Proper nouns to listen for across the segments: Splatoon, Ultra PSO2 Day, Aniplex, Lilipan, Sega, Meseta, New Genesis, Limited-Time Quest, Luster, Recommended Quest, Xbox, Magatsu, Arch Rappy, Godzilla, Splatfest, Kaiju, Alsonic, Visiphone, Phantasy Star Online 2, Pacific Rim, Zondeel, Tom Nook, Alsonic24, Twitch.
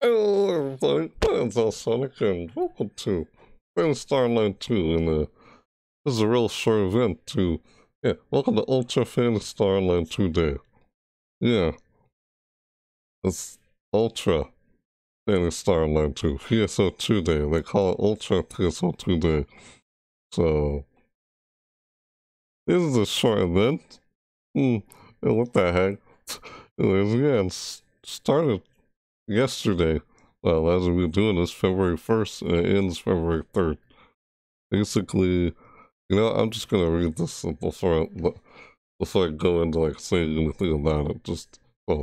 Hello everybody, it's Alsonic and welcome to Phantasy Star Online 2, and this is a real short event to, welcome to Ultra Phantasy Star Online 2 Day. Yeah, it's Ultra Phantasy Star Online 2, PSO2 Day, they call it Ultra PSO2 Day. So, this is a short event. What the heck? It started yesterday. Well, as we're doing this, February 1st, and it ends February 3rd. Basically, I'm just gonna read this before I go into saying anything about it. It's a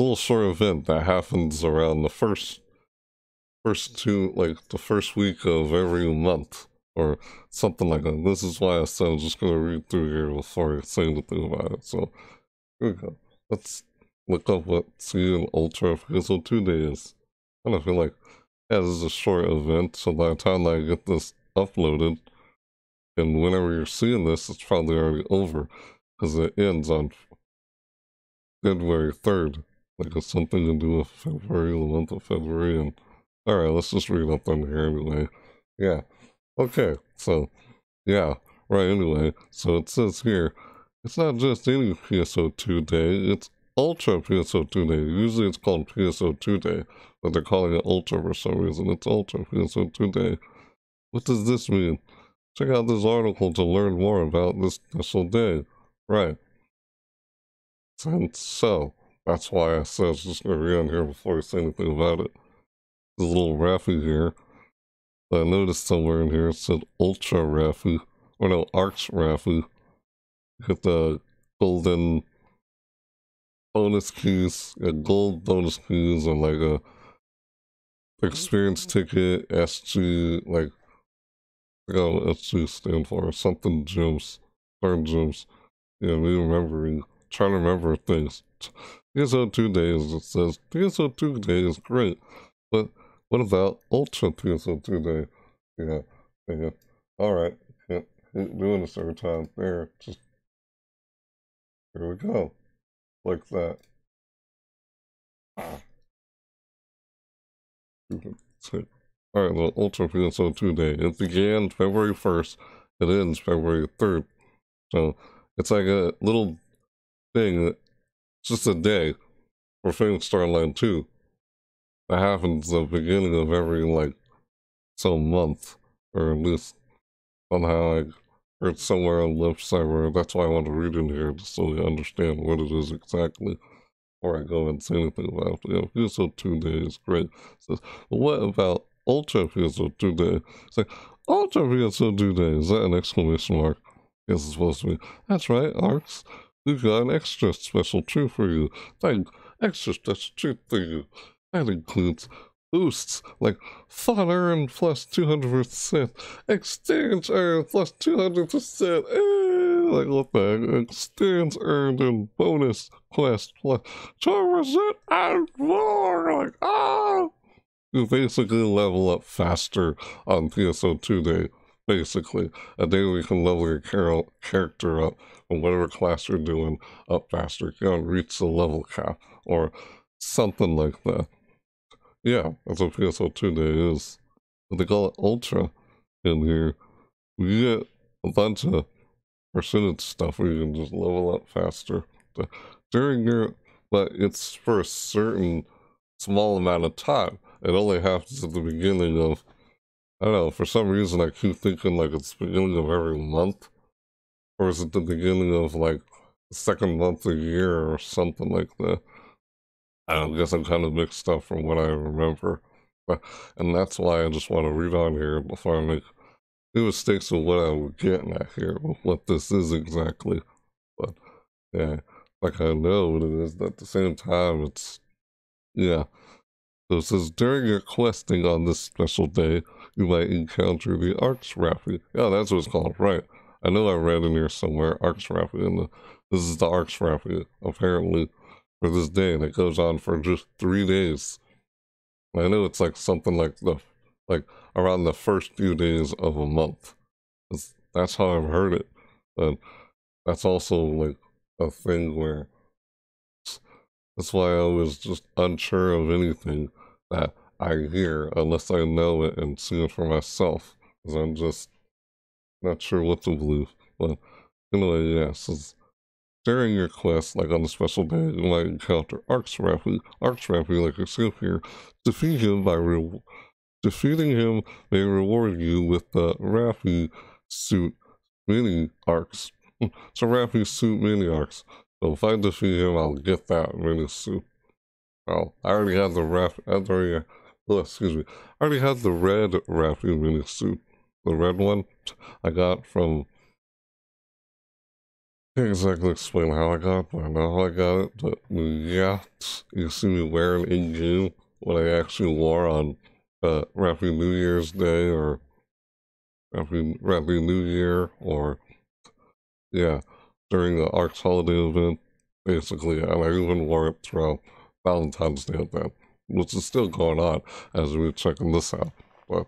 little short event that happens around the first week of every month or something like that. This is why I said I'm just gonna read through here before I say anything about it. So here we go. Let's look up what seeing Ultra PSO2 Day is. I kind of feel like this is a short event, so by the time that I get this uploaded, and whenever you're seeing this, it's probably already over, because it ends on February 3rd. It's something to do with February, the month of February, and alright, let's just read up on here anyway. Yeah. Okay, so, yeah, right, anyway, so it says here, it's not just any PSO2 Day, it's Ultra PSO2 Day. Usually it's called PSO2 Day, but they're calling it Ultra for some reason. It's Ultra PSO2 Day. What does this mean? Check out this article to learn more about this special day. Right. And so, that's why I said I was just going to read on here before I say anything about it. This little Rappy here. I noticed somewhere in here it said Ultra Rappy. Or no, Arch Rappy. Get the golden bonus keys, gold bonus keys, and a experience ticket, SG, I forgot what SG stand for, something gems, darn gems. Yeah, trying to remember things. PSO2 Days, it says, PSO2 Day is great, but what about Ultra PSO2 Day? Yeah, alright, can't keep doing this every time. Here we go. Like that. Alright, the Ultra PSO2 Day. It began February 1st. It ends February 3rd. So, it's like a little thing. It's just a day for Phantasy Star Online 2. That happens at the beginning of every, some month. Or at least, somehow, it's somewhere on the left side where that's why I want to read in here, just so you understand what it is exactly before I go and say anything about it. PSO2 Day is great. It says, but what about Ultra PSO2 Day? It's like, Ultra PSO2 Day, is that an exclamation mark? Yes, it's supposed to be. That's right, Arx. We've got an extra special treat for you. That includes boosts like fun earn plus 200%, experience earn plus 200%, what the heck? Experience earned and bonus quest plus 2% and more. You basically level up faster on PSO2 Day. Basically, a day where you can level your character up from whatever class you're doing up faster. You can reach the level cap or something like that. Yeah, that's what PSO2 Day is. But they call it Ultra in here. We get a bunch of percentage stuff where you can just level up faster. But it's for a certain small amount of time. It only happens at the beginning of, for some reason I keep thinking it's the beginning of every month. Or is it the beginning of the second month of the year or something like that? I guess I'm kind of mixed up from what I remember. And that's why I just want to read on here before I make any mistakes of what I'm getting at here, what this is exactly. But, yeah, I know what it is, but at the same time, it's, yeah. So it says, during your questing on this special day, you might encounter the Arch Rappy. Yeah, that's what it's called, right. I know I read in here somewhere, Arch Rappy, and this is the Arch Rappy, apparently. For this day, and it goes on for just 3 days. I know it's something around the first few days of a month. That's how I've heard it, and that's also a thing where That's why I was just unsure of anything that I hear unless I know it and see it for myself, because I'm just not sure what to believe. But anyway, yeah, since during your quest, like on a special day, you might encounter Arch Rappy. Arch Rappy, like you see here, defeat him by defeating him may reward you with the Rappy suit mini arcs. It's a Rappy suit mini arcs. So if I defeat him, I'll get that mini suit. Oh, I already had the I already had the red Rappy mini suit. The red one I got from. Can't exactly explain how I got it, but yeah, you see me wearing in game what I actually wore on Rappy New Year's Day or Rappy New Year, or yeah, during the Arch holiday event, basically, and I even wore it throughout Valentine's Day event, which is still going on as we're checking this out. But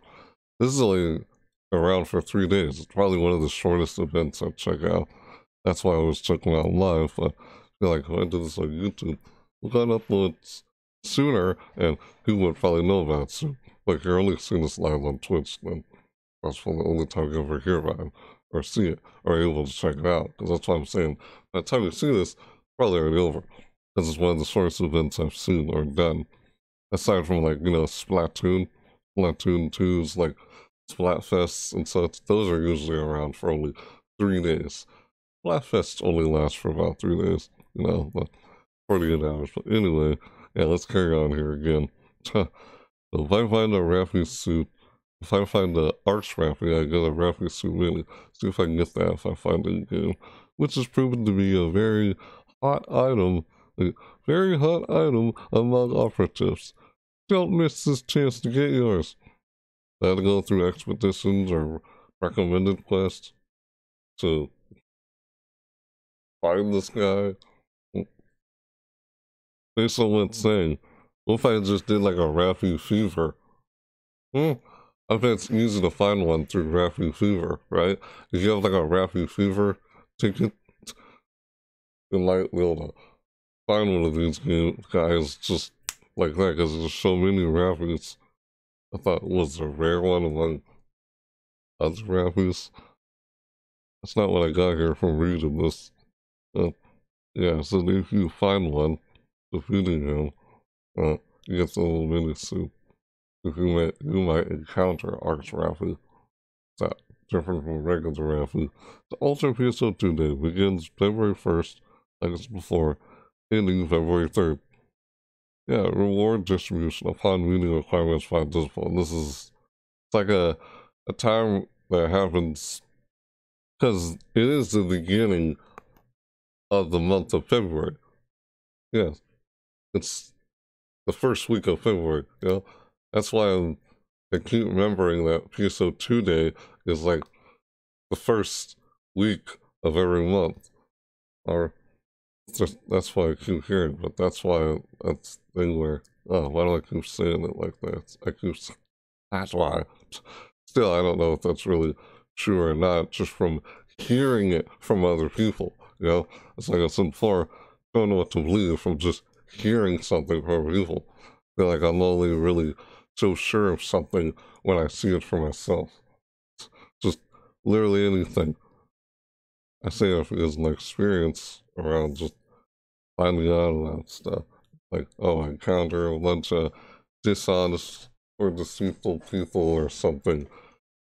this is only around for 3 days. It's probably one of the shortest events I'll check out. That's why I was checking out live, but I feel like if I did this on YouTube, we got uploads sooner, and people would probably know about it soon. Like, you're only seeing this live on Twitch, then that's probably the only time you ever hear about it, or see it, or able to check it out, because that's why I'm saying, by the time you see this, it's probably already over, because it's one of the shortest events I've seen or done. Aside from, like, you know, Splatoon, Splatoon 2's, like, Splatfests and such, those are usually around for only 3 days. Splatfest only lasts for about 3 days, you know, but 48 hours. But anyway, yeah, let's carry on here again. So if I find a Rappy suit, if I find the Arch Rappy, I get a Rappy suit mini. See if I can get that if I find it again, which has proven to be a very hot item, among operatives. Don't miss this chance to get yours. I had to go through expeditions or recommended quests to find this guy. Based on what's saying, what if I just did like a Rappy Fever? I bet it's easy to find one through Rappy Fever, right? If you have like a Rappy Fever ticket, you might be able to find one of these guys just like that, because there's so many Rappies. I thought it was a rare one among other Rappies. That's not what I got here from reading this. Yeah, so if you find one, defeating him, you get the little mini suit. If you might encounter Arch Rappy. It's not different from regular Rappy. The Ultra PSO2 Day begins February 1st, like it's before, ending February 3rd. Yeah, reward distribution upon meeting requirements by Visiphone. This is, it's like a time that happens because it is the beginning of the month of February. Yeah, it's the first week of February, you know? That's why I keep remembering that PSO2 Day is like the first week of every month. Or that's why I keep hearing, but that's why that's the thing where, oh, why do I keep saying it like that? That's why. Still, I don't know if that's really true or not, just from hearing it from other people. You know, it's like I said before, I don't know what to believe from just hearing something from people. I feel like I'm only really so sure of something when I see it for myself. Just literally anything. I say it as an experience around just finding out about stuff. Like, oh, I encounter a bunch of dishonest or deceitful people or something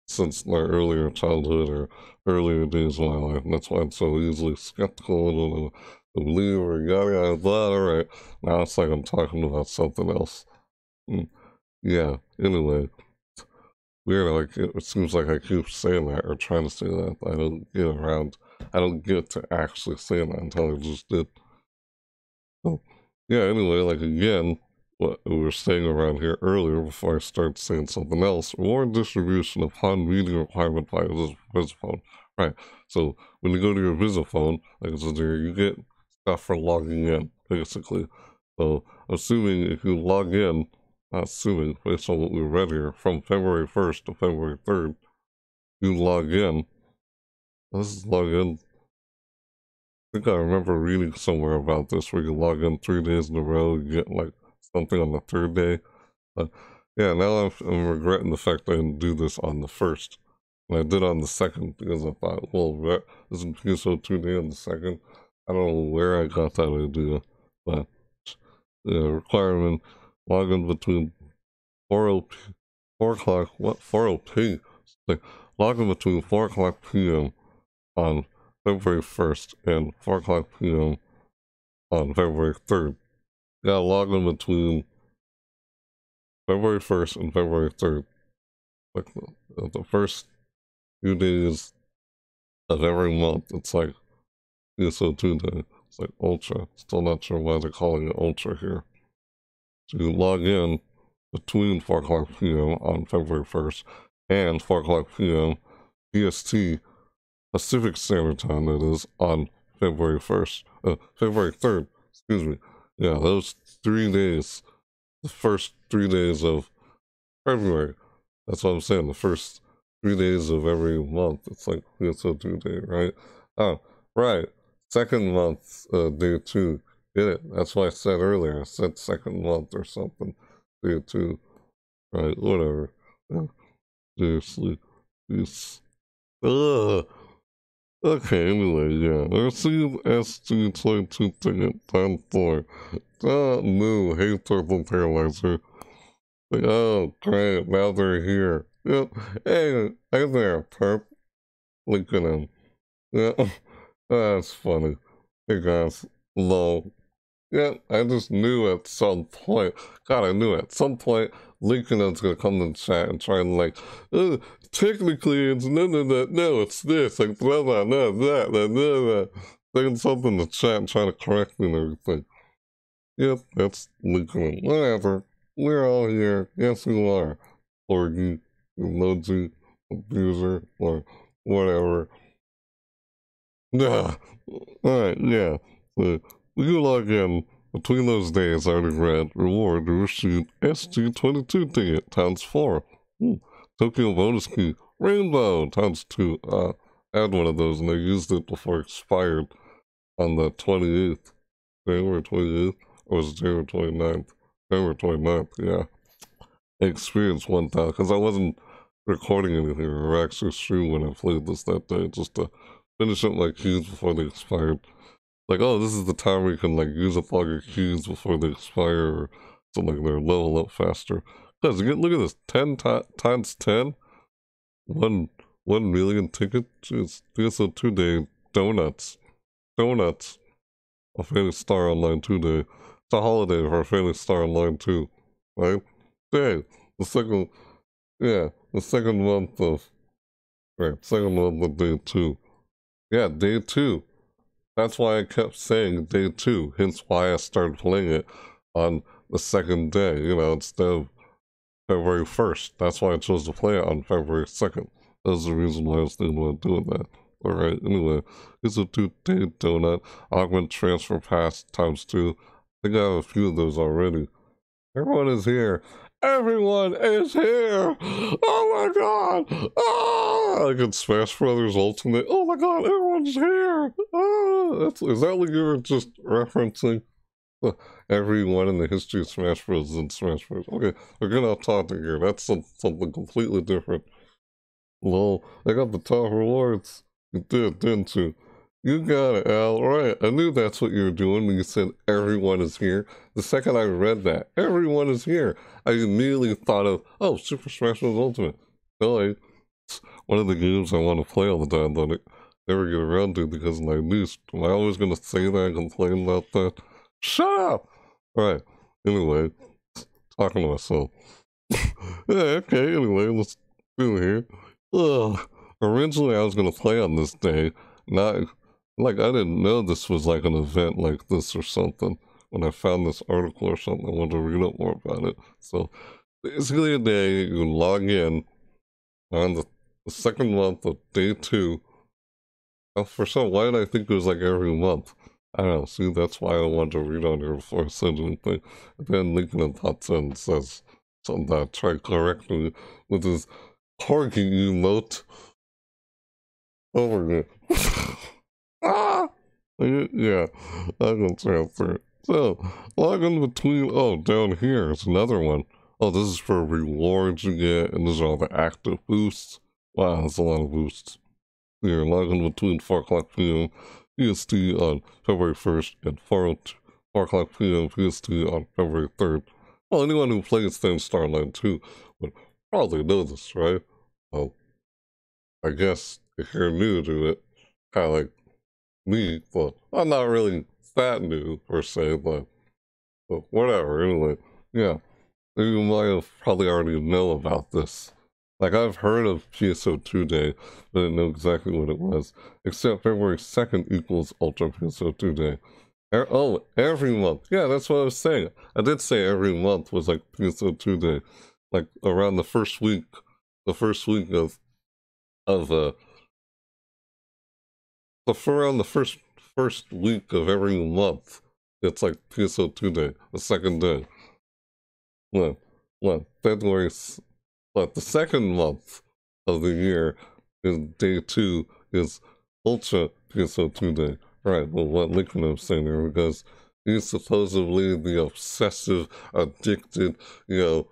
since my earlier childhood or earlier days of my life. And that's why I'm so easily skeptical and a believer, yada, blah, all right. Now it's like I'm talking about something else. Yeah, anyway. Weird, like, it seems like I keep saying that or trying to say that. I don't get around, I don't get to actually saying that until I just did. So, yeah, anyway, like, again, what we were saying around here earlier before I start saying something else. Reward distribution upon meeting requirement by Visiphone. Right. So when you go to your Visiphone, like it's there, you get stuff for logging in, basically. So assuming if you log in, not assuming, based on what we read here, from February 1st to February 3rd, you log in. Let's log in. I think I remember reading somewhere about this where you log in 3 days in a row, you get like something on the third day. Yeah, now I'm regretting the fact I didn't do this on the first. And I did on the second because I thought, well, this is PSO2 Day on the second. I don't know where I got that idea, but the requirement, log in between 4 o'clock, what, 4 o'clock, like, log in between 4 o'clock p.m. on February 1st and 4 o'clock p.m. on February 3rd. Yeah, log in between February 1st and February 3rd. Like the first few days of every month, it's like PSO2 Day. It's like Ultra. Still not sure why they're calling it Ultra here. So you log in between 4 o'clock p.m. on February 1st and 4 o'clock p.m. PST, Pacific Standard Time, that is, on February 1st, February 3rd, excuse me. Yeah, those 3 days, the first 3 days of February. That's what I'm saying, the first 3 days of every month. It's like PSO2 Day, right? Oh, right. Second month, day 2. Get it? That's why I said earlier. I said second month or something. Day 2. Right, whatever. Yeah. Seriously. It's... Ugh. Okay, anyway, yeah. Receive SG22 ticket, time 4. No, hey, Turtle Paralyzer. Like, oh, great, now they're here. Yep. Hey, hey there, perp. Look at him. Yep. That's funny. Hey guys, lol. Yep, I just knew at some point. God, I knew at some point Lincoln's gonna come to the chat and try and like, technically it's no, it's this, like, that. Saying something in the chat and trying to correct me and everything. Yep, that's Lincoln. Whatever. We're all here. Yes, you are. Orgy, emoji, abuser, or whatever. Yeah. Alright, yeah. So, you log in between those days. I already read. Reward, receive SG22 ticket, times 4. Ooh. Tokyo bonus key, rainbow, times 2. I had one of those and I used it before it expired on the 28th. January 28th? Or was it January 29th? February 29th, yeah. I experienced one time, because I wasn't recording anything or actually streaming when I played this that day, just to finish up my keys before they expired. Like, oh, this is the time where you can, like, use up all your keys before they expire, or something like they're level up faster. Guys, look at this, 10 times 10? 1 million tickets? It's PSO2 Day donuts. Donuts. A Phantasy Star Online 2 Day. It's a holiday for Phantasy Star Online 2, right? Hey, the second month of, right, second month of day 2. Yeah, day 2. That's why I kept saying day 2, hence why I started playing it on the second day, you know, instead of February 1st. That's why I chose to play it on February 2nd. That's the reason why I was thinking about doing that. Alright, anyway, it's a 2-day donut, augment transfer pass times 2. I think I have a few of those already. Everyone is here. Everyone is here. Oh my god. Ah, like in Smash Brothers Ultimate. Oh my god, everyone's here. Ah, is that what you were just referencing? Everyone in the history of Smash Bros. And Smash Bros. Okay, we're getting off topic here. That's something completely different. Lol, I got the top rewards. You did, didn't you? You got it, Al. Right. I knew that's what you were doing when you said everyone is here. The second I read that, everyone is here, I immediately thought of, oh, Super Smash Bros. Ultimate. No, it's one of the games I want to play all the time, but I never get around to because of my niece. Am I always going to say that and complain about that? Shut up! All right. Anyway, talking to myself. Yeah, okay, anyway, let's do it here. Ugh. Originally, I was going to play on this day, not... Like, I didn't know this was like an event like this or something. When I found this article or something, I wanted to read up more about it. So, basically a day, you log in on the second month of day 2. Now, for some, why did I think it was like every month? I don't know, see, that's why I wanted to read on here before I said anything. And then Lincoln pops in and says something that I tried correctly with his corgi emote. Over here. Ah! Yeah, I can transfer. So, log in between, oh, down here is another one. Oh, this is for rewards you get, and these are all the active boosts. Wow, that's a lot of boosts. Here, log in between 4 o'clock p.m. PST on February 1st and 4 o'clock p.m. PST on February 3rd. Well, anyone who plays Phantasy Star Online 2 would probably know this, right? Well, I guess if you're new to it, kind of like me, but I'm not really that new, per se, but whatever, anyway. Yeah, you might have probably already know about this. Like, I've heard of PSO2 Day, but I didn't know exactly what it was. Except February 2nd equals Ultra PSO2 Day. Oh, every month. Yeah, that's what I was saying. I did say every month was like PSO2 Day. Like, around the first week of every month, it's like PSO2 Day, the second day. But the second month of the year is day 2 is Ultra PSO2 Day. Right, well, what Lincoln was saying there, because he's supposedly the obsessive, addicted, you know,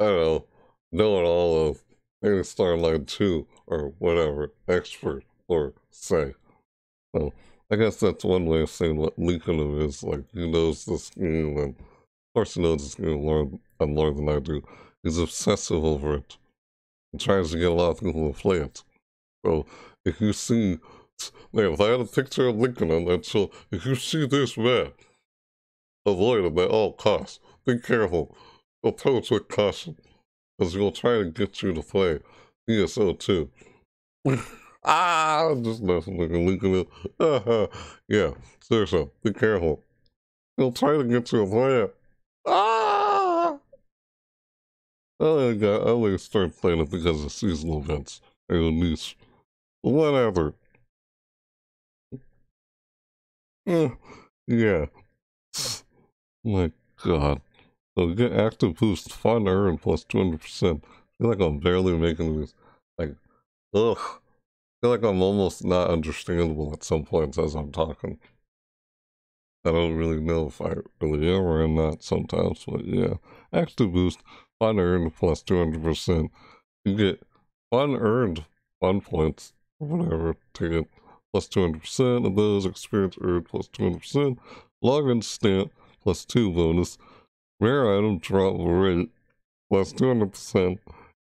I don't know it all of any Starline 2 or whatever, expert or say. So I guess that's one way of saying what Lincoln is. Like, he knows this game, and of course he knows this game more than I do. He's obsessive over it and tries to get a lot of people to play it. So if you see, man, if I had a picture of Lincoln on that, so if you see this man, avoid him at all costs. Be careful. Approach with caution, because he'll try to get you to play PSO2. I'm just messing with Lincoln. Yeah, seriously, be careful. He'll try to get you to play it. I only started playing it because of seasonal events. I niece. Whatever. Yeah. My god. So get active boost, fun earn plus 200%. I feel like I'm barely making these. Like, ugh. I feel like I'm almost not understandable at some points as I'm talking. I don't really know if I really am or I'm not sometimes, but yeah. Active boost. Fun earned plus 200%. You get fun earned, fun points, whatever, ticket, plus 200%, of those experience earned plus 200%, login stamp plus 2 bonus, rare item drop rate plus 200%,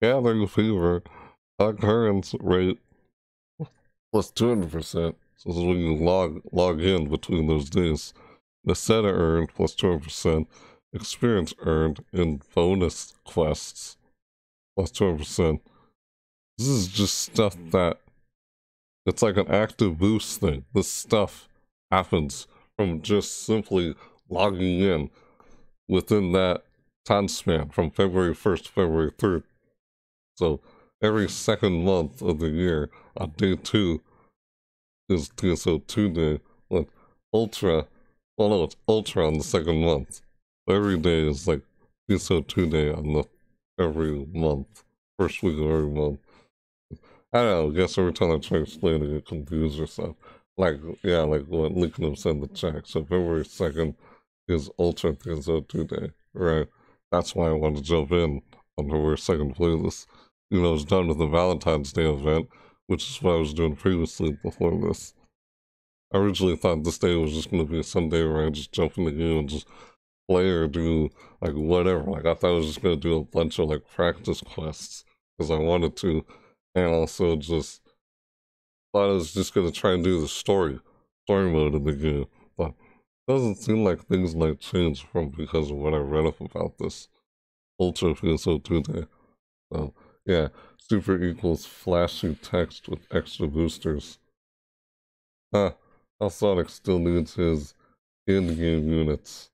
gathering fever, occurrence rate plus 200%. So this is when you log in between those days. Meseta earned plus 200%. Experience earned in bonus quests plus 200%. This is just stuff that it's like an active boost thing. This stuff happens from just simply logging in within that time span from February 1st to February 3rd. So every second month of the year on day 2 is PSO2 Day with Ultra. Oh no, it's Ultra on the second month. Every day is like PSO2 Day on the every month, first week of every month. I don't know, I guess every time I try to explain it, I get confused or something. Like, yeah, like what Lincoln said in the chat. So February 2nd is Ultra PSO2 Day, right? That's why I want to jump in on February 2nd playlist. You know, I was done with the Valentine's Day event, which is what I was doing previously before this. I originally thought this day was just going to be a Sunday where I just jump in the game and just play or do like whatever. Like, I thought I was just gonna do a bunch of like practice quests because I wanted to, and also just thought I was just gonna try and do the story mode in the game. But it doesn't seem like things might change from because of what I read up about this Ultra PSO2 Day. So yeah, super equals flashy text with extra boosters. Alsonic still needs his in-game units.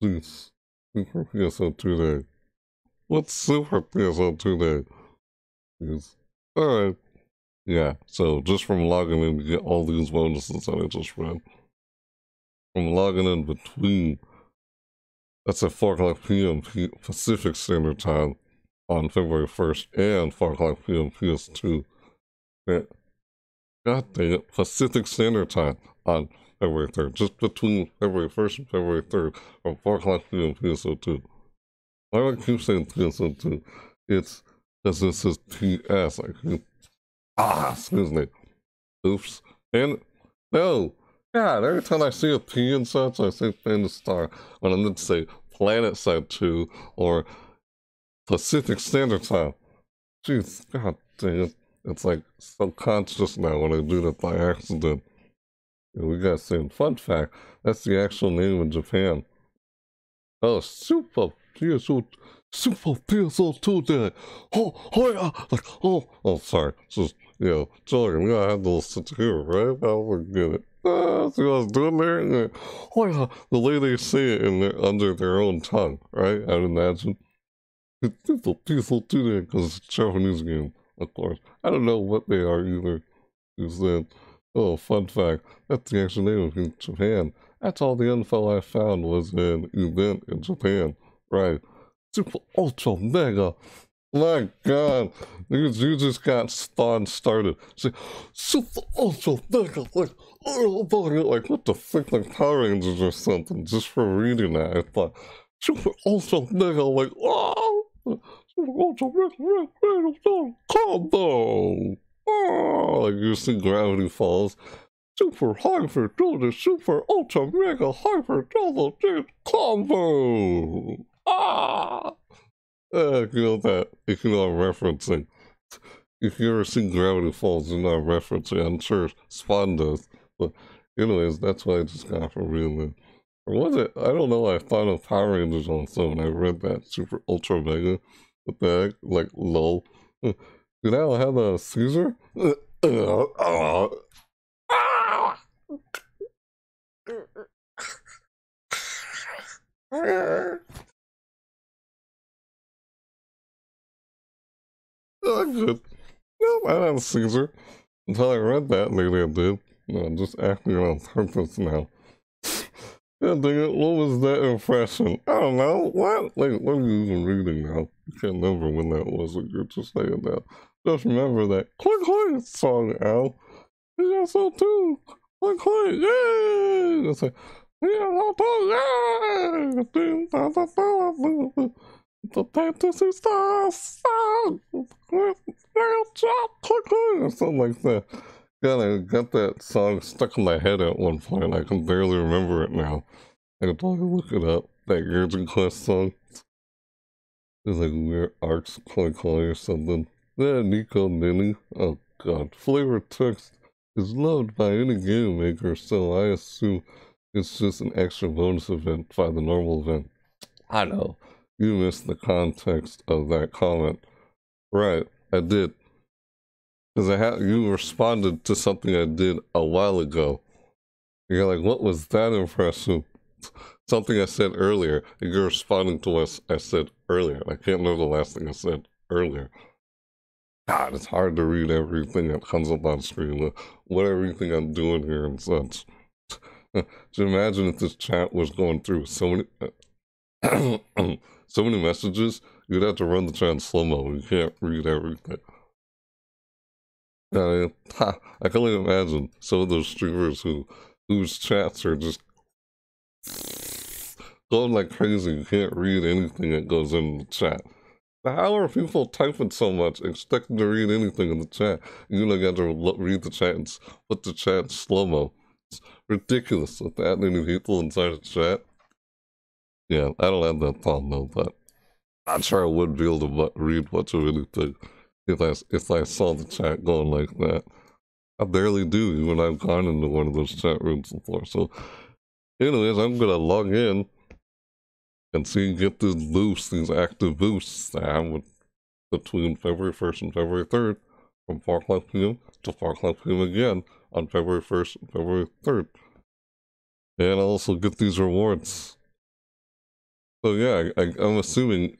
Please. Super PSO2 Day. What's Super PSO2 Day? Please. Alright. Yeah, so just from logging in, you get all these bonuses that I just read. From logging in between, that's at 4 o'clock p.m. Pacific Standard Time on February 1st and 4 o'clock p.m. PS2 that got the Pacific Standard Time on February 3rd, just between February 1st and February 3rd, from 4 o'clock p.m. PSO2. Why do I keep saying PSO2? It's because this is PS. I keep, excuse me. Oops. And no. God, every time I see a P in such, I say Phantasy Star. When I need to say Planet Side 2 or Pacific Standard Time. Jeez, god dang it. It's like subconscious now when I do that by accident. And we got saying, fun fact, that's the actual name in Japan. Oh, Super PSO2 Day. Oh, sorry. Just, you know, joking. We gotta have those sit here, right? I don't get it. See what I was doing there? Like, oh, yeah. The way they say it in their, under their own tongue, right? I'd imagine. It's Super PSO2 Day because it's a Japanese game, of course. I don't know what they are either. You said, oh, fun fact, that's the actual name of Japan. That's all the info I found was an event in Japan, right? Super Ultra Mega. My god, you just got spawned started. Say, Super Ultra Mega, like, all about it, like, what the fuck, like Power Rangers or something, just for reading that. I thought, Super Ultra Mega, like, oh, Super Ultra Mega, combo. Oh, like you see Gravity Falls. Super Hyper Double Super Ultra Mega Hyper Double Dude Combo! You know that. If you know I'm referencing. If you ever seen Gravity Falls, you know I'm referencing. I'm sure Spawn does. But anyways, that's what I just got for real. Or was it? I don't know. I thought of Power Rangers on something. I read that Super Ultra Mega. What the heck? Like, lol. Did I have a Caesar? Good. No, I had a Caesar until I read that. Maybe I did. No, I'm just acting on purpose now. God dang it, what was that impression? I don't know. What? Like, what are you even reading now? You can't remember when that was. What you're just saying now. Just remember that Click Click song, Al. You got so too. Click Click, yay! It's like, you got so too, yay! The Phantasy Star song! Great job, Click Click! Or something like that. God, I got that song stuck in my head at one point. I can barely remember it now. I can probably look it up. That Urgent Quest song. It's like weird Arch Rappy or something. That Nico Mini. Oh god. Flavor text is loved by any game maker, so I assume it's just an extra bonus event by the normal event. I know. You missed the context of that comment. Right, I did. Because you responded to something I did a while ago. You're like, what was that impression? Something I said earlier. And you're responding to what I said earlier. I can't remember the last thing I said earlier. God, it's hard to read everything that comes up on screen. What everything I'm doing here and such. Just imagine if this chat was going through so many, so many messages. You'd have to run the chat in slow-mo. You can't read everything. I can only imagine some of those streamers whose chats are just going like crazy. You can't read anything that goes in the chat. How are people typing so much, expecting to read anything in the chat? You know, you got to read the chat and put the chat in slow-mo. It's ridiculous with that many people inside the chat. Yeah, I don't have that problem though, but I'm sure I wouldn't be able to read much of anything. If I saw the chat going like that, I barely do when I've gone into one of those chat rooms before. So, anyways, I'm gonna log in and see and get these boosts, these active boosts that I would between February 1st and February 3rd, from 4 o'clock p.m. to 4 o'clock p.m. again on February 1st and February 3rd. And I'll also get these rewards. So yeah, I'm assuming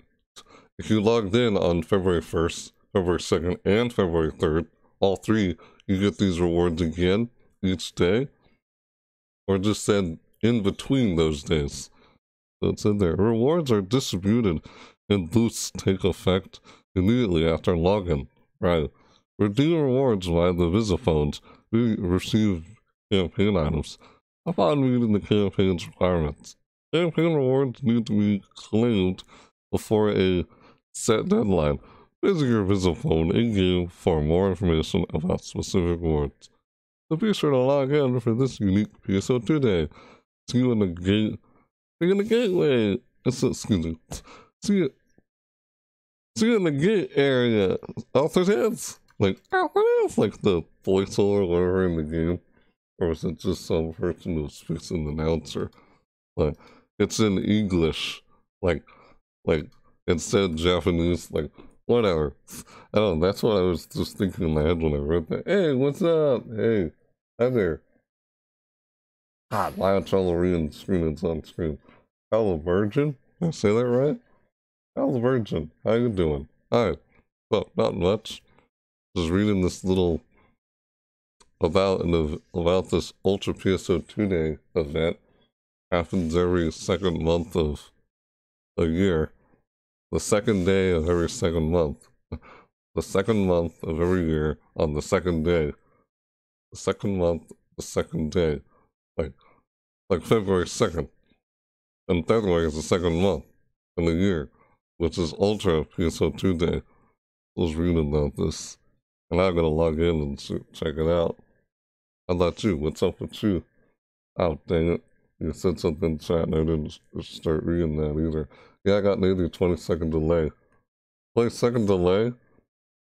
if you logged in on February 1st, February 2nd and February 3rd, all three, you get these rewards again each day, or just said in between those days. So it's in there. Rewards are distributed and boosts take effect immediately after login. Right. Redeem rewards via the Visiphones. We receive campaign items. Upon meeting the campaign's requirements, campaign rewards need to be claimed before a set deadline. Visit your Visiphone in-game for more information about specific rewards. So be sure to log in for this unique PSO2 day. See you in the gate. See you in the gateway. See you in the gate area. Also, dance. Like, oh, what is like the voiceover or whatever in the game? Or is it just some person who speaks an announcer? Like, it's in English. Like, instead Japanese, like, whatever. I don't know, that's what I was just thinking in my head when I read that. Hey, what's up? Hey, hi there. God, why don't y'all read screen? It's on screen. Hello, Virgin. Did I say that right? Hello, Virgin. How you doing? Hi. Well, not much. Just reading this little about this Ultra PSO2 Day event. Happens every second month of a year. The second day of every second month. The second month of every year on the second day. The second month, the second day. Like February 2nd. And February is the second month in the year, which is Ultra PSO2 Day. I was reading about this. And I'm gonna log in and check it out. How about you? What's up with you? Oh, dang it. You said something in chat and I didn't start reading that either. Yeah, I got nearly 20-second delay. 20-second delay?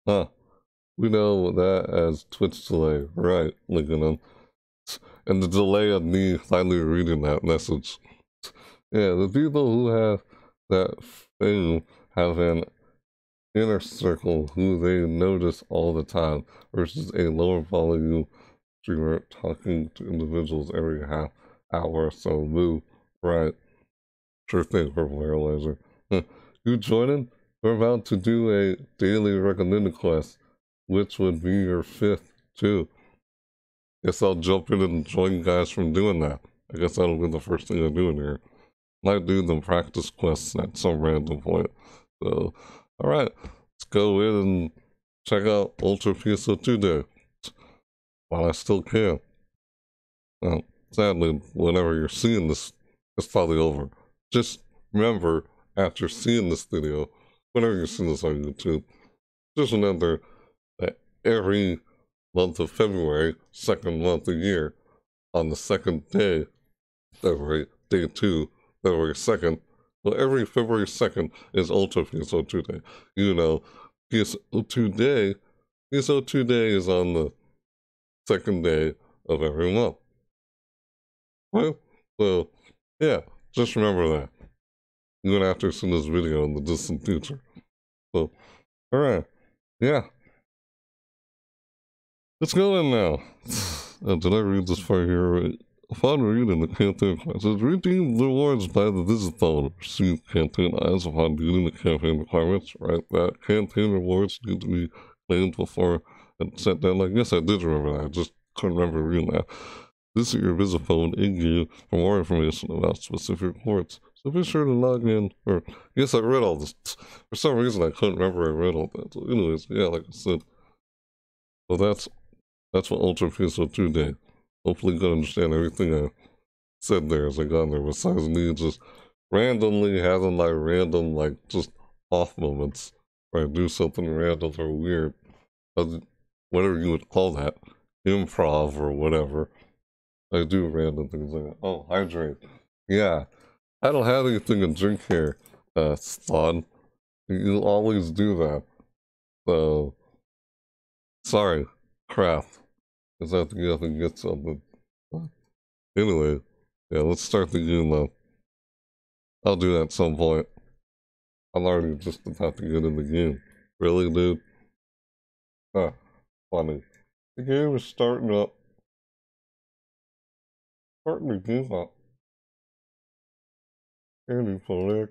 Huh. We know that as Twitch delay. Right, looking on. And the delay of me finally reading that message. Yeah, the people who have that fame have an inner circle who they notice all the time versus a lower volume streamer talking to individuals every half hour or so. Move right. Sure thing, Purple Paralyzer. You joining? We're about to do a daily recommended quest, which would be your 5th too. Guess I'll jump in and join guys from doing that. I guess that'll be the first thing I do in here. Might do the practice quests at some random point. So all right, let's go in and check out Ultra PSO2 Day while I still can. Well, sadly, whenever you're seeing this, it's probably over. Just remember, after seeing this video, whenever you're seeing this on YouTube, just remember that every month of February, second month of year, on the second day, February, day 2, February 2nd, well, every February 2nd is Ultra PSO2 Day. You know, PSO2 Day is on the second day of every month. Right? So, yeah, just remember that. Even after seeing this video in the distant future. So, alright. Yeah. Let's go in now. Did I read this part here? Upon reading the campaign requirements, redeem rewards by the Visiphone. Receive campaign eyes upon reading the campaign requirements, right? That campaign rewards need to be claimed before and set down. Like, yes, I did remember that. I just couldn't remember reading that. This is your Visiphone in-game for more information about specific rewards. So be sure to log in. Or, yes, I read all this. For some reason, I couldn't remember I read all that. So, anyways, yeah, like I said. So that's what Ultra PSO2 Day. Hopefully you can understand everything I said there as I got in there, besides me just randomly having like random, like, just off moments where I do something random or weird, whatever you would call that, improv or whatever. I do random things like that. Oh, hydrate. Yeah, I don't have anything to drink here, Stan. You always do that. So, sorry, crap. I have to get up and get something. Anyway, yeah, let's start the game now. I'll do that at some point. I'm already just about to get in the game. Really, dude? Huh, funny. The game is starting up. Starting the game up. Aniplex.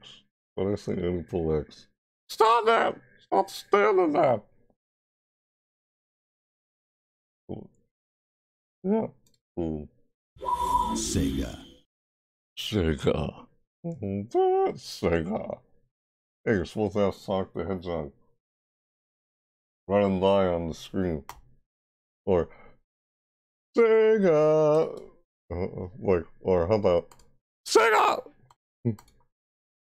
When I say Aniplex. Stop that! Stop standing that! Yeah. Ooh. Sega. That's Sega. Hey, you're supposed to have Sonic the Hedgehog. run and lie on the screen. Or Sega! Or how about Sega?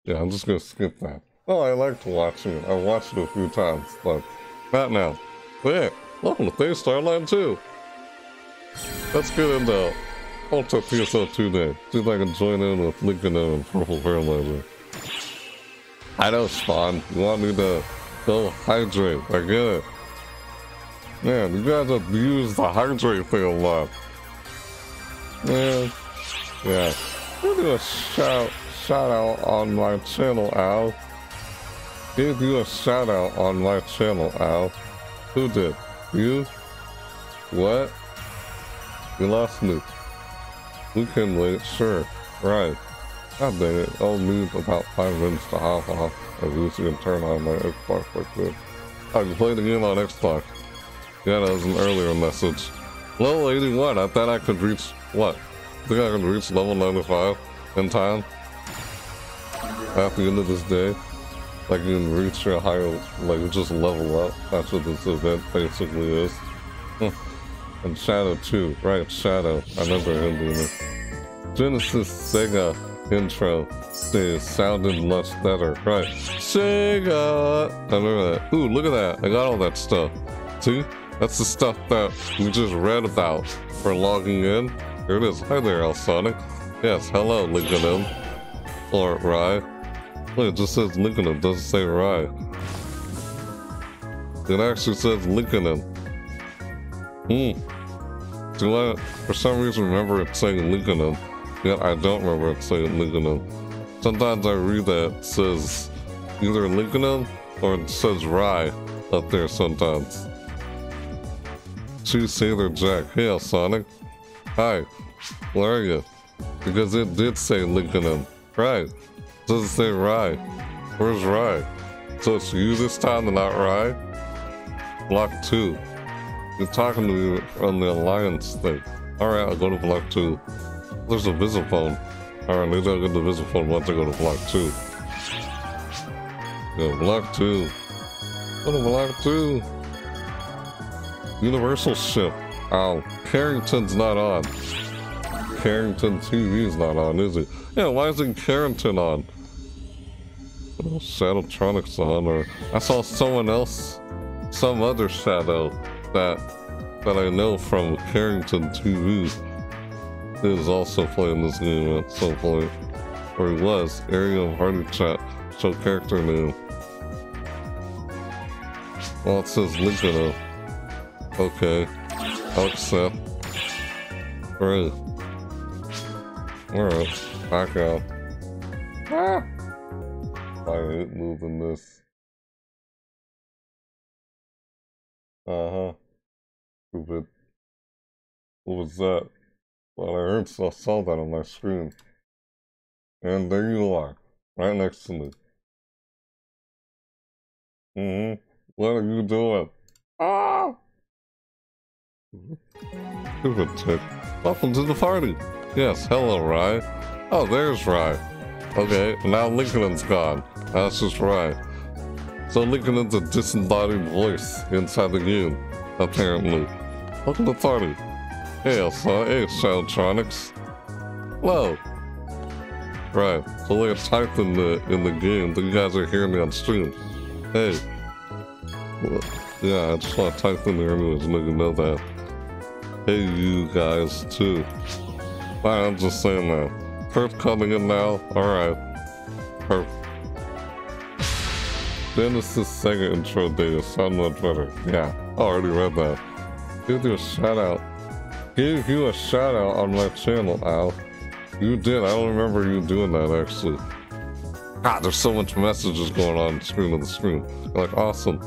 Yeah, I'm just gonna skip that. Oh, I liked watching it. I watched it a few times, but not now. Hey, welcome to Phantasy Star Online 2. Let's get into Ultra PSO2 Day. See if I can join in with Lincoln and Purple Paralyzer. I know, Spawn. You want me to go hydrate. I get it. Man, you guys abuse the hydrate thing a lot. Man. Yeah. We'll do a shout out on my channel, Al. Gave you a shout out on my channel, Al. Who did? You? What? You lost me. We can wait, sure. Right. God dang it. I'll need about 5 minutes to hop off and Lucy and turn on my Xbox like this. I can play the game on Xbox. Yeah, that was an earlier message. Level 81, I thought I could reach what? I think I can reach level 95 in time. At the end of this day. Like you can reach your higher, like just level up. That's what this event basically is. And Shadow 2, right? Shadow. I remember him doing it. Genesis Sega intro stage sounded much better, right? Sega. I remember that. Ooh, look at that! I got all that stuff. See? That's the stuff that we just read about for logging in. Here it is. Hi there, Alsonic. Yes, hello, Lincoln. Or Rye. Look, it just says Lincoln, it doesn't say Rye. It actually says Lincoln. Hmm. Do I, for some reason, remember it saying Lincoln, yet I don't remember it saying Lincoln. Sometimes I read that it says either Lincoln or it says Rye up there sometimes. Choose Sailor Jack. Hey, Alsonic. Hi. Where are you? Because it did say Lincoln. Right. It doesn't say Rye. Where's Rye? So it's you this time and not Rye? Block 2. You're talking to me on the Alliance thing. Alright, I'll go to Block 2. There's a Visiphone. Alright, maybe I'll get the Visiphone once I go to Block 2. Go to Block 2. Go to Block 2. Universal ship. Ow. Carrington's not on. Carrington TV's not on, is it? Yeah, why isn't Carrington on? Oh, Shadowtronic's on, or I saw someone else, some other Shadow that I know from Carrington TV is also playing this game at some point. Or he was. Ariel Hardy Chat. Show character name. Well, it says Lincoln up. Okay, I'll accept. Alright. Alright, back out. Ah! I ain't moving this. Uh-huh. Stupid. What was that? Well, I heard, so I saw that on my screen. And there you are. Right next to me. Mm-hmm. What are you doing? Ah! Stupid chick. Welcome to the party. Yes, hello, Rye. Oh, there's Rye. Okay, now Lincoln's gone. That's just Rye. So Lincoln's a disembodied voice inside the game, apparently. Welcome to the party. Hey, Elsa. Hey, Shadowtronics. Hello. Right. So like I typed in the game, but you guys are hearing me on stream. Hey. Yeah, I just want to type in there anyways, make you know that. Hey, you guys, too. Right, I'm just saying that. Perp coming in now. Alright. Perp. Genesis Sega intro data. Sound much better. Yeah, I already read that. Gave you a shout out. Gave you a shout out on my channel, Al. You did. I don't remember you doing that, actually. God, there's so much messages going on screen to the screen. You're like, awesome.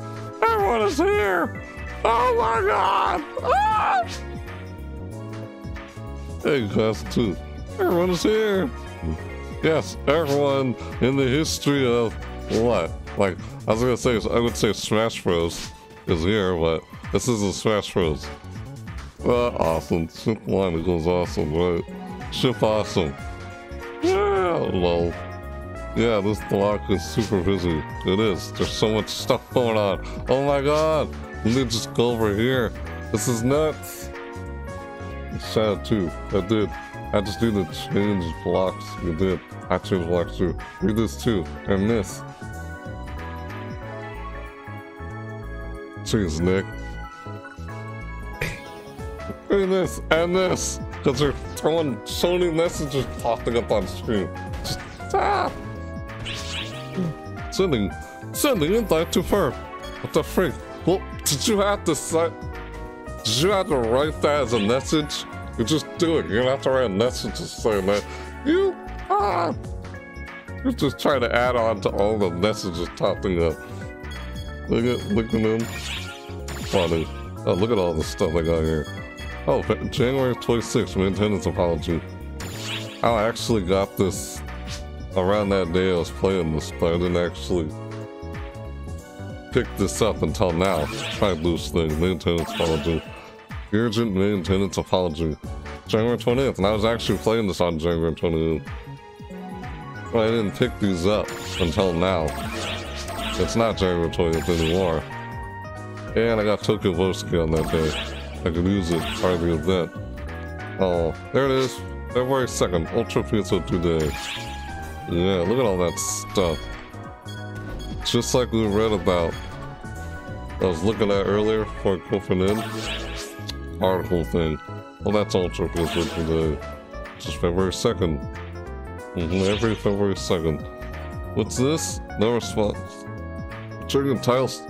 Everyone is here! Oh my god! Ah! Hey, class 2. Everyone is here! Yes, everyone in the history of what? Like, I was gonna say, I would say Smash Bros. Is here, but this isn't Smash Bros. Awesome. Ship line equals awesome, right? Ship awesome. Yeah, lol. Yeah, this block is super busy. It is. There's so much stuff going on. Oh my god! Let me just go over here. This is nuts. Sad too. I did. I just need to change blocks. You did. I changed blocks too. Do this too. And this. Jeez, Nick. Do this and this. Because they're throwing so many messages popping up on screen. Just stop. Sending invite to firm. What the frick? Well, did you have to write that as a message? You just do it. You don't have to write messages saying that. You're just trying to add on to all the messages popping up. Look at them. Funny. Oh, look at all the stuff I got here. Oh, January 26th, maintenance apology. I actually got this around that day I was playing this, but I didn't actually pick this up until now. Try loose thing, maintenance apology. Urgent maintenance apology. January 20th, and I was actually playing this on January 20th. But I didn't pick these up until now. It's not January 20th anymore. And I got Tokyo Voski on that day. I could use it part of the event. Oh, there it is. February 2nd, Ultra PSO2 Day. Yeah, look at all that stuff. Just like we read about. I was looking at earlier for Kofanin article thing. Well, that's Ultra PSO today. Just February 2nd. Every February 2nd. What's this? No response. Trigger tiles.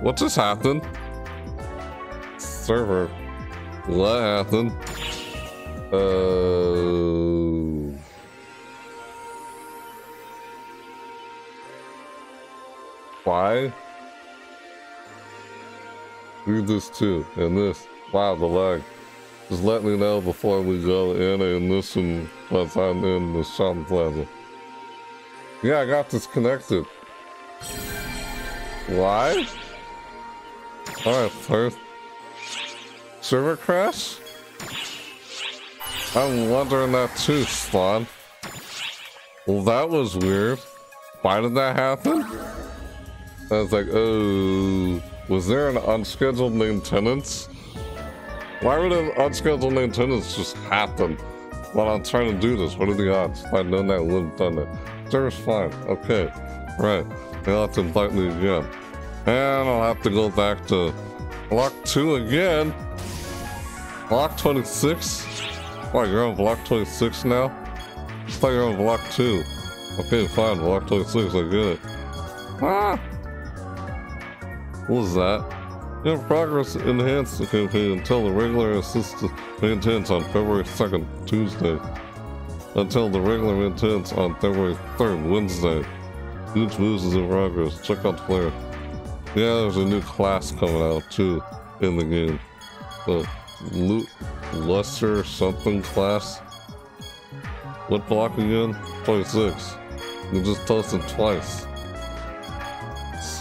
What just happened? Server. What happened? Why? Do this too, and this. Wow, the lag. Just let me know before we go in and listen once I'm in the shopping plaza. Yeah, I got disconnected. Why? Alright, first. Server crash? I'm wondering that too, Spawn. Well, that was weird. Why did that happen? I was like, oh, was there an unscheduled maintenance? Why would an unscheduled maintenance just happen while I'm trying to do this? What are the odds? If I'd known that, I wouldn't have done it. Server's fine. Okay. Right. They'll have to invite me again. And I'll have to go back to block 2 again. Block 26? Oh, you're on block 26 now? I thought you're on block 2. Okay, fine. Block 26. I get it. Ah! What was that? In progress enhanced the campaign until the regular assistance maintains on February 2nd, Tuesday. Until the regular maintains on February 3rd, Wednesday. Huge moves is in progress. Check out the player. Yeah, there's a new class coming out too in the game. The Luster something class. What block again? 26. You just tossed it twice.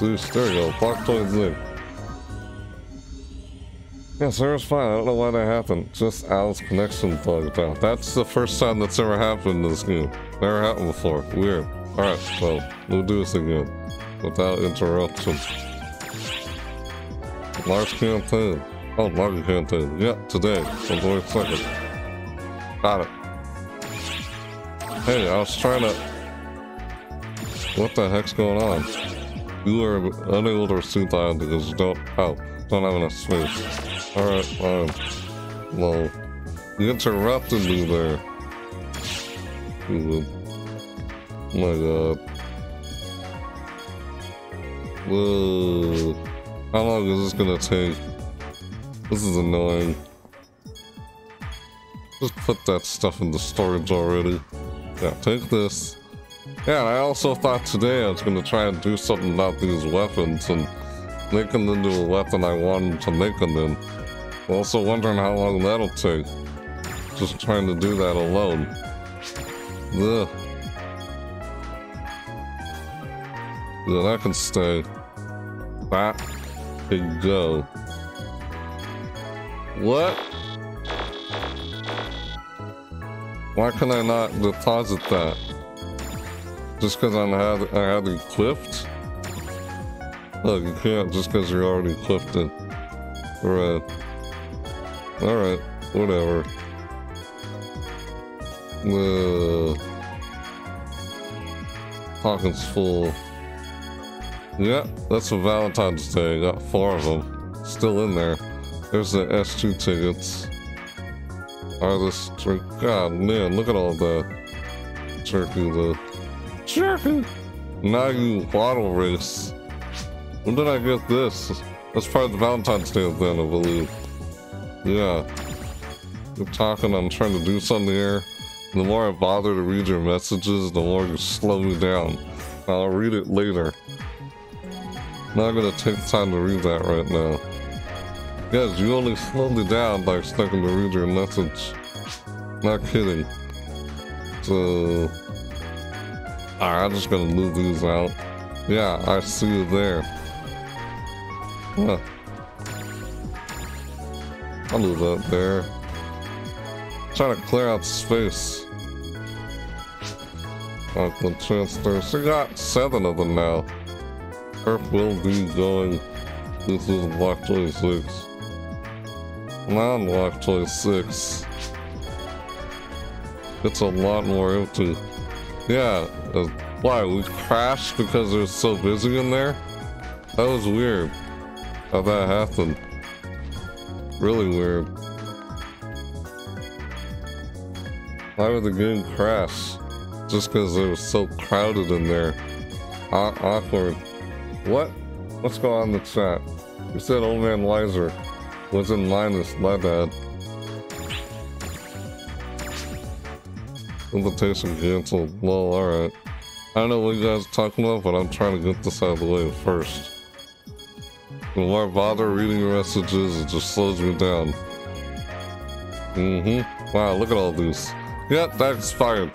There you go, block 26. Yeah, server's fine. I don't know why that happened. Just Al's connection bugged out. That's the first time that's ever happened in this game. Never happened before. Weird. Alright, so we'll do this again. Without interruption. Large campaign. Oh, large campaign. Yep, yeah, today. February 2nd. Got it. Hey, I was trying to... What the heck's going on? You are unable to receive the item because you don't have enough space. Alright, fine. Well, you interrupted me there. Oh my god. Whoa. How long is this gonna take? This is annoying. Just put that stuff into storage already. Yeah, take this. Yeah, and I also thought today I was going to try and do something about these weapons and make them into a weapon I wanted to make them in. I'm also wondering how long that'll take. Just trying to do that alone. Ugh. Yeah, that can stay. That can go. What? Why can I not deposit that? Just because I had equipped? Look, you can't just because you're already equipped it. Alright. Alright, whatever. Pocket's full. Yeah, that's for Valentine's Day. Got 4 of them. Still in there. There's the S2 tickets. Artist drink. God, man, look at all that. Jerky, the jerky! Nagu Waddle Race. When did I get this? That's part of the Valentine's Day event, I believe. Yeah. You're talking, I'm trying to do something here. The more I bother to read your messages, the more you slow me down. I'll read it later. Not gonna take time to read that right now. Yes, you only slow me down by expecting to read your message. Not kidding. So... Alright, I'm just gonna move these out. Yeah, I see you there. Huh. I'll move that there. Trying to clear out space. I can transfer. So you got 7 of them now. Earth will be going. This is block 26. Now I'm block 26. It's a lot more empty. Yeah. Why? We crashed because it was so busy in there? That was weird. How that happened. Really weird. Why would the game crash? Just because it was so crowded in there. Awkward. What? What's going on in the chat? You said Old Man Wiser was in minus, my bad. Invitation canceled. Lol, alright. I don't know what you guys are talking about, but I'm trying to get this out of the way first. The more I bother reading your messages, it just slows me down. Mm-hmm. Wow, look at all these. Yep, that expired.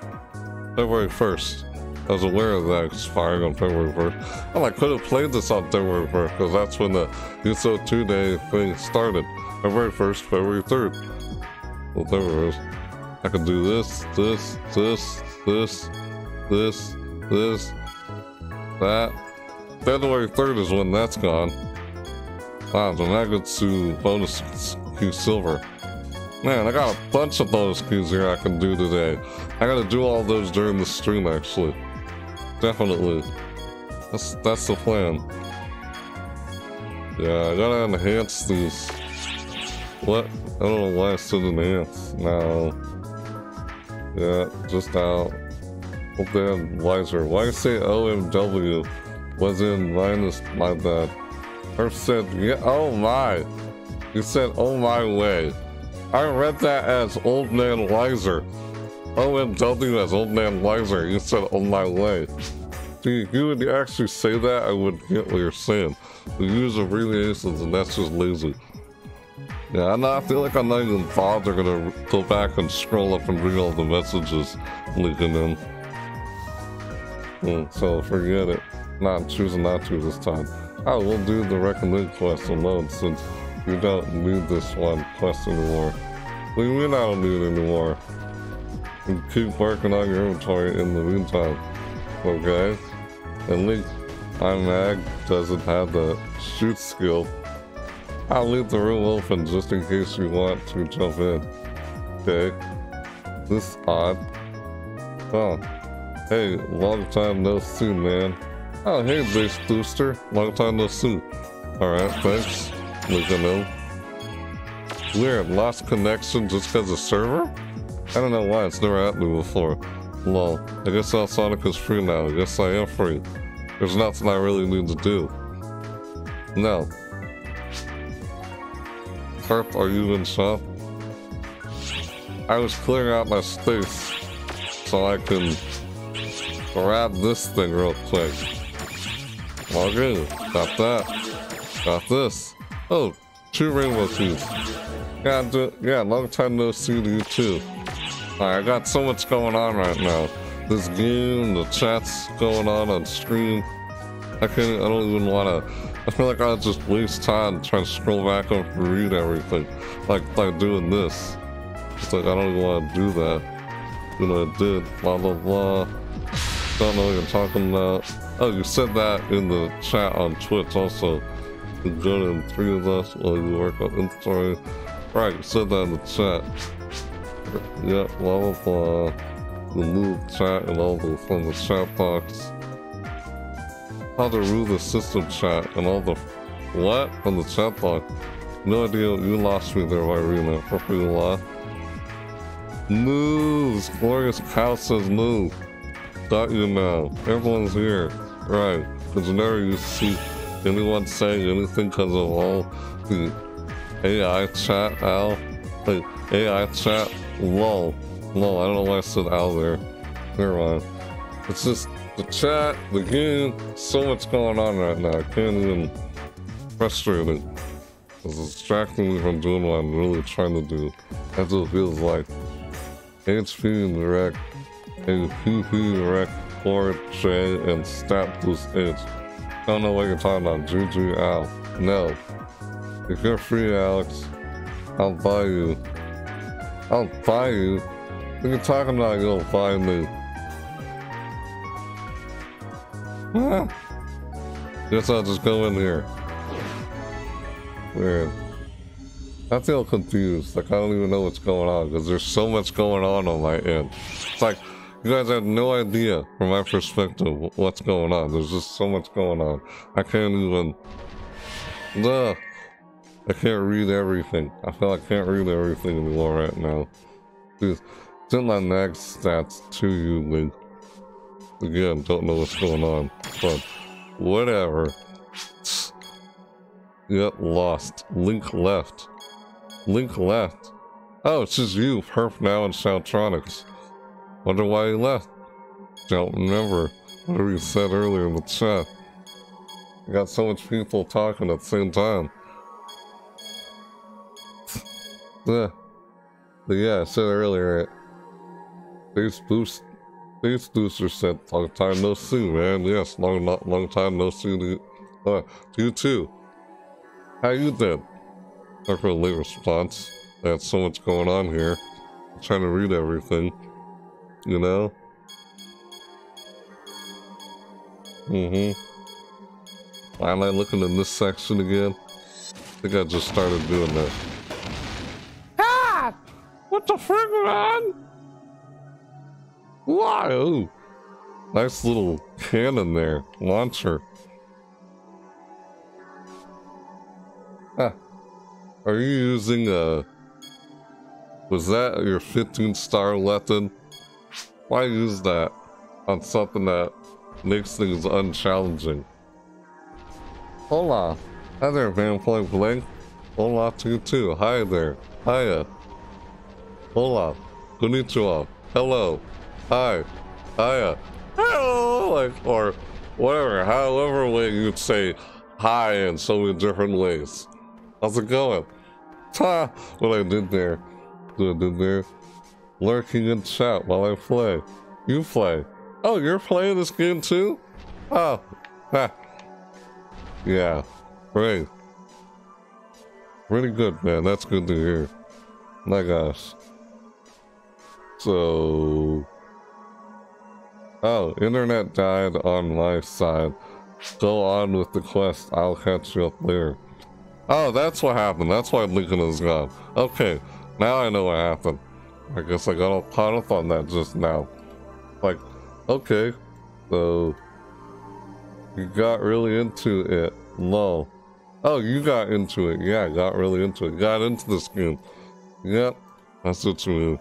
February 1st. I was aware of that expiring on February 1st. Well, I could have played this on February 1st, because that's when the PSO2 Day thing started. February 1st, February 3rd. Well, February 1st. I could do this, this, this, this, this, this, that. February 3rd is when that's gone. Wow, the Magatsu bonus key silver. Man, I got a bunch of bonus keys here I can do today. I gotta do all those during the stream, actually. Definitely. That's the plan. Yeah, I gotta enhance these. What? I don't know why I said enhance. No. Yeah, just now. Hope they had wiser. Why say OMW was in minus, my bad. Herb said, yeah, oh my. He said, oh my way. I read that as Old Man Wiser. OMW as Old Man Wiser. You said, oh my way. See, you would actually say that, I would get what you're saying. We use abbreviations and that's just lazy. Yeah, I feel like I'm not even bothered. They're gonna go back and scroll up and read all the messages leaking in. So forget it. I'm choosing not to this time. I will do the recommend quest alone since you don't need this one quest anymore. We mean I don't need it anymore. You keep working on your inventory in the meantime. Okay? At least iMag doesn't have the shoot skill. I'll leave the room open just in case you want to jump in. Okay? This is odd. Oh. Hey, long time no see, man. Oh, hey, Base Booster. Long time no see. Alright, thanks. Lilipan. Weird, lost connection just because of server? I don't know why, it's never at me before. Lol. I guess Alsonic is free now. I guess I am free. There's nothing I really need to do. No. Carp, are you in shop? I was clearing out my space so I can grab this thing real quick. Log in. Got that. Got this. Oh, 2 rainbow keys. Yeah, yeah, long time no see to you too. Alright, I got so much going on right now. This game, the chat's going on stream. I don't even wanna, I feel like I'll just waste time trying to scroll back up and read everything. Like by doing this. It's like, I don't even wanna do that. You know, I did, blah, blah, blah. Don't know what you're talking about. Oh, you said that in the chat on Twitch also. and Jonah and three of us while we work on inventory. Right, said that in the chat. Yep, blah blah blah. Remove chat and all the from the chat box. How to remove the system chat and all the what from the chat box? No idea. You lost me there, Irina. Properly lost. Moves. Glorious cow says move. Got you now. Everyone's here. Right. Because never you see anyone saying anything because of all the AI chat owl. Like AI chat. Lol. Lol. I don't know why I said owl there. Never mind. It's just the chat, the game. So much going on right now. I can't even. Frustrated. It's distracting me from doing what I'm really trying to do. That's what it feels like. HP Direct, APP Direct, Core J, and Stat Boost H. I don't know what you're talking about. GG Al. No. If you're free, Alex, I'll buy you. I'll buy you? If you're talking about, you'll buy me. Ah. Guess I'll just go in here. Weird. I feel confused. Like I don't even know what's going on because there's so much going on my end. It's like you guys have no idea from my perspective what's going on. There's just so much going on. I can't even. Ugh. I can't read everything. I feel I can't read everything anymore right now. Please send my next stats to you, Link. Again, don't know what's going on, but whatever. Yep, lost. Link left. Link left. Oh, it's just you, Herp Now, and Soundtronics. Wonder why he left. Don't remember. Whatever you said earlier in the chat. You got so much people talking at the same time. Yeah. But yeah, I said earlier. Face Booster said, long time no see, man. Yes, long time no see to you too. How you did? Sorry for the late response. I had so much going on here. I'm trying to read everything. You know? Why am I looking in this section again? I think I just started doing that. Ah! What the frick, man? Wow! Nice little cannon there. Launcher. Huh. Are you using a... Was that your 15-star weapon? Why use that on something that makes things unchallenging? Hola. Hi there, man. Blank Blank. Hola to you too. Hi there. Hiya. Hola. Konnichiwa. Hello. Hi. Hiya. Hello. Like, or whatever. However way you'd say hi in so many different ways. How's it going? Ha! What I did there. What I did there. Lurking in chat while I play. You play. Oh, you're playing this game too? Oh. Ha. Yeah. Great. Pretty good, man. That's good to hear. My gosh. So... Oh, internet died on my side. Go on with the quest. I'll catch you up later. Oh, that's what happened. That's why Lincoln is gone. Okay, now I know what happened. I guess I got all caught up on that just now. Like, okay, so you got really into it. No. Oh, you got into it. Yeah, I got really into it. Got into this game. Yep, that's what you mean.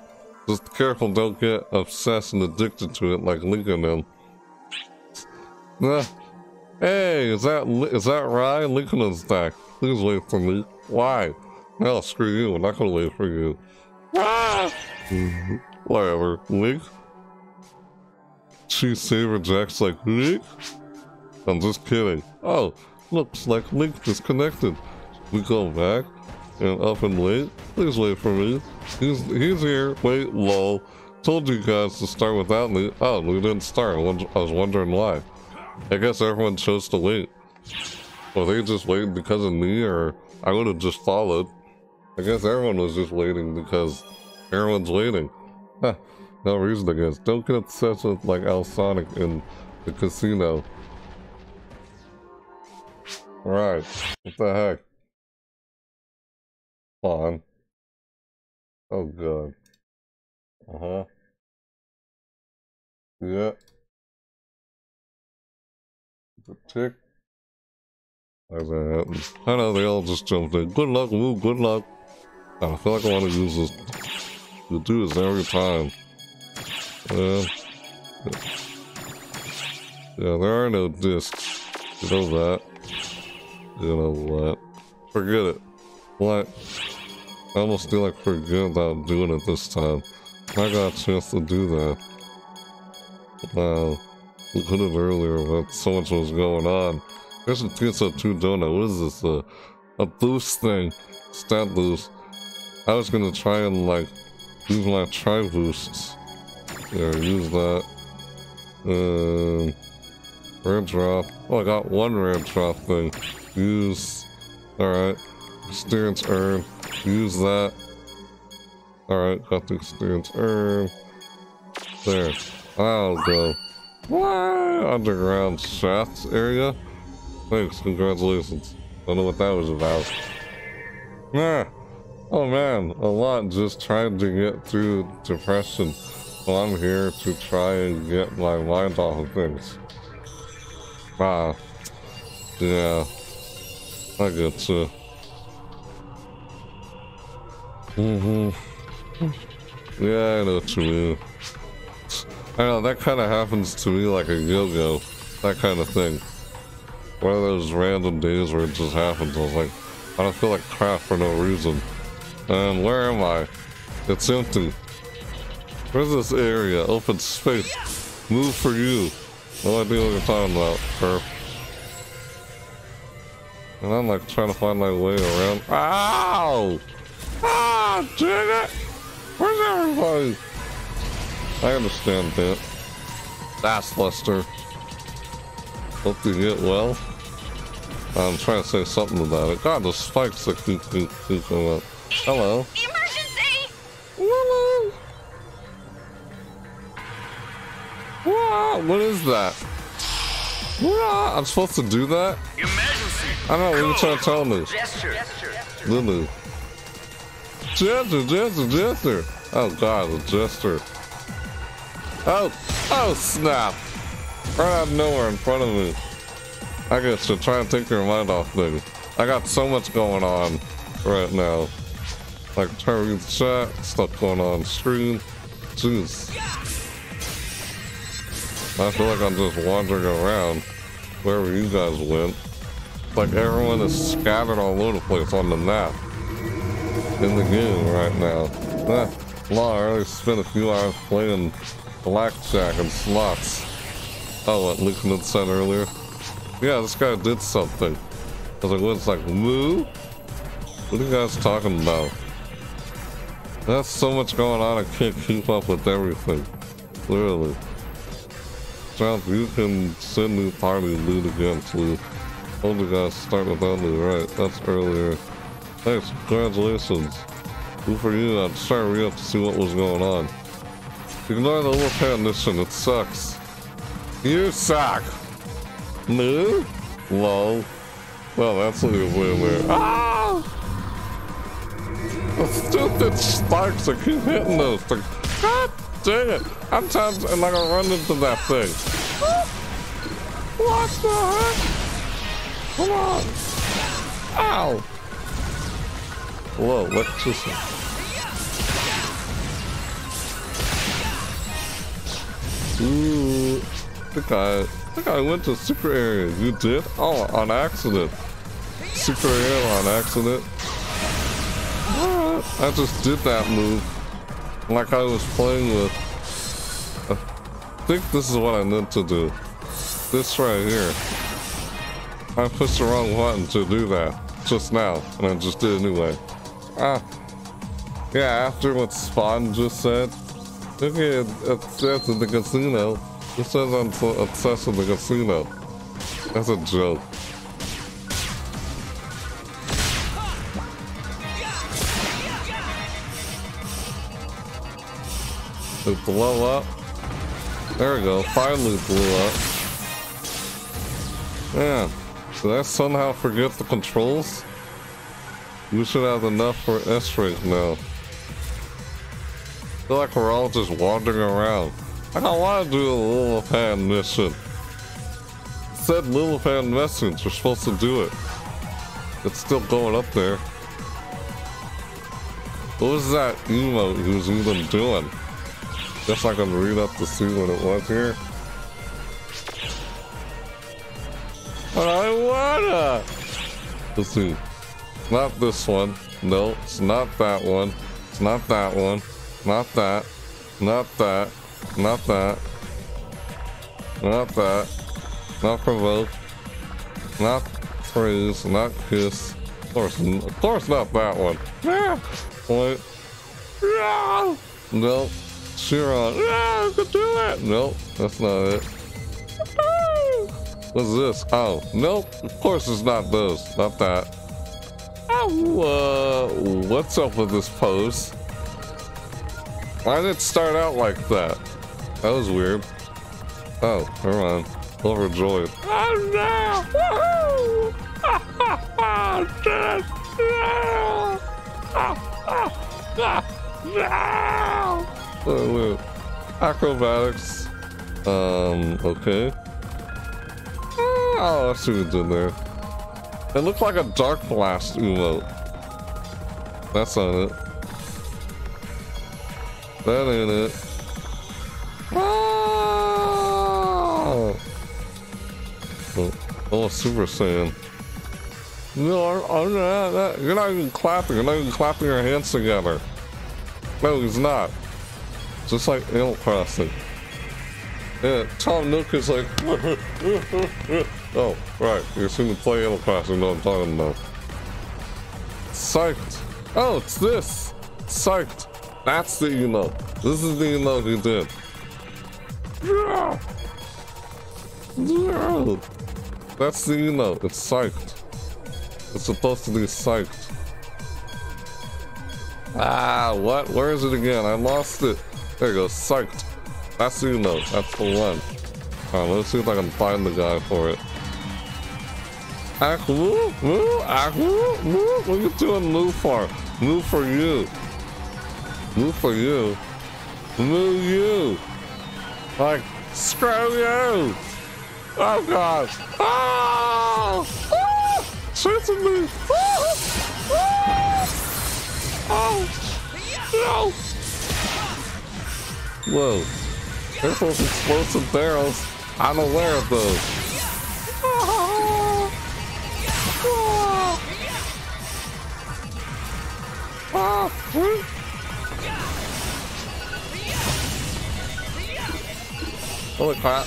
Just careful, don't get obsessed and addicted to it like Lincoln and. Nah. Hey, is that Rye? Lincoln is back. Please wait for me. Why? No, screw you. I'm not gonna wait for you. Ah! Whatever. Link? She saver Jack's like, Link? I'm just kidding. Oh, looks like Link disconnected. We go back and up and late. Please wait for me. He's here. Wait, lol. Told you guys to start without me. Oh, we didn't start. I was wondering why. I guess everyone chose to wait. Were they just waiting because of me, or I would have just followed? I guess everyone was just waiting because everyone's waiting. Huh, no reason, I guess. Don't get obsessed with like Alsonic in the casino. Right. What the heck? Come on. Oh, God. Uh-huh. Yeah. The tick. How's that happen? I know they all just jumped in. Good luck, Woo. Good luck. I feel like I want to use this. To do this every time. Yeah, there are no discs. You know that. You know what? Forget it. What? I almost feel like forget about doing it this time. I got a chance to do that. Wow. We could have earlier, but so much was going on. Here's a PSO2 donut. What is this? A boost thing. Stat boost. I was gonna try and, like, use my try boosts. Yeah, use that. Rare drop. Oh, I got one rare drop thing. Use. Alright. Experience earned. Use that. Alright, got the experience earned. There. I'll go. What? Underground shafts area? Thanks, congratulations. Don't know what that was about. Nah. Oh man, a lot just trying to get through depression. So I'm here to try and get my mind off of things. Wow. Yeah. I get you. Mm-hmm. Yeah, I know what you mean. I know, that kind of happens to me like a yo-yo. That kind of thing. One of those random days where it just happens. I was like, I don't feel like crap for no reason. And where am I? It's empty. Where's this area? Open space. Move for you. No idea what you're talking about, perp. And I'm like trying to find my way around. Ow! Ah, dang it! Where's everybody? I understand that. That's Luster. Hope you get well. I'm trying to say something about it. God, the spikes that keep going up. Hello. Emergency! Hello. Wow, what is that? Wow, I'm supposed to do that? Emergency! I don't know, what are you trying to tell me? Gesture. Lulu. Jester. Oh god, the jester. Oh snap! Right out of nowhere in front of me. I guess to try and take your mind off, baby. I got so much going on right now. Like trying to read the chat, stuff going on screen. Jeez. I feel like I'm just wandering around wherever you guys went. Like everyone is scattered all over the place on the map. In the game right now. Law, I already spent a few hours playing blackjack and slots. Oh, what Lincoln had said earlier. Yeah, this guy did something. I was like, what? It's like, moo? What are you guys talking about? That's so much going on, I can't keep up with everything. Literally. John, you can send me party loot again, please. Oh, you guys start without me, right? That's earlier. Thanks, congratulations. Good for you. I'm trying to read up to see what was going on. Ignore the overpad mission, it sucks. You suck! Moo? Lol. Well, that's what you're doing there. Ah! The stupid sparks that keep hitting those things. God dang it! I'm tired and like I run into that thing. What the heck? Come on! Ow! Whoa, let's just... Ooh, I think I went to secret area. You did? Oh, on accident. Secret area on accident. What? I just did that move. Like I was playing with. I think this is what I meant to do. This right here. I pushed the wrong button to do that just now, and I just did it anyway. Ah, yeah, after what Spawn just said, okay, it says in the casino. It says I'm so obsessed with the casino. That's a joke. It blew up. There we go, finally blew up. Yeah, Did I somehow forget the controls? We should have enough for S-Rank now. I feel like we're all just wandering around. I don't want to do a Lilipan mission. It said Lilipan message, we're supposed to do it. It's still going up there. What was that emote he was even doing? Guess I can read up to see what it was here. But I wanna! Let's see. Not this one. No, it's not that one. It's not that one. Not that. Not that. Not that. Not that. Not provoke. Not praise. Not kiss. Of course not that one. Wait. No! Nope. Chiron. No, I could do it! Nope, that's not it. What's this? Oh, nope. Of course it's not those. Not that. Oh, what's up with this pose? Why did it start out like that? That was weird. Oh, never mind. Overjoyed. Oh no! Woohoo! No! Acrobatics. Okay. Oh, I see what's in there. It looked like a Dark Blast emote. That's on it. That ain't it. Oh, oh Super Saiyan. No, I'm not. You're not even clapping. You're not even clapping your hands together. No, he's not. Just like Animal Crossing. Yeah, Tom Nook is like, oh, right, you're soon to play Animal Crossing, no, I'm talking about. Psyched. Oh, it's this. Psyched. That's the emote. This is the emote he did. That's the emote. It's psyched. It's supposed to be psyched. Ah, what? Where is it again? I lost it. There you go. Psyched. That's the emote. That's the one. Alright, let's see if I can find the guy for it. Akwu? Woo? Akwu? Woo? What are you doing move for? Move for you. Move for you. Move you. Like, screw you. Oh god. Oh! Oh! Chasing me. Oh! Oh! No! Whoa. There's those explosive barrels. I'm aware of those. Oh. Oh. Oh. Holy crap.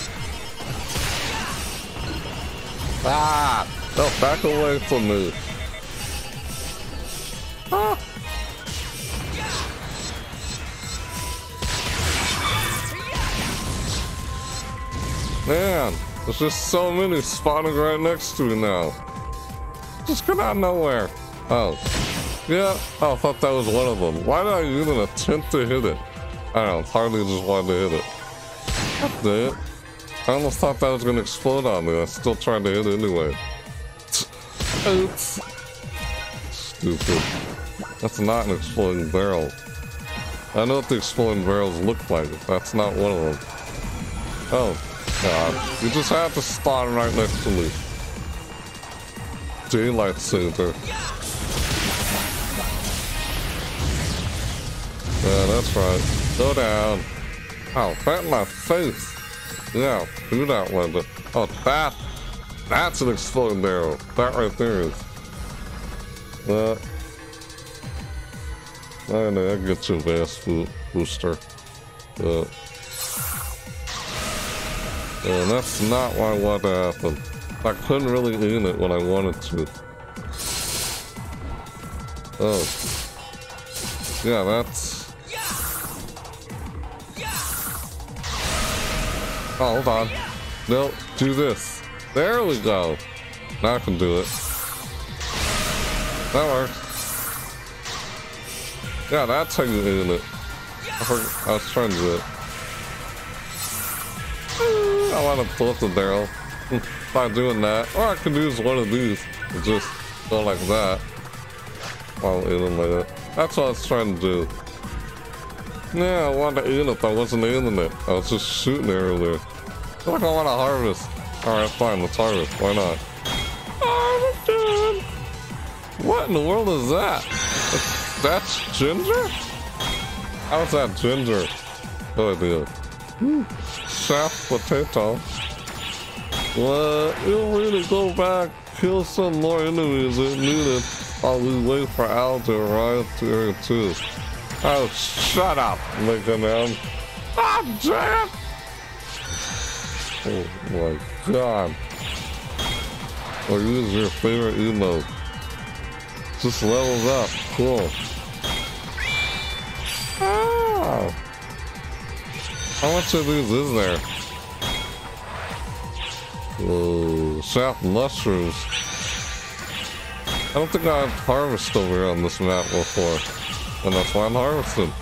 Ah! No, back away from me. Ah. Man, there's just so many spawning right next to me now. Just come out of nowhere. Oh. Yeah. Oh, I thought that was one of them. Why did I even attempt to hit it? I don't know, hardly just wanted to hit it. Did it? I almost thought that was gonna explode on me. I still tried to hit it anyway. Oops. Stupid. That's not an exploding barrel. I know what the exploding barrels look like. That's not one of them. Oh. God, you just have to spawn right next to me. Daylight Saber. Yeah, that's right. Go down. Ow, that in my face. Yeah, do that, Linda. Oh, that's an exploding arrow. That right there is. I know, I get you, Vast Booster. And that's not what I wanted to happen. I couldn't really eat it when I wanted to. Oh. Yeah, that's... Oh, hold on. No, do this. There we go. Now I can do it. That works. Yeah, that's how you eat it. I was trying to do it. I want to pull up the barrel. by doing that. Or I could use one of these and just go like that while eating later. That's what I was trying to do. Yeah, I wanted to eat it, but I wasn't eating it. I was just shooting it earlier. It's like I want to harvest. Alright, fine, let's harvest. Why not? What in the world is that? That's ginger? How's that ginger? Oh dear. Shaft potato. What? You really go back, kill some more enemies if needed while we wait for Al to arrive here too. Oh, shut up, Lincoln M. Ah, damn! Oh my god. Or use your favorite emote. Just leveled up. Cool. Oh. How much of these is there? Whoa. Shaft mushrooms. I don't think I've harvested over here on this map before. And that's why I'm harvesting.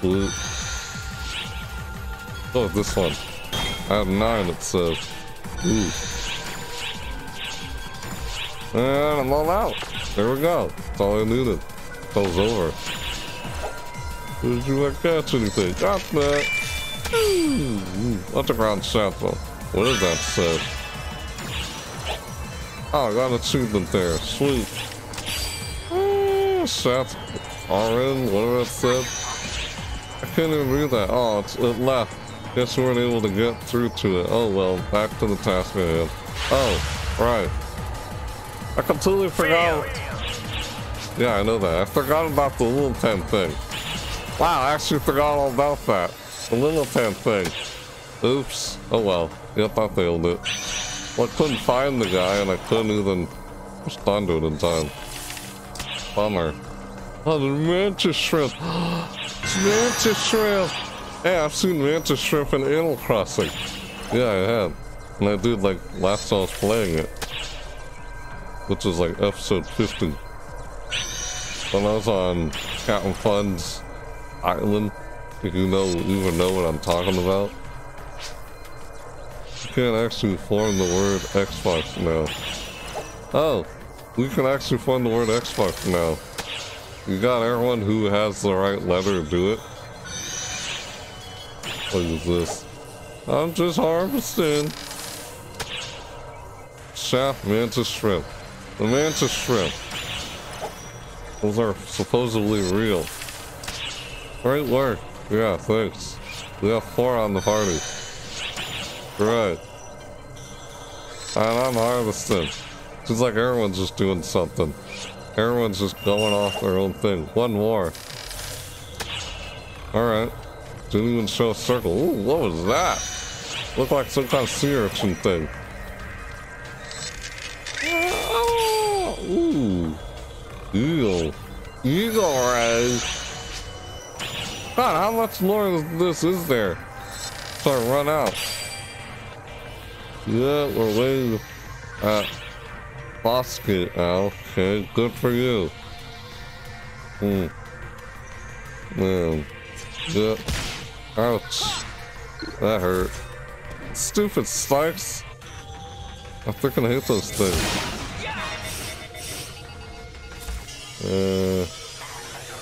Blue. Oh, this one. I have 9, it says. Ooh. And I'm all out. There we go. That's all I needed. It was over. Did you like catch anything? Got that. Underground sample. What does that say? Oh, I got an achievement there. Sweet. Shaft RN, whatever it said. I can't even read that. Oh, it left. Guess we weren't able to get through to it. Oh well, back to the task again. Oh, right. I completely forgot. Yeah, I know that. I forgot about the Lilipan thing. Wow, I actually forgot all about that. The Lilipan thing. Oops. Oh well. Yep, I failed it. Well, I couldn't find the guy, and I couldn't even respond to it in time. Bummer. Oh, the mantis shrimp. It's mantis shrimp. Hey, I've seen mantis shrimp in Animal Crossing. Yeah, I have. And I did like last time I was playing it. Which was like episode 50. When I was on Captain Fun's Island. If you know, even know what I'm talking about. You can't actually form the word Xbox now. Oh, we can actually form the word Xbox now. You got everyone who has the right letter to do it. What is this? I'm just harvesting. Shaft mantis shrimp. The mantis shrimp. Those are supposedly real. Great work. Yeah, thanks. We have 4 on the party. Right. And I'm harvesting. Seems like everyone's just doing something. Everyone's just going off their own thing. One more. Alright. Didn't even show a circle. Ooh, what was that? Looked like some kind of sea urchin thing. Ooh. Eagle. Eagle ray. God, how much more of this is there? So I run out. Yeah, we're waiting at Bosky. Okay, good for you. Hmm. Man. Yeah. Ouch. That hurt. Stupid spikes. I freaking hate those things.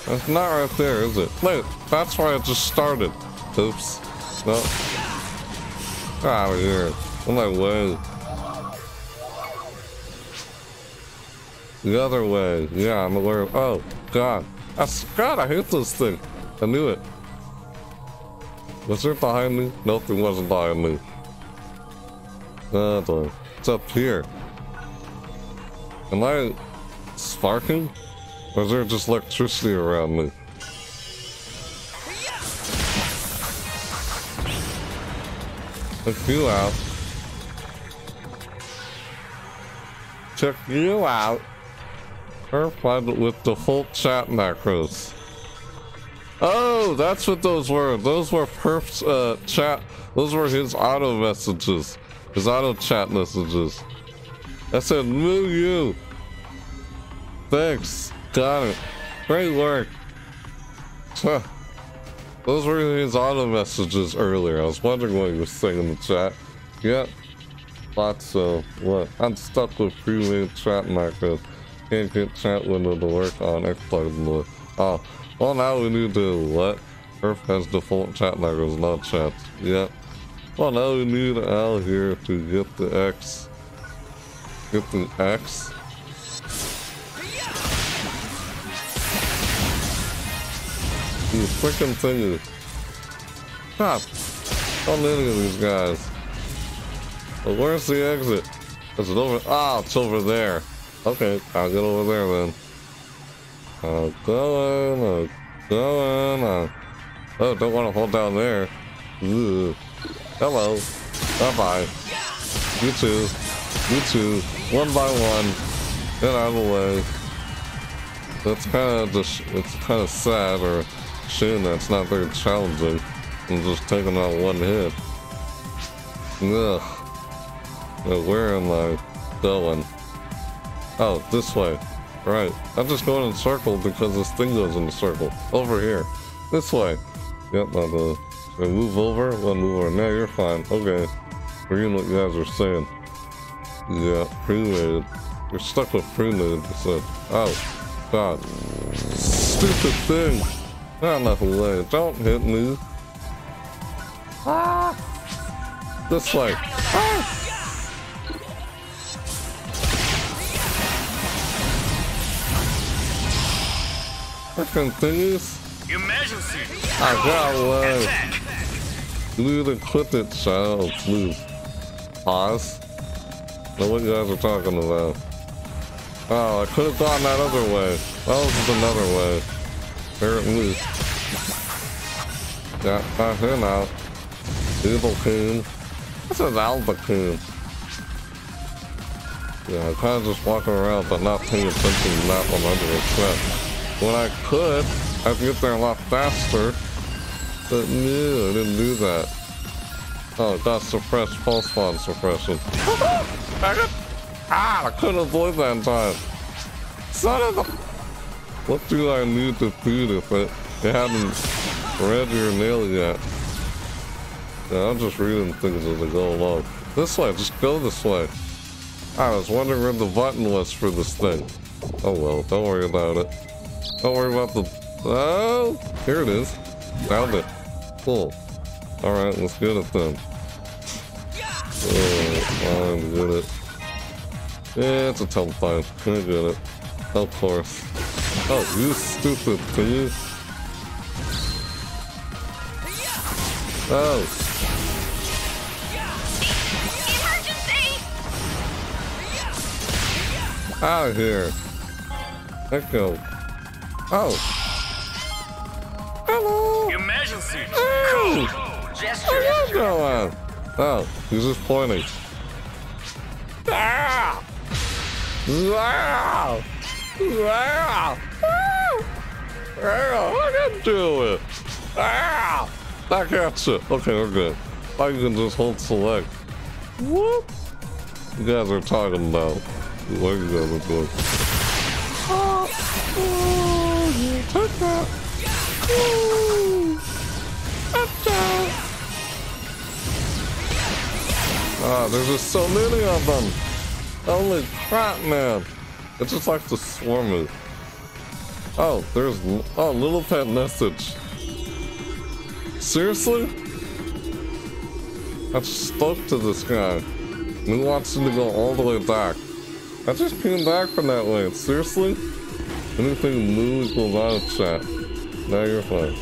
That's not right there, is it? Wait, that's why it just started. Oops. No. Get out of here. I'm like, wait. The other way. Yeah, I'm aware of. Oh, God. God, I hate this thing. I knew it. Was it behind me? Nope, it wasn't behind me. Oh, it's up here. Am I sparking? Or is there just electricity around me? Check you out. Check you out. Verified with default chat macros. Oh, that's what those were. Those were Perf's chat. Those were his auto messages. His auto chat messages. I said, moo you. Thanks. Got it. Great work. Huh. Those were his auto messages earlier. I was wondering what he was saying in the chat. Yep. box so what? I'm stuck with freeway trap markers. Can't get chat window to work on Xbox Blue. Oh, well now we need to what? Earth has default chat markers, not chats. Yep. Well now we need Al here to get the X. Get the X. These freaking things. Stop! Don't any of these guys. But where's the exit? Is it over? Ah, it's over there. Okay, I'll get over there then. I'm going. Oh, don't want to hold down there. Ugh. Hello. Bye-bye. You two. You two. One by one. Get out of the way. That's kind of just, it's kind of sad or shame that's not very challenging. I'm just taking out one hit. Ugh. Now where am I going? Oh, this way. Right. I'm just going in a circle because this thing goes in a circle. Over here. This way. Yep, now I move over, one move over. Now you're fine. Okay. We're hearing what you guys are saying. Yeah, pre-made. You're stuck with pre-made. So. Oh, God. Stupid thing. Not enough way. Don't hit me. Ah! This way. Ah! Continues. Emergency. I got one. You need to quit it, child. Please. Pause. Know what you guys are talking about. Oh, I could have gone that other way. That was just another way. Apparently. Yeah, I hear now. Evil coon. This is Alba coon. Yeah, I kind of just walking around, but not paying attention to that 100%. When I could, I could get there a lot faster, but no, I didn't do that. Oh, got suppressed pulse bond suppression. I couldn't avoid that in time. Son of a... What do I need to feed if it hadn't read your nail yet? Yeah, I'm just reading things as I go along. This way, just go this way. I was wondering where the button was for this thing. Oh well, don't worry about it. Don't worry about the... Oh! Here it is. Found it. Cool. Alright, let's get it then. Oh, I'm good at it. Yeah, it's a tough fight. I get it. Of course. Oh, you stupid thing. Oh! Emergency! Out of here. Echo. Oh. Hello. Emergency. Hey. Where's going? Oh, he's just pointing. Ah! Wow! Wow! I can do it. Ah! I got you. Okay, we're good. I can just hold select. What? You guys are talking about? What you guys are doing? Oh. Take that. Ah, there's just so many of them. Holy crap, man. It just likes to swarm me. Oh, there's... Oh, Lilipan message. Seriously? I just spoke to this guy. He wants him to go all the way back. I just came back from that way. Seriously? Anything new equals out of chat. Now you're fine.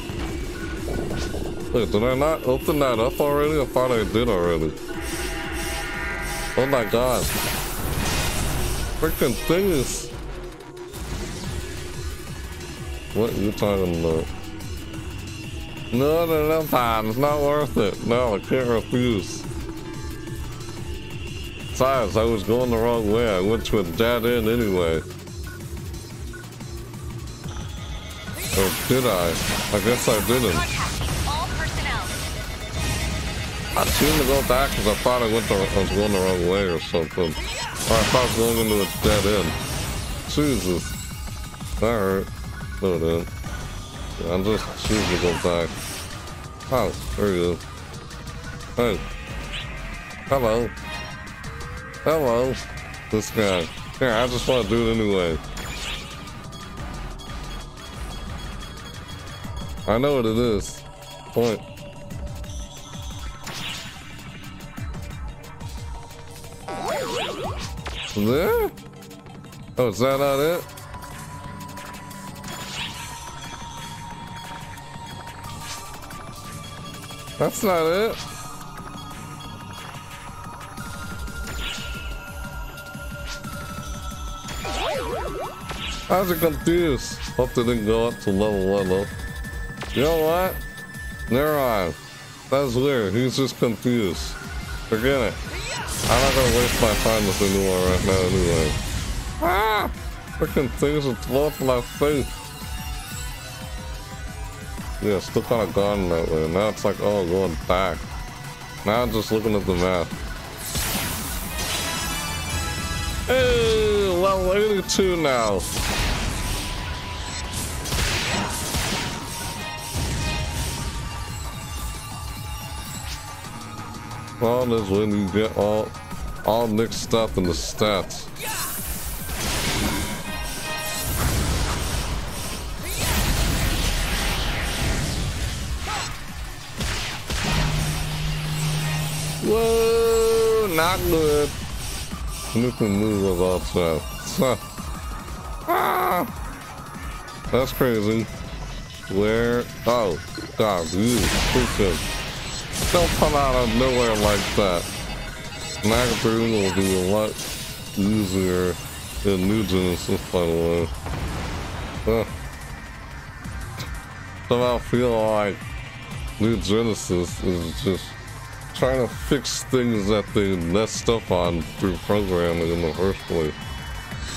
Wait, did I not open that up already? I thought I did already. Oh my god. Freaking thing is... What are you talking about? No, time. It's not worth it. No, I can't refuse. Besides, I was going the wrong way. I went to a dead end anyway. Or did I? I guess I didn't. I seemed to go back because I thought I was going the wrong way or something. Or I thought I was going into a dead end. Jesus. That hurt. No, it didn't. Yeah, I'm just choosing to go back. Oh, there you go. Hey. Hello. That wrong. This guy. Here, I just want to do it anyway. I know what it is. Point. There? Oh, is that not it? That's not it. I was confused. Hope they didn't go up to level 1 though. You know what? Never mind. That's weird. He's just confused. Forget it. I'm not gonna waste my time with anyone right now anyway. Ah! Freaking things are blowing up in my face. Yeah, still kind of gone that way. Now it's like, oh, going back. Now I'm just looking at the map. Hey, level 82 now. Fun is when you get all mixed up in the stats. Whoa, not good. You can move about that. Huh. Ah, that's crazy. Where? Oh, God, you stupid. Don't come out of nowhere like that. Magatsu will be a lot easier in New Genesis, by the way. Huh. Somehow feel like New Genesis is just trying to fix things that they messed up on through programming in the first place.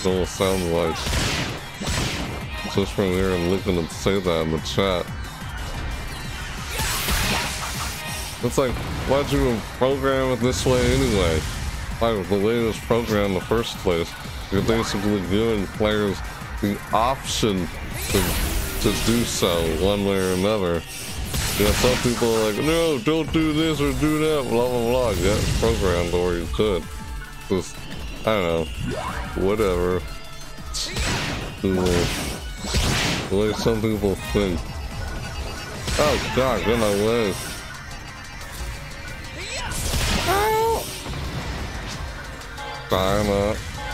So it sounds like. Just from here and looking and say that in the chat. It's like, why'd you program it this way anyway? Like the way it was programmed in the first place, you're basically giving players the option to do so one way or another. You know, some people are like, no, don't do this or do that, blah, blah, blah. You got programmed or you could. Just, I don't know, whatever. The way some people think. Oh God, get my way.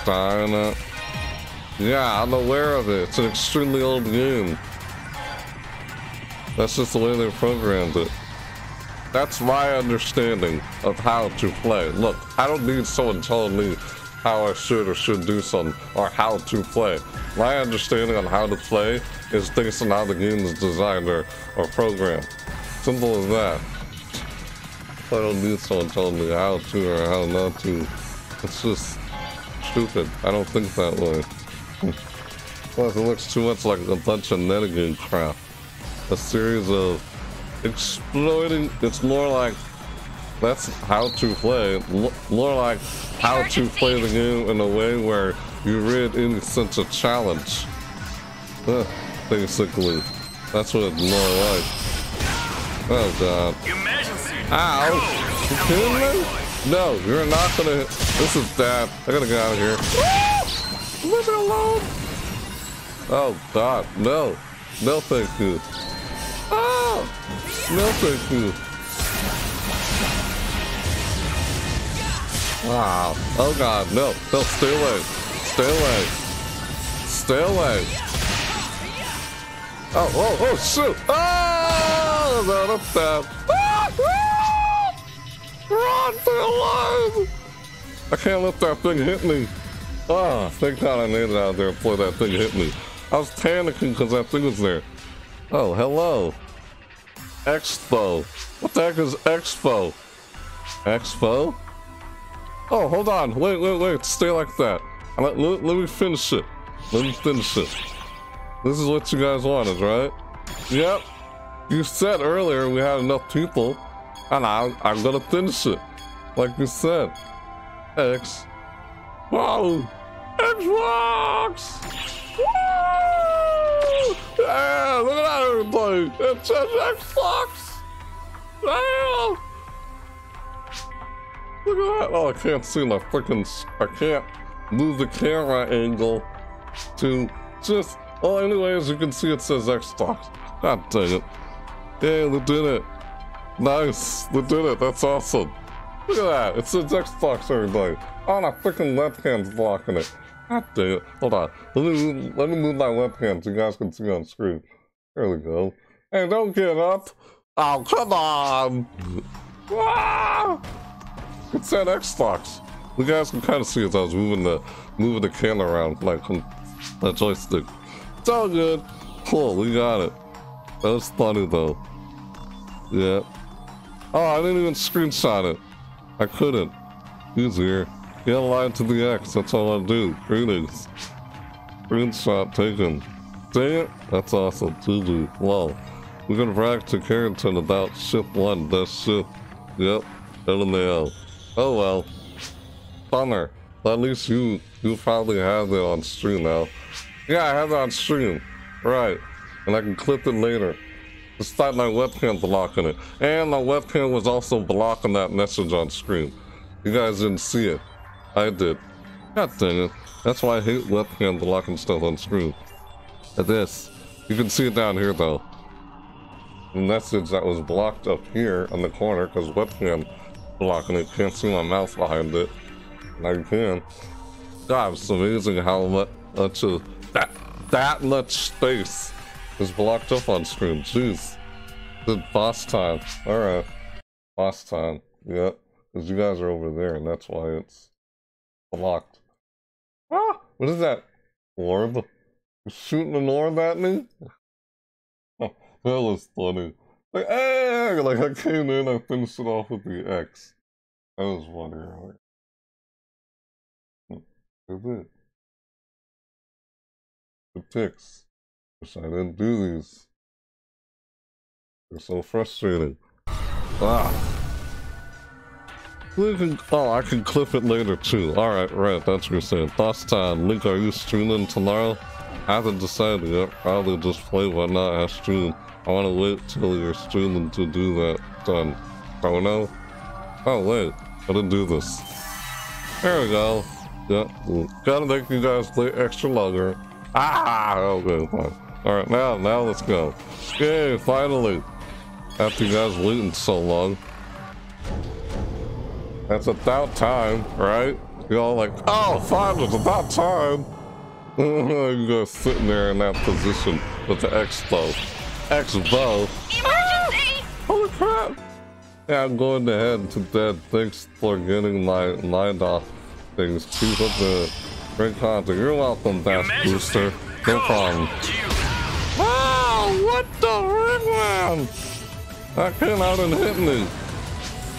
Dying up. Yeah, I'm aware of it. It's an extremely old game. That's just the way they programmed it. That's my understanding of how to play. Look, I don't need someone telling me how I should or shouldn't do something or how to play. My understanding on how to play is based on how the game is designed or programmed. Simple as that. I don't need someone telling me how to or how not to. It's just stupid. I don't think that way. Plus, it looks too much like a bunch of metagame crap. A series of exploiting. It's more like that's how to play. More like how to play the game in a way where you read any sense of challenge. Basically, that's what it's more like. Oh God! Ow! You kidding me? No, you're not gonna hit. This is bad. I gotta get out of here. Woo! Leave it alone. Oh God, no. No thank you. Oh! No thank you. Wow. Oh God, no. No, stay away. Stay away. Stay away. Oh, oh, oh, shoot. Oh! No, that's bad. Run for your life! I can't let that thing hit me. Ah, oh, thank God I made it out there before that thing hit me. I was panicking because that thing was there. Oh, hello. Expo. What the heck is Expo? Expo? Oh, hold on. Wait, wait, wait. Stay like that. Let me finish it. Let me finish it. This is what you guys wanted, right? Yep. You said earlier we had enough people. And I'm gonna finish it, like you said. X. Whoa! Xbox! Woo! Yeah, look at that, everybody! It says Xbox! Damn! Look at that! Oh, I can't see my freaking. I can't move the camera angle to just. Oh, anyway, as you can see, it says Xbox. God dang it. Hey, we did it. Nice. We did it. That's awesome. Look at that. It says Xbox, everybody. Oh, my freaking left hand's blocking it. God dang it. Hold on. Let me move my left hand so you guys can see on screen. There we go. Hey, don't get up. Oh, come on. Ah! It said Xbox. You guys can kind of see as I was moving the camera around like that joystick. It's all good. Cool, we got it. That was funny though. Yeah. Oh, I didn't even screenshot it. I couldn't. Easier. Yeah, line to the X. That's all I do. Greetings. Screenshot taken. Dang it. That's awesome. GG. Wow. We're gonna brag to Carrington about ship one. That's ship. Yep. LMAO. Oh well. Bummer. But at least you probably have it on stream now. Yeah, I have it on stream. Right. And I can clip it later. Despite my webcam blocking it. And my webcam was also blocking that message on screen. You guys didn't see it. I did. God dang it. That's why I hate webcam blocking stuff on screen. At this. You can see it down here though. The message that was blocked up here on the corner because webcam blocking it. Can't see my mouse behind it. Now you can. God, it's amazing how much of that much space is blocked up on screen. Jeez. It's boss time. Alright. Boss time. Yep. Because you guys are over there and that's why it's blocked. Ah! What is that? Orb? You're shooting an orb at me? Oh, that was funny. Like, hey! Like, I came in, I finished it off with the X. That was funny earlier. Good picks. Wish I didn't do these. They're so frustrating. Ah. Oh, I can clip it later too. Alright, right, that's what you're saying. Boss time. Link, are you streaming tomorrow? I haven't decided yet. Probably just play why not I stream. I want to wait till you're streaming to do that. Done. Oh no? Oh wait, I didn't do this. There we go. Yeah, gotta make you guys play extra longer. Ah, okay, fine. Alright, now let's go. Yay, finally. After you guys waiting so long. That's about time, right? You're all like, oh, finally, it's about time. You guys sitting there in that position with the X-Bow. X-Bow. Emergency! Holy crap. Yeah, I'm going to head to bed. Thanks for getting my mind off. Things. Keep up the great content. You're welcome, Bass Booster. No problem. Wow, what the ringworm? That came out and hit me.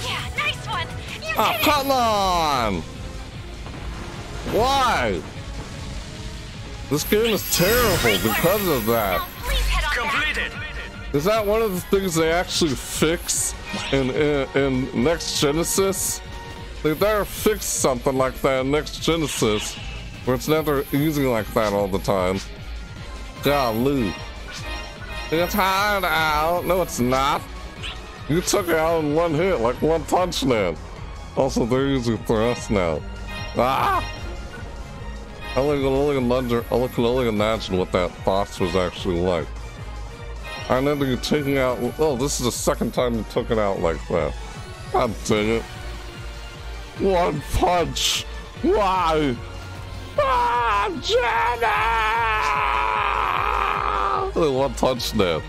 Yeah, nice one. You did it. Come on! Why? This game is terrible because of that. Completed. Is that one of the things they actually fix in Next Genesis? They better fix something like that in Next Genesis, where it's never easy like that all the time. Golly. It's hard out. No, it's not. You took it out in one hit, like one punch man. Also, they're easy for us now. Ah! I can only imagine what that boss was actually like. I remember you taking out... Oh, this is the second time you took it out like that. God dang it. One punch. Why? Ah, Jenna! The one punch now.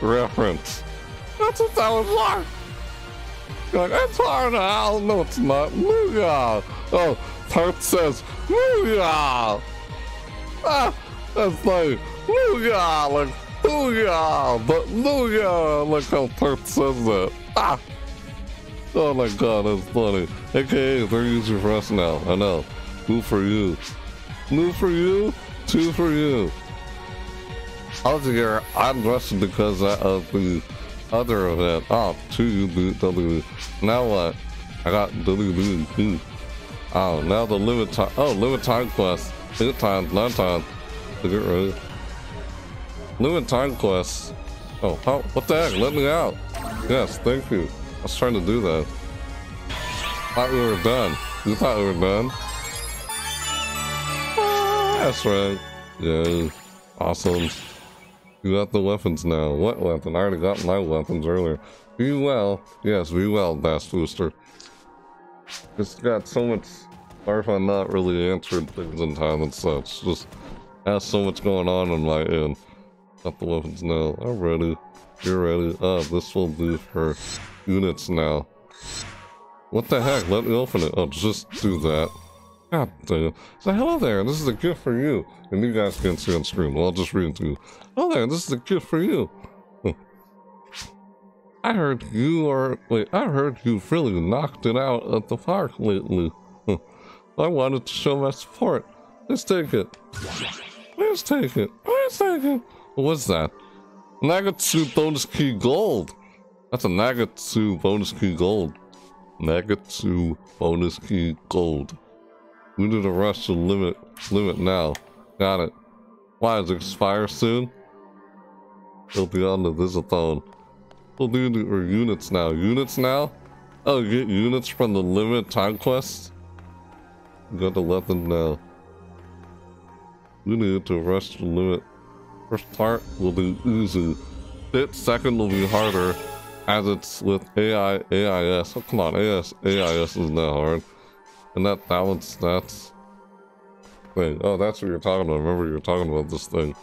Reference. That's what that was like. You're like, it's hard out. No, it's not. Mooyah. Oh, Tart says, Mooyah. Ah, that's like, Mooyah. Like, Mooyah. But Mooyah. Like how Tart says that. Ah. Oh my god, that's funny. AKA, they're using for us now. I know. Who for you? New for you? Two for you. Out here, I'm rushing because of the other event. Oh, 2UW. Now what? I got WWQ. Oh, now the limit time. Oh, limit time quest. 8 times, 9 times. To get ready. Limit time quest. Oh, what the heck? Let me out. Yes, thank you. I was trying to do that. Thought we were done. You thought we were done? That's right. Yay. Awesome. You got the weapons now. What weapon? I already got my weapons earlier. Be well. Yes, be well, Bass Booster. Just got so much... Sorry if I'm not really answering things in time and such. Just has so much going on my end. Got the weapons now. I'm ready. You're ready. Oh, this will be for units now. What the heck? Let me open it. I'll just do that. God damn. So hello there, this is a gift for you. And you guys can't see on screen, well, I'll just read it to you. Hello there, this is a gift for you. I heard you are... Wait, I heard you've really knocked it out at the park lately. I wanted to show my support. Let's take it. Let's take it. Let's take it. What's that? Magatsu bonus key gold. That's a Magatsu bonus key gold. Magatsu bonus key gold. We need a rush to limit now. Got it. Why, does it expire soon? It'll be on the Visiphone. We'll do it for units now. Units now? Oh, get units from the limit time quest? You got to let them know. We need to rush to limit. First part will be easy. Bit second will be harder, as it's with AI, AIS. Oh, come on, AIS, AIS is not hard. And that balance stats thing. Oh, that's what you're talking about. Remember, you're talking about this thing.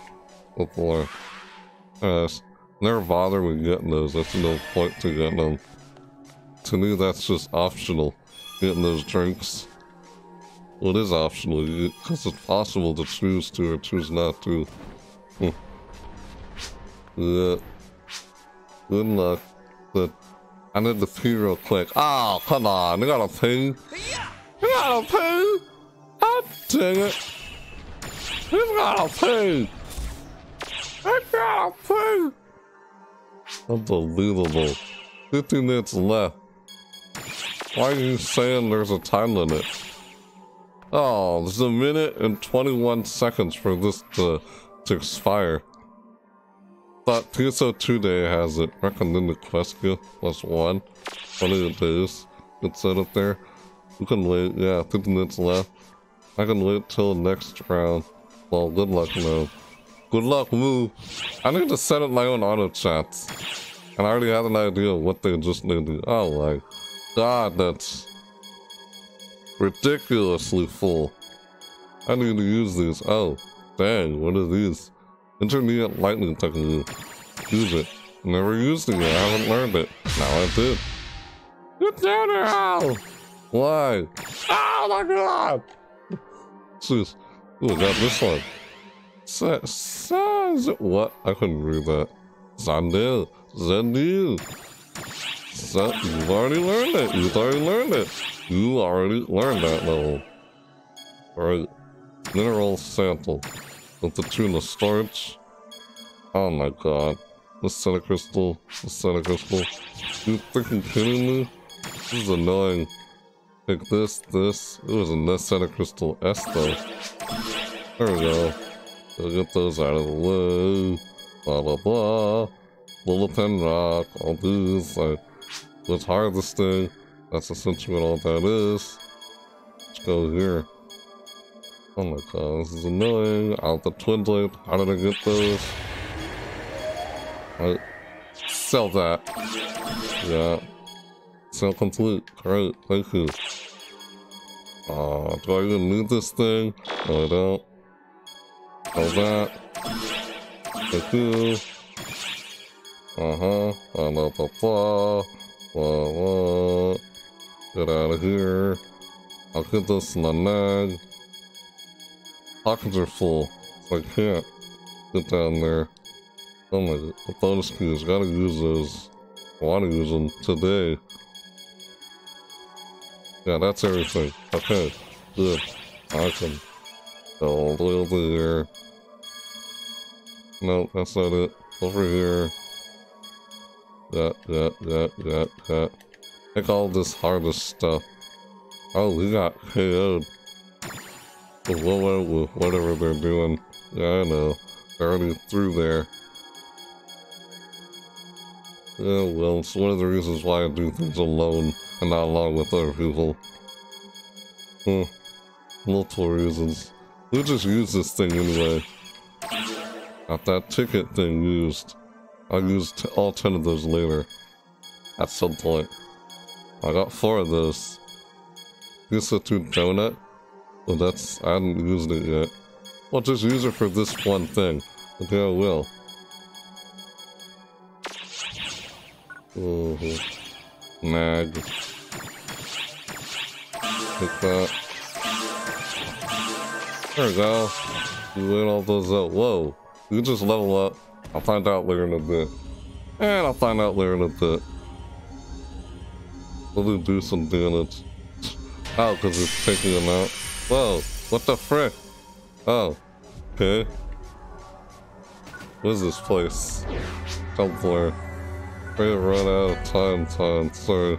Oh boy. Never bother with getting those. That's no point to getting them. To me, that's just optional. Getting those drinks. Well, it is optional, because it's possible to choose to or choose not to. Yeah. Good luck. But I need to pee real quick. Oh, come on. You gotta pee? You gotta pee? Oh, dang it. You gotta pee. You gotta pee. Unbelievable. 50 minutes left. Why are you saying there's a time limit? Oh, there's a minute and 21 seconds for this to expire. Thought PSO2 Day has it. Recommend the quest gift +1. 20 days. It's set up there. You can wait. Yeah, 50 minutes left. I can wait till next round. Well, good luck, man. Good luck, Moo. I need to set up my own auto chats. And I already had an idea of what they just need to do. Oh my god, that's... ridiculously full. I need to use these. Oh, dang, what are these? Intermediate lightning technique. Use it. Never used it yet. I haven't learned it. Now I did. Get down there, Al! Why? Oh my god! Jeez. Ooh, I got this one. Says it what? I couldn't read that. Zondeel. Zondeel. You've already learned it. You've already learned it. You already learned that level. Alright. Mineral sample. With the tuna storage. Oh my god. Meseta crystal. Meseta crystal. You freaking kidding me? This is annoying. Take this. It was a Meseta crystal S though. There we go. We'll get those out of the way. Blah blah blah. Lilipan rock. All these. Let's harvest this thing. That's essentially what all that is. Let's go here. Oh my god, this is annoying. Out the twin blade. How did I get those? Right. Sell that. Yeah. Sell complete. Great, thank you. Do I even need this thing? No, I don't. Sell that. Thank you. Uh-huh. Blah, blah, blah. Blah, blah. Get out of here. I'll get this in the mag. Pockets are full, so I can't get down there. Oh my god, the bonus keys, gotta use those. I wanna use them today. Yeah, that's everything. Okay, good. I can go all the way over here. No, that's not it. Over here. That. Take all this harvest stuff. Oh, we got KO'd. Whatever they're doing. Yeah, I know. They're already through there. Yeah, well, it's one of the reasons why I do things alone. and not along with their approval. Multiple reasons. We'll just use this thing anyway. Got that ticket thing used. I'll use all 10 of those later. At some point. I got 4 of those. Visiphone donut? Well, that's... I haven't used it yet. Well, just use it for this one thing. Okay, I will. Nag. Take that. There we go. You win all those out. Whoa. You just level up. I'll find out later in a bit. We'll do some damage. Oh, because it's taking them out. Whoa. What the frick? Oh. Okay. What is this place? Jump floor. We're gonna run out of time, sorry.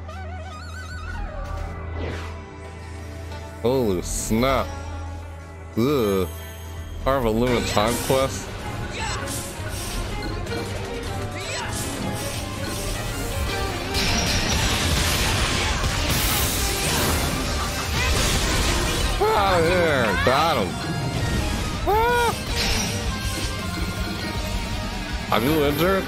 Holy snap! Ugh. Part of a limited time quest? Out of here! Got him! Ah. Are you injured?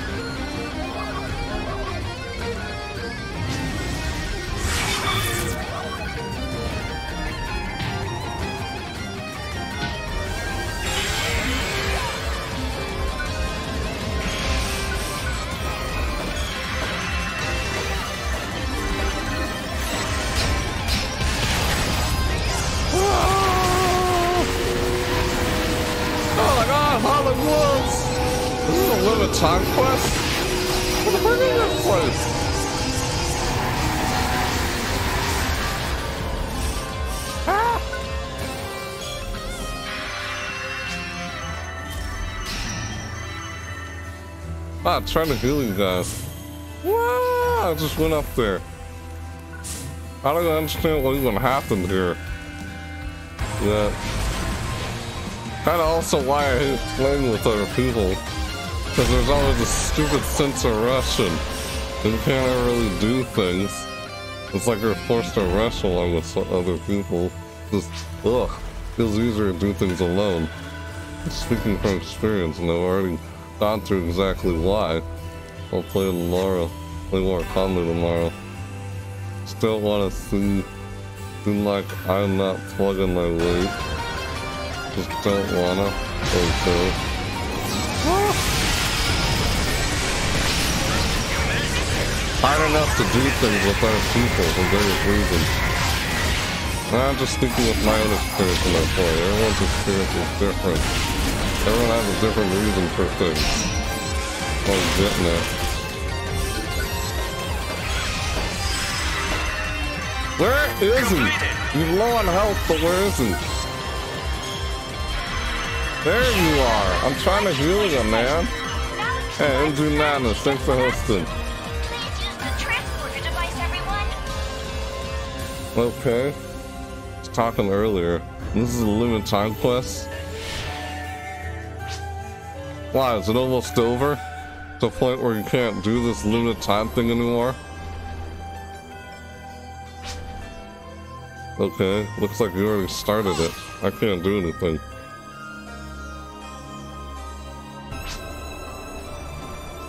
Time quest? What the fuck is this place? Ah! I'm trying to heal you guys. Wow, I just went up there. I don't understand what even happened here. Yeah. Kinda also why I hate playing with other people. Because there's always a stupid sense of rushing. You can't really do things. It's like you're forced to rush along with other people. Just, ugh. Feels easier to do things alone. Speaking from experience, and I've already gone through exactly why. I'll play tomorrow. Play more calmly tomorrow. Still want to see. Seem like I'm not plugging my weight. Just don't wanna. Okay. Hard enough to do things with other people for various reasons. I'm just thinking of my own experience in that play. Everyone's experience is different. Everyone has a different reason for things. I'm getting it. Where is he? You're low on health, but where is he? There you are! I'm trying to heal you, man! Hey, MG Nana, thanks for hosting. Okay. I was talking earlier. This is a limited time quest. Why, is it almost over? To the point where you can't do this limited time thing anymore? Okay, looks like you already started it. I can't do anything.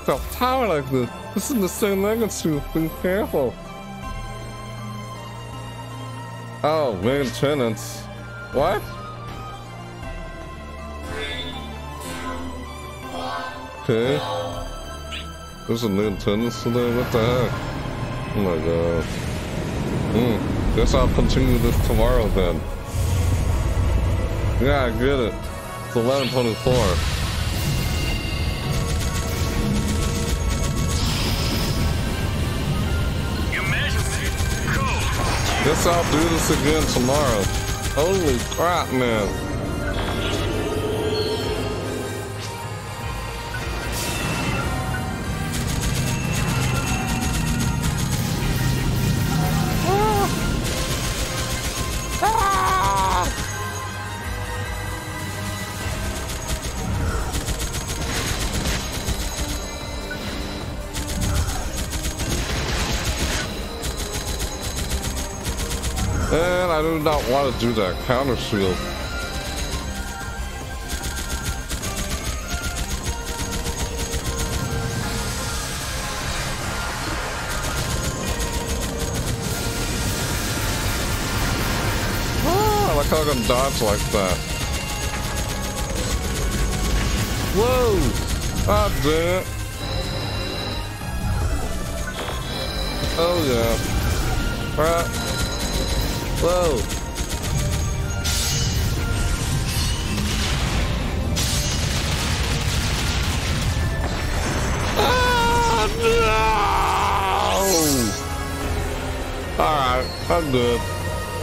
The power like this! This is the same magnitude, be careful! Oh, maintenance. What? Okay. There's a maintenance today? What the heck? Oh my god. Guess I'll continue this tomorrow then. Yeah, I get it. It's 11:24. Guess I'll do this again tomorrow. Holy crap, man. Ah. Ah. Man, I do not want to do that counter shield. Ah, I like how I can dodge like that. Whoa! I did it. Oh yeah. Right. Whoa! Ah, no! Alright, I'm good. I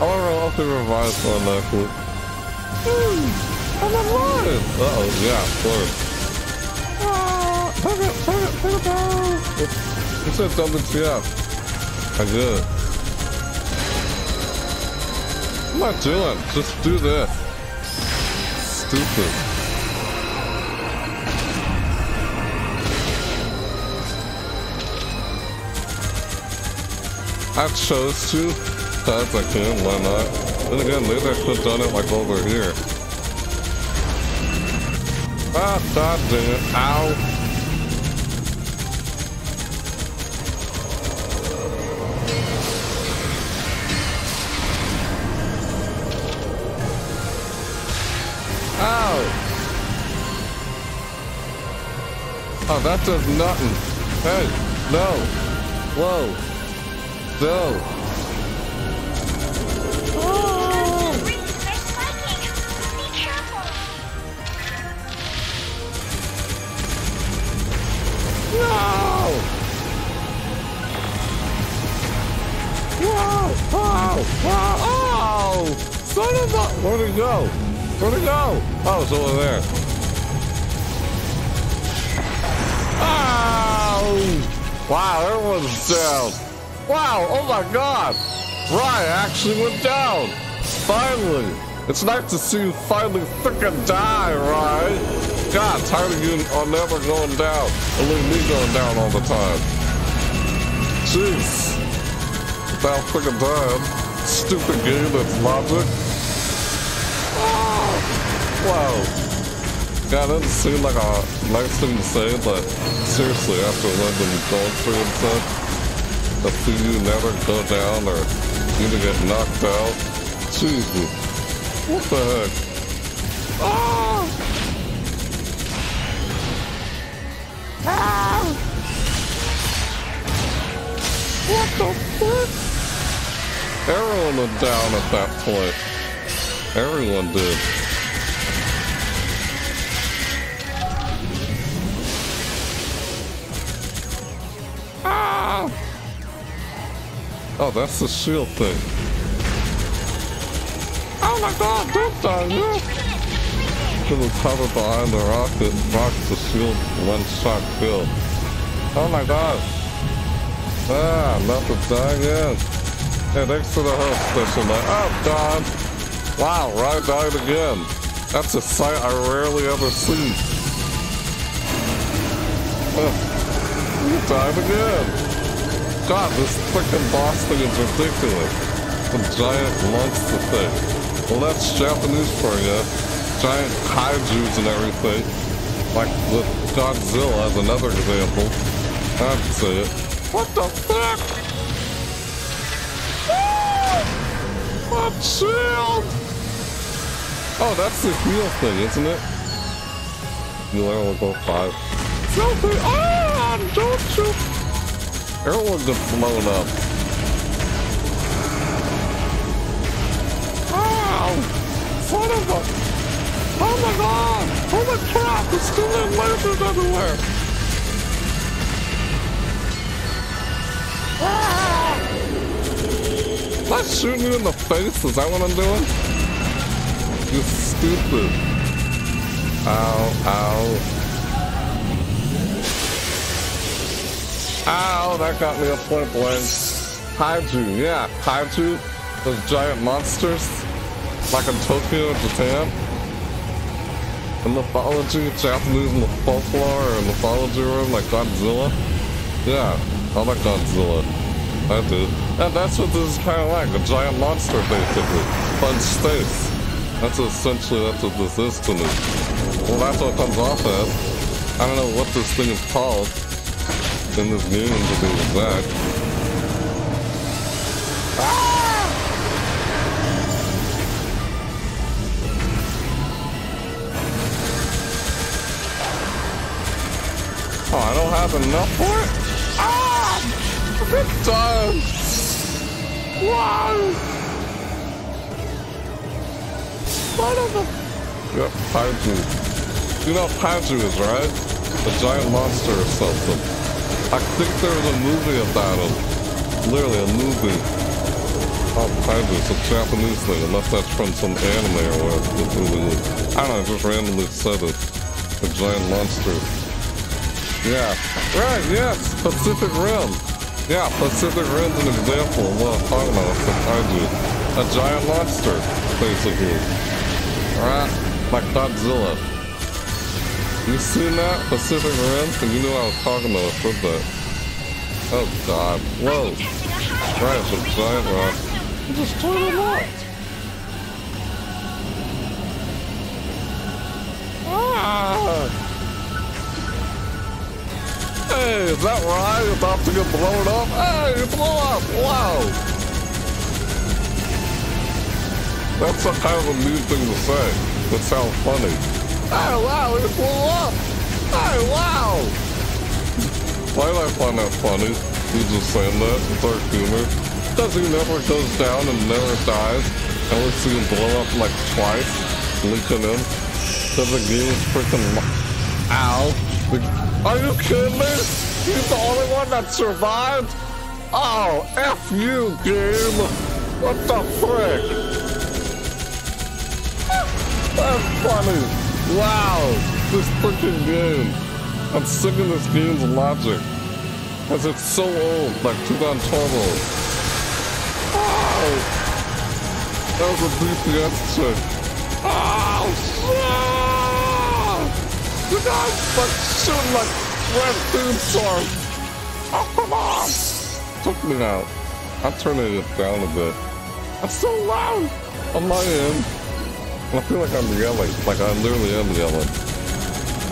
want to revive one that quick. I'm alive! Uh-oh, yeah, of course. Ah, take it down! It's a WTF. I did it. What am I doing? Just do this. Stupid. I chose to, because I can, why not? Then again, later I could have done it like over here. Ah, god damn it. Ow. Oh, that does nothing. Hey, no. Whoa. No. Oh. Be careful. No. Whoa. Whoa. Whoa. Oh. Son of a. Where'd it go? Where'd it go? Oh, it's over there. Wow, everyone's down. Wow, oh my god. Rye actually went down. Finally. It's nice to see you finally frickin' die, Rye. God, tired of you are never going down. And leave me going down all the time. Jeez. Without frickin' dying. Stupid game, that's logic. Oh. Wow. Yeah, it doesn't seem like a nice thing to say, but seriously, after what you've gone through and stuff, to see you never go down or you to get knocked out, Jesus, what the heck? Oh! Ah! What the fuck? Everyone went down at that point. Everyone did. Oh, that's the shield thing. Oh my god, that time, yeah! It was covered behind the rocket, rocks the shield, one shot kill. Oh my god. Ah, I'm about to die again. Hey, thanks to the host station. Oh god! Wow, Rye died again. That's a sight I rarely ever see. You died again. God, this frickin' boss thing is ridiculous. The giant monster thing. Well, that's Japanese for you. Giant kaijus and everything. Like the Godzilla as another example. I have to say it. What the fuck? Ah! I'm chilled! Oh, that's the heal thing, isn't it? You level go 5. Something on, don't you? Everyone got blown up. Wow! Son of a... Oh my god! Oh my crap! There's still that lasers everywhere! Ah! Am I shooting you in the face? Is that what I'm doing? You're stupid. Ow, ow. Ow, that got me a point blank. Kaiju, yeah, kaiju, those giant monsters, like in Tokyo, Japan. In mythology, Japanese folklore or mythology room, like Godzilla. Yeah, I like Godzilla. That is. And that's what this is kind of like, a giant monster basically. Fudge space. That's essentially, that's what this is to me. Well, that's what it comes off as. I don't know what this thing is called in this game to be exact. Ah! Oh, I don't have enough for it? Ah! Big time! Wow! What of the... Yep, Kaiju. You know what Kaiju is, right? A giant monster or something. I think there was a movie about him. Literally, a movie. Oh, Kaiju, it's a Japanese thing, unless that's from some anime or whatever. I don't know, I just randomly said it. A giant monster. Yeah, right, yes, Pacific Rim. Yeah, Pacific Rim's an example of what I'm talking about, it's a kaiju. A giant monster, basically. Alright, like Godzilla. You seen that, Pacific Rim? And you knew what I was talking about, I said that. Oh god, whoa. Right, it's a giant rock. You just turned it up. Ah! Hey, is that right? You're about to get blown up? Hey, you blow up! Wow! That's a kind of a mean thing to say. That sounds funny. Hey, wow, you blew up! Hey, wow! Why do I find that funny? You just saying that? It's our humor. Because he never goes down and never dies. I only see him blow up like twice. Linking him. Because the game is freaking... Ow! Are you kidding me? He's the only one that survived? Oh, F you, game! What the frick? That's funny! Wow! This freaking game! I'm sick of this game's logic. Because it's so old, like 2012 old. Oh! That was a BTS trick. Oh, shit! You guys like shooting like red food swords. Oh, come on! Took me out. I'm turning it down a bit. I'm so loud! I'm not in. I feel like I'm yelling. Like I literally am yelling.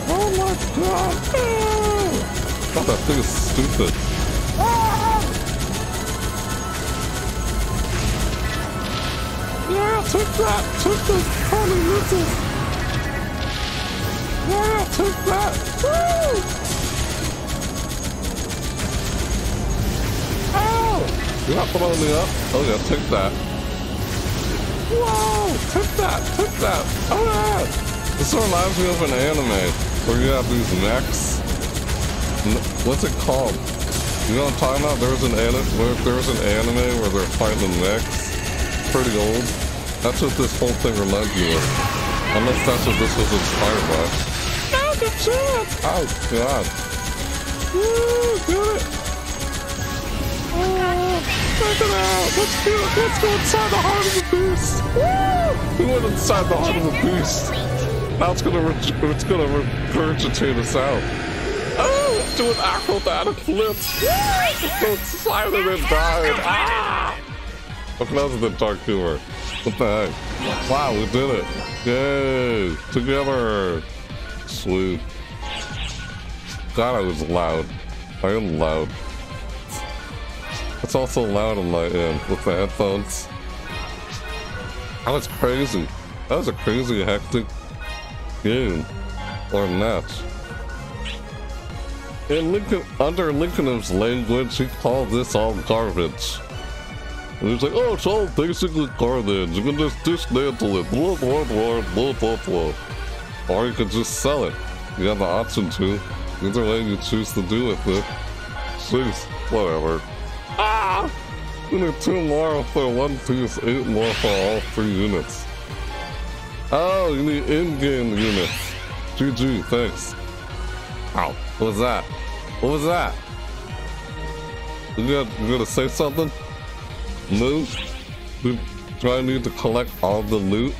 Oh my god! God, that thing is stupid. Yeah, take that! Take this funny missiles! Yeah, take that! Woo! Ow! You're not blowing me up? Oh yeah, take that. Wow! Take that! Take that! Oh yeah! This reminds me of an anime where you have these mechs. What's it called? You know what I'm talking about? There was an anime where they're fighting the mechs. Pretty old. That's what this whole thing reminds me of. Unless that's what this was inspired by. Oh, good job! Oh, God. Woo, good! Oh, check it out! Let's go inside the heart of the beast! Woo! We went inside the heart of the beast. Now it's gonna regurgitate us out. Oh, do an acrobatic flip! Go inside and then died! Ah! Okay, that was the dark humor. What the heck? Wow, we did it! Yay! Together! Sweet. God, I was loud. I am loud. It's also loud on my end with the headphones. That was crazy. That was a crazy, hectic game. Or match. In Lincoln, under Lincoln's language, he called this all garbage. And he's like, oh, it's all basically garbage. You can just dismantle it. Blah, blah, blah, blah, blah, blah. Or you can just sell it. You have the option to. Either way you choose to do with it. Jeez, whatever. Ah! You need 2 more for 1 piece, 8 more for all 3 units. Oh, you need in-game units. GG, thanks. Ow. What was that? What was that? You gonna say something? Loot? Do I need to collect all the loot?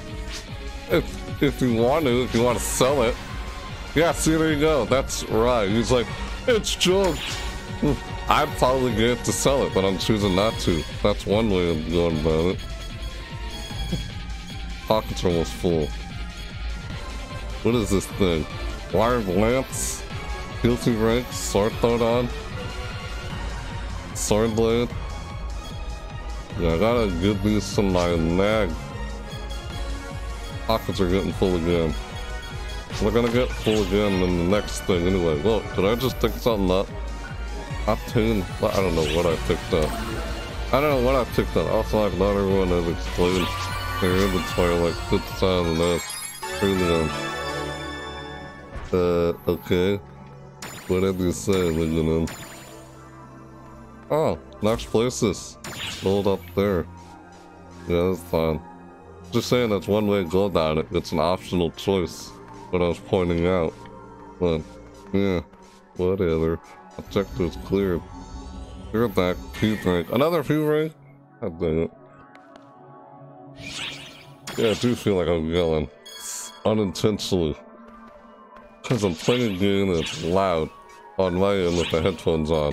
If you want to, sell it. Yeah, see, there you go. That's right. He's like, it's junk. I'm probably going to sell it, but I'm choosing not to. That's one way of going about it. Pockets are almost full. What is this thing? Wired Lance? Guilty Rank? Sword Thrown On? Sword Blade? Yeah, I gotta give these to my nag. Pockets are getting full again. We're gonna get full again in the next thing anyway. Whoa, did I just pick something up? I don't know what I picked up. Also, like, not everyone has explained their inventory like good sound and that. Premium. Okay. What did you say, Ligonin? Oh, next places. Sold up there. Yeah, that's fine. Just saying that's one way to go about it. It's an optional choice. What I was pointing out. But, yeah. Whatever. Objectives cleared. You're back. Pew rank. Another pew rank? God dang it. Yeah, I do feel like I'm yelling. Unintentionally. Because I'm playing a game that's loud on my end with the headphones on.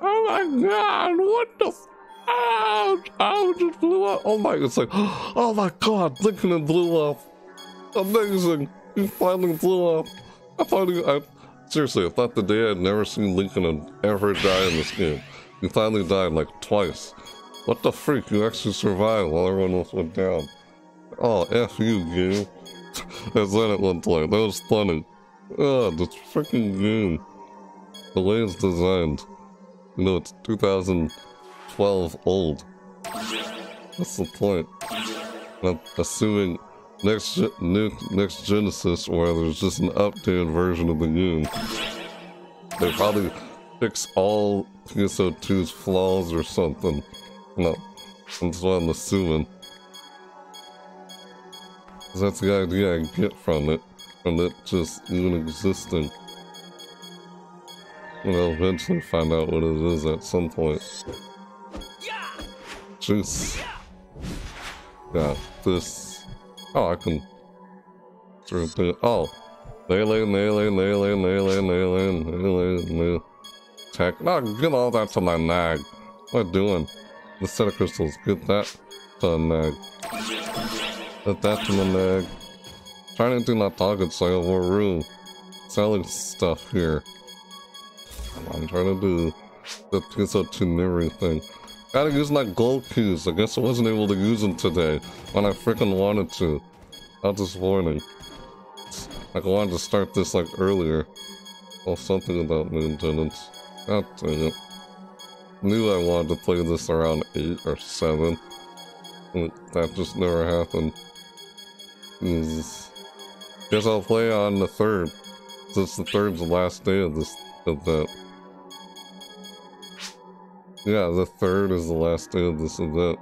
Oh my god, what the f- Ow, just blew up. Oh my, it's like, oh my god, Lincoln blew up. Amazing, he finally blew up. Seriously, I thought the day I'd never seen Lincoln ever die in this game. He finally died like twice. What the freak, you actually survived while everyone else went down. Oh, F you, game. That's that at one point, that was funny. Oh, this freaking game. The way it's designed. You know, it's 2012 old. That's the point. I'm assuming next Genesis, where there's just an updated version of the game. They probably fix all PSO2's flaws or something. No, that's what I'm assuming. That's the idea I get from it. From it just even existing. And I'll eventually find out what it is at some point. Jeez. Got this. Oh, I can... Oh. Melee. Attack. No, get all that to my nag. What am I doing? The set of crystals. Get that to my nag. Put that to my nag. Trying to do my target sale for room. Selling stuff here. I'm trying to do the PSO2 and everything. Gotta use my gold keys. I guess I wasn't able to use them today when I freaking wanted to. Not this morning. Like I wanted to start this like earlier. Oh, something about maintenance. God dang it. Knew I wanted to play this around 8 or 7. That just never happened. Jesus. Guess I'll play on the 3rd. Since the 3rd's the last day of this event. Yeah, the 3rd is the last day of this event.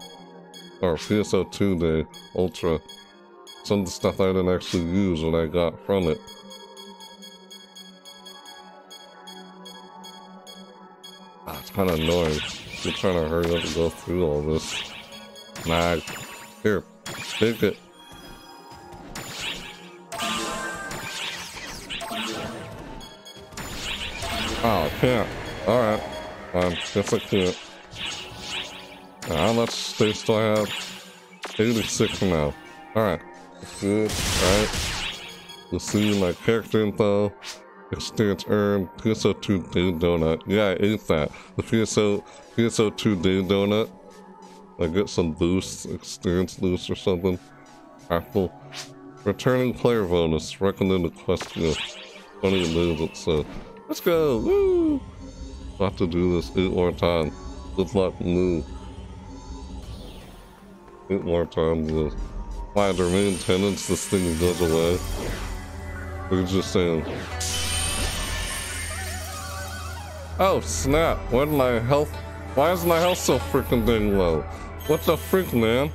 Or PSO2 Day, Ultra. Some of the stuff I didn't actually use when I got from it. Ah, it's kind of annoying. You're trying to hurry up and go through all this. Nah, here, take it. Oh, I can't. Alright. Guess I can't. How much space do I have? 86 now. Alright. Good. Alright. You'll see my character info. Experience earned. PSO2 Day Donut. Yeah, I ate that. The PSO2 Day Donut. I get some boosts, experience boost or something. Apple. Returning player bonus. Recommended quest gift. 20 days it said. Let's go! Woo! Got to do this 8 more times. Good luck, Moo. 8 more times. Why, their maintenance, this thing goes away. We're just saying. Oh, snap! Why is my health so freaking dang low? What the freak, man?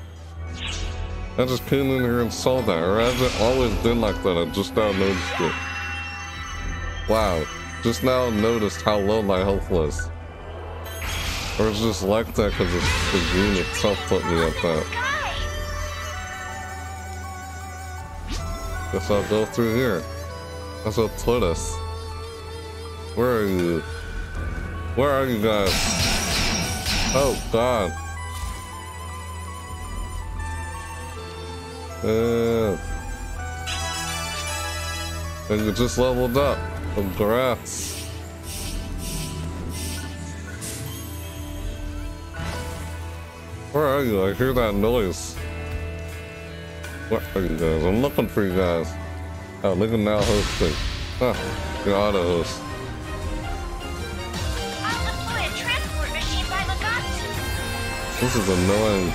I just came in here and saw that, or has it always been like that? I just now noticed it. Wow, just now noticed how low my health was. Or it's just like that because the game itself put me at that. Guess I'll go through here. That's what put us. Where are you? Where are you guys? Oh God. I just leveled up. Congrats. Where are you? I hear that noise. Where are you guys? I'm looking for you guys. Oh, look at now hosting. Huh, you're auto host. I'll deploy a transport machine by Magatsu. This is annoying.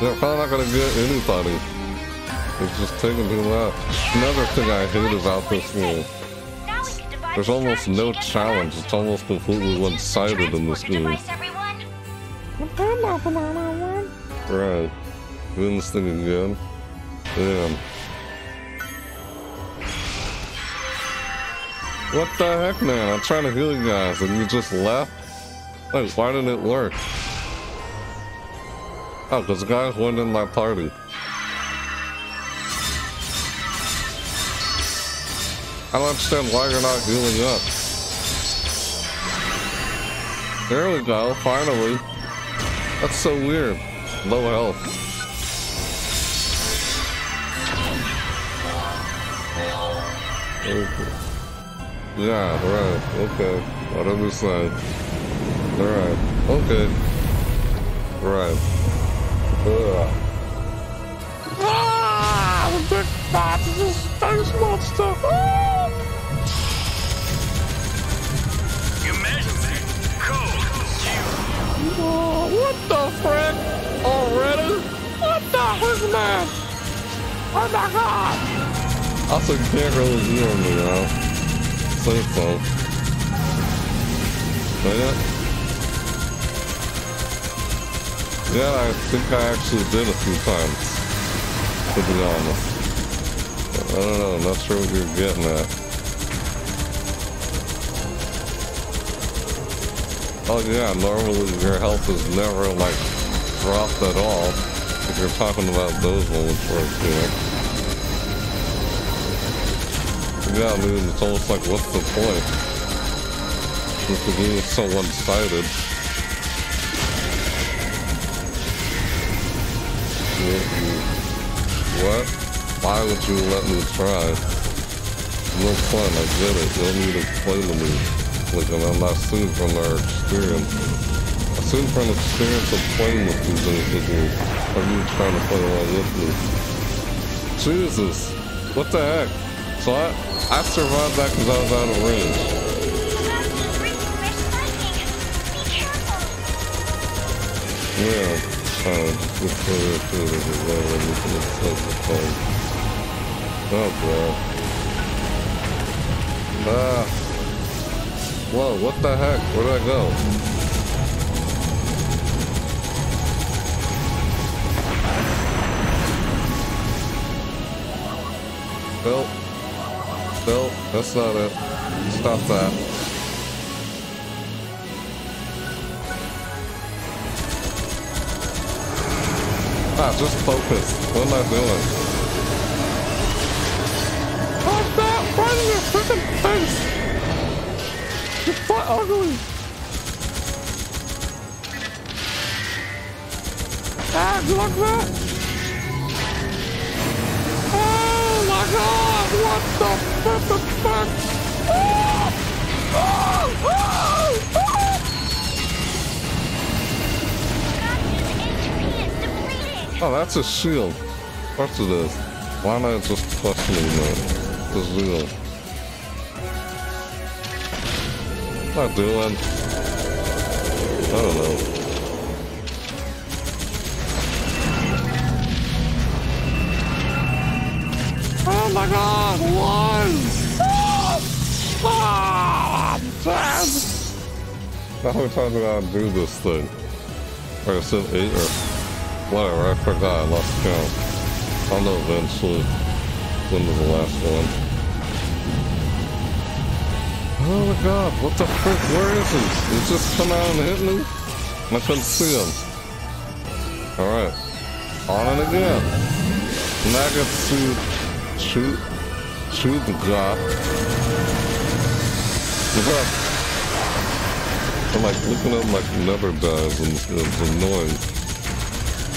They're probably not gonna get anybody. It's just taking too much. Another thing I hate about this game. There's almost no challenge. It's almost completely one-sided in this game. Right. Doing this thing again. Damn. What the heck, man? I'm trying to heal you guys and you just left? Like, why didn't it work? Oh, because the guys weren't in my party. I don't understand why you're not healing up. There we go, finally. That's so weird. Low health. Okay. Yeah, right, okay. Whatever side. Alright, okay. Right. Ah! The big bad is a space monster! Ah! You measured me! Cold! Oh, what the frick? Already? What the heck, man? Oh my God! Also, you can't really heal me now. Say so. But yeah, I think I actually did a few times. To be honest, I don't know. I'm not sure what you're getting at. Oh yeah, normally your health is never like dropped at all. If you're talking about those ones, right here. Yeah, I mean, it's almost like, what's the point? Since the game is so one-sided. What? Why would you let me try? No fun, I get it. You'll need to play with me. Like, and I'm not soon from our experience. I'm soon from the experience of playing with these individuals. Are you trying to play along with me? Jesus! What the heck? So I survived that because I was out of range. Yeah, just look for it too. Oh boy. Ah. Whoa, what the heck? Where did I go? Well. No, that's not it. Stop that. Ah, just focus. What am I doing? How's that? Right in your freaking face! You're so ugly! Ah, you like that? Oh my God! What the? What the fuck? Oh! Oh! Oh! Oh! Oh, that's a shield. What's it is? Why not just questioning that? It's real. What's that doing? I don't know. Oh my God! Why? Now we're talking about how to do this thing. Or it's an 8 or whatever, I forgot, I lost count. I'll know eventually when was the last one. Oh my God, what the frick, where is he? Did he just come out and hit me? I couldn't see him. Alright. On and again. Magatsu, shoot, Magatsu. I'm like looking up like another dive and noise.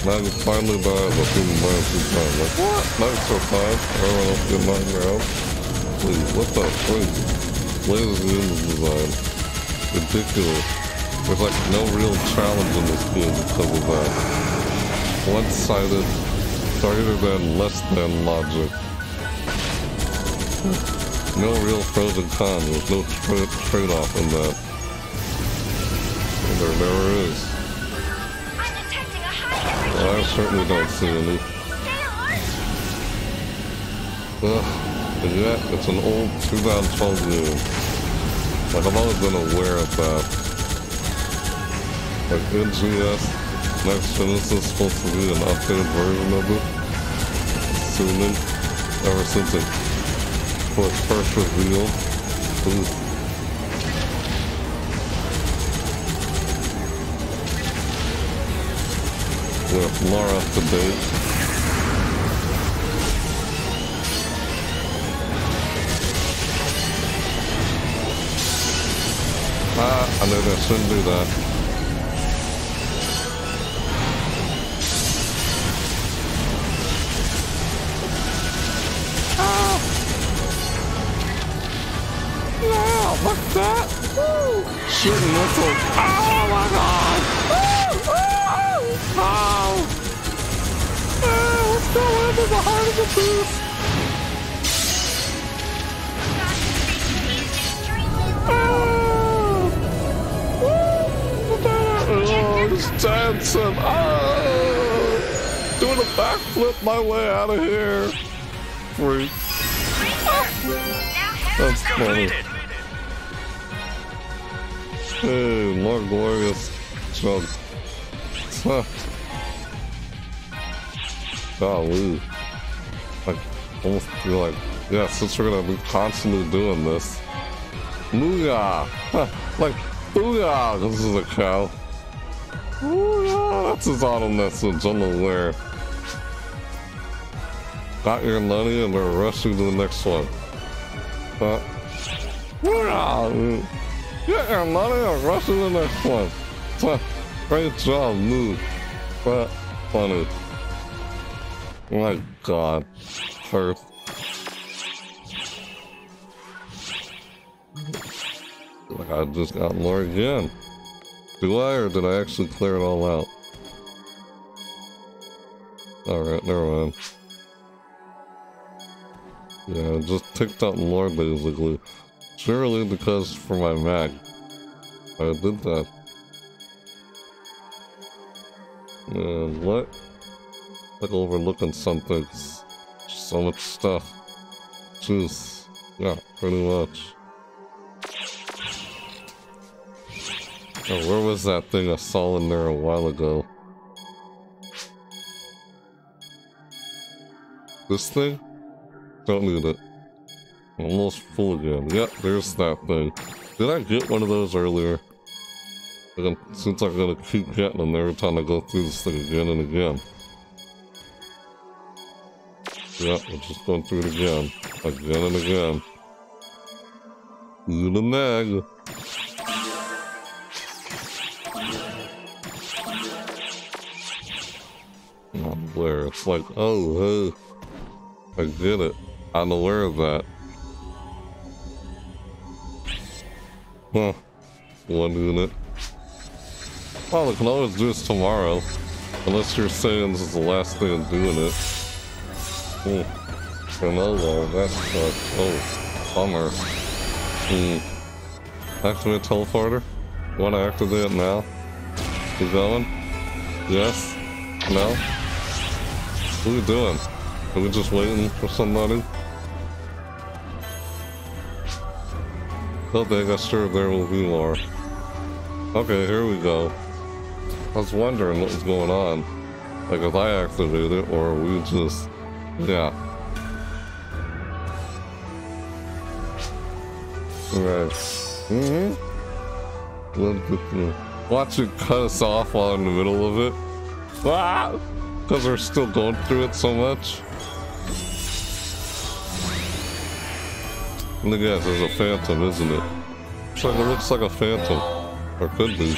And I just finally died like in the last 2 times. Like, what? Not so fast. I don't know if you're lying around. Please, what the fuck? Lasers and image design. Ridiculous. There's like no real challenge in this game because of that. One-sided, harder than, less than logic. No real pros and cons. There's no trade-off in that. And there never is. Well, I certainly don't see any. Ugh, and yet it's an old 2012 game. Like, I've always been aware of that. Like, NGS, Next Genesis is supposed to be an updated version of it. Assuming, ever since it was first revealed. Ooh. With Laura up to date. Ah, I know that shouldn't do that. Ah! No, what's that? Woo! Shooting missiles. Oh my god! Woo! Woo! Oh! What's going on in the heart of the beast? Oh! Oh, this Jansen! Oh! Doing a backflip my way out of here! Freak. That's funny. Hey, more glorious chunks. Huh. Golly. Like, almost feel like, yeah, since we're gonna be constantly doing this. Booyah! Huh. Like, booyah! This is a cow. Booyah! That's his auto message, I'm aware. Got your money and they're rushing to the next one. Huh? Booyah! Get your money and rushing to the next one. Huh. Great job, move. But funny. My god. First. Like, I just got more again. Do I, or did I actually clear it all out? Alright, never mind. Yeah, I just ticked up more basically. Surely because for my Mac. I did that. And what? Like overlooking something. So much stuff. Jeez. Yeah, pretty much. Oh, where was that thing I saw in there a while ago? This thing? Don't need it. I'm almost full again. Yep, there's that thing. Did I get one of those earlier? Seems like I'm gonna keep getting them every time I go through this thing again and again. Yeah, we're just going through it again. Again and again. Loot a mag. Not where. It's like, oh, hey. I get it. I'm aware of that. Huh. One unit. Well, I can always do this tomorrow, unless you're saying this is the last thing I'm doing it. And oh well, that's like, oh, bummer. Activate teleporter? Wanna activate it now? You going? Yes? No? What are we doing? Are we just waiting for somebody? Oh dang, I'm sure there will be more. Okay, here we go. I was wondering what was going on. Like, if I activated it, or we just... Yeah. Right. Mm-hmm. Watch it cut us off while in the middle of it. Ah! Because we're still going through it so much. Look at that, there's a phantom, isn't it? Looks like a phantom. Or could be.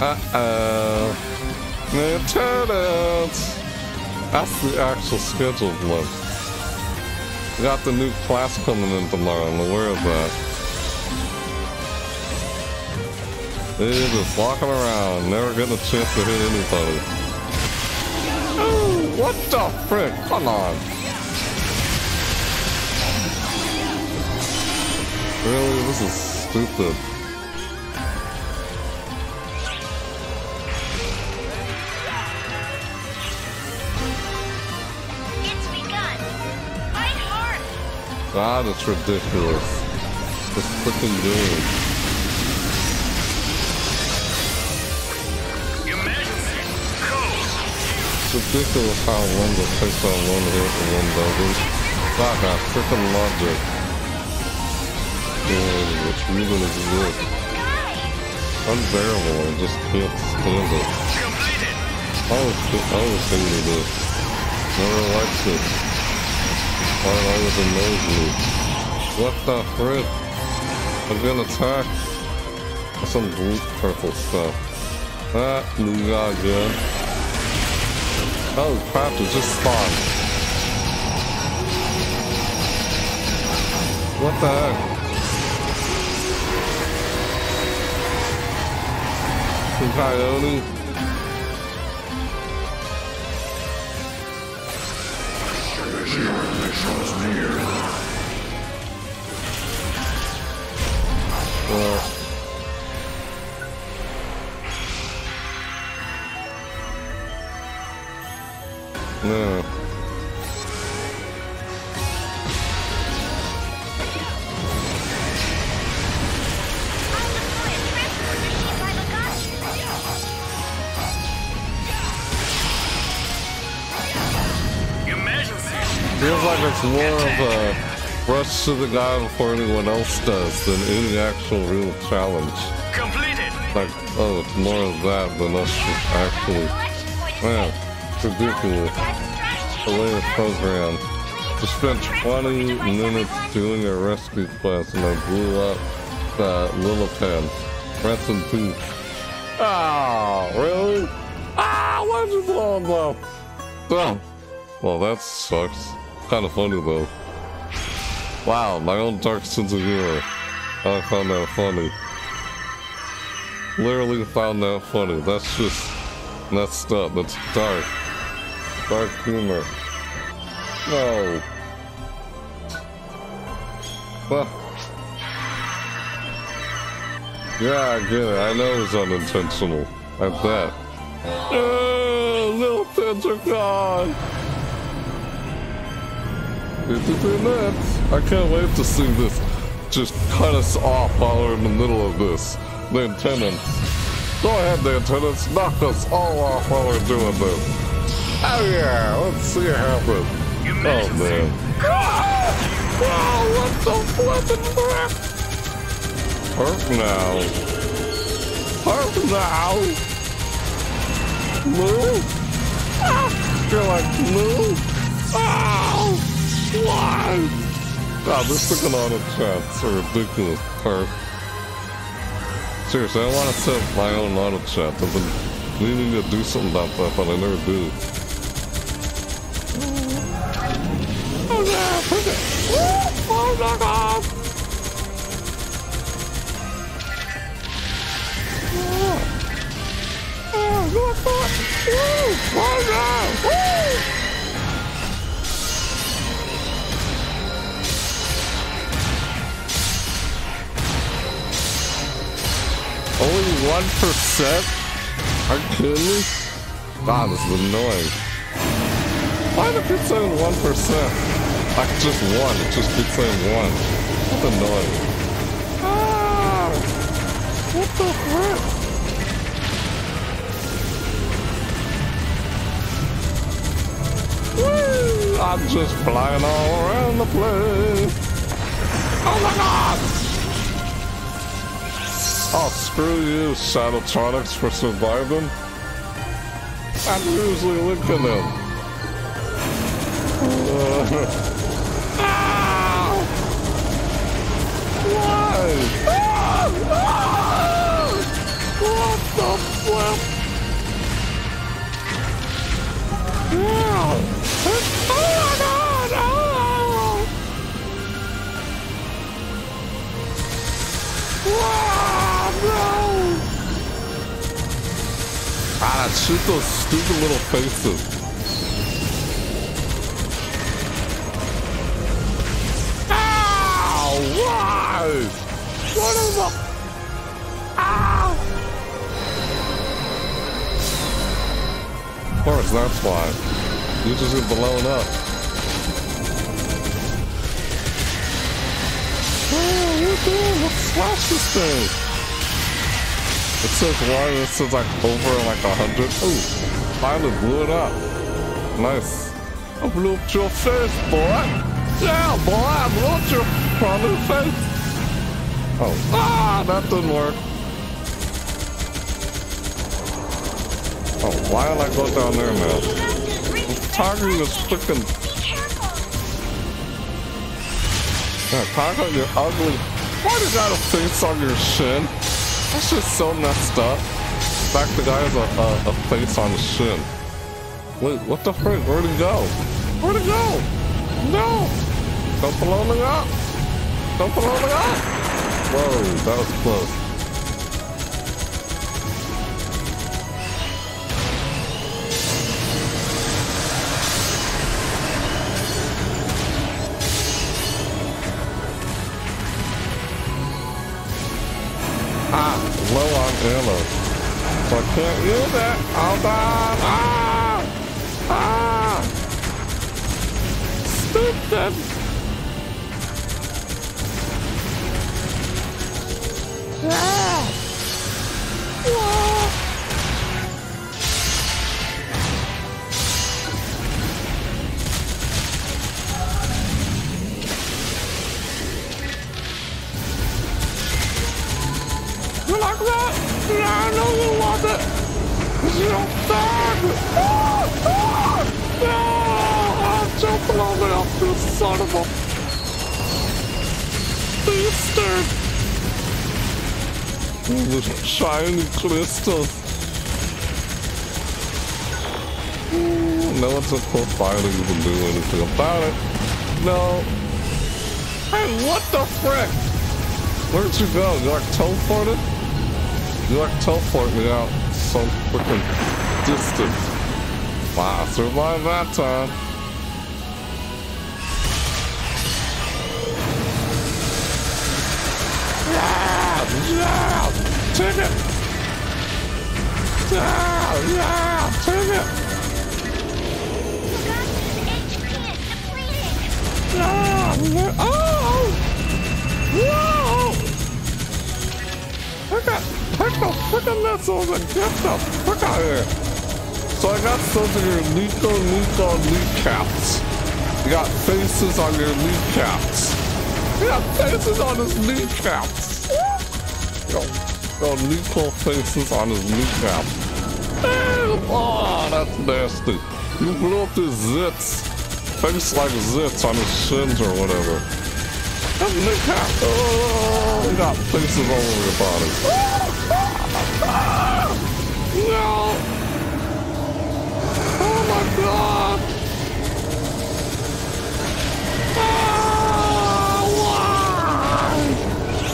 Uh-oh. Now turn out! That's the actual scheduled one. We got the new class coming in tomorrow, I'm aware of that. It is just walking around, never getting a chance to hit anybody. Oh, what the frick? Come on. Really? This is stupid. God, it's ridiculous. This freaking game. It's ridiculous how one just takes on one hit and one doesn't. God, that freaking logic. Yeah, it's really good. Unbearable, I just can't stand it. I always think of this. Never liked it. Oh, that was a nosebleed. What the frick? I've been attacked. That's some blue purple stuff. That new guy again. Oh crap, it just spawned. What the heck? Some coyote? No. Feels like it's more of a rush to the guy before anyone else does than any actual real challenge. Completed. Like, oh, it's more of that than us actually. Man, it's ridiculous. The latest program. I spent 20 minutes doing a rescue class and I blew up that Lilipan. Rest in peace. Ah, really? Ah, why'd you blow him up? Oh. Well, that sucks. Kind of funny though. Wow, my own dark sense of humor. I found that funny. Literally found that funny. That's just messed up. That's dark. Dark humor. No. Well, yeah, I get it. I know it was unintentional. I bet. Oh, little pins are gone. I can't wait to see this just cut us off while we're in the middle of this. The Antenants. Go ahead, the Antenants. Knock us all off while we're doing this. Oh yeah, let's see it happen. Oh man. Whoa, what the flippin' crap? Hurt now. Hurt now. Move. Ah, you're like, move. Ow! Why? God, this freaking auto chats are ridiculous, perk. Seriously, I want to set up my own auto chat. I've been needing to do something about that, but I never do. Oh no, freak it! Oh my god! Oh, what the fuck? Oh no! Only 1%? Are you kidding me? God, this is annoying. Why do I keep saying 1%? Like just one, it just keeps saying one. That's annoying. Ah, what the frick? Woo! I I'm just flying all around the place. Oh my god! Oh, screw you, Sanatronics, for surviving. I'm usually linking them. Why? What the flip? Yeah. Oh my god! Oh. Wow, no! Ah, shoot those stupid little faces. Ow! Why? What is the... Ah! Of course, that's fine. You just get blown up. Oh, what the hell? What slash this thing? It says water, it says like over like 100. Oh, finally blew it up. Nice. I blew up your face, boy. Yeah, boy, I blew up your probably face. Oh, ah, that didn't work. Oh, why did I go down there, man? The target is freaking... Yeah, target, you're ugly. Why do you got a face on your shin? That shit's so messed up. In fact, the guy has a face on his shin. Wait, what the frick? Where'd he go? Where'd he go? No! Don't blow me up! Don't blow me up! Whoa, that was close. Low on ammo, so I can't use it. I'll die. Ah! Ah! Stupid! Ah! I know you want it! You don't die! Oh, oh, no! I'm jumping all the way off this son of a... Beastard! Ooh, this shiny crystals! Ooh, no one's supposed to even do anything about it. No. Hey, what the frick? Where'd you go? You like teleported? You like teleport me out some freaking distance. Wow, I survived that time. Yeah, yeah, take it. Yeah, yeah, take it. Yeah, oh, whoa, look at. Take the frickin' missiles and get the frick out of here! So I got some of your kneecaps. You got faces on your kneecaps. You got faces on his kneecaps! Yo, Nico faces on his kneecaps. Oh, that's nasty. You blew up his zits. Face like zits on his shins or whatever. That's kneecap! Oh, you got faces all over your body. No! Oh my god! Why?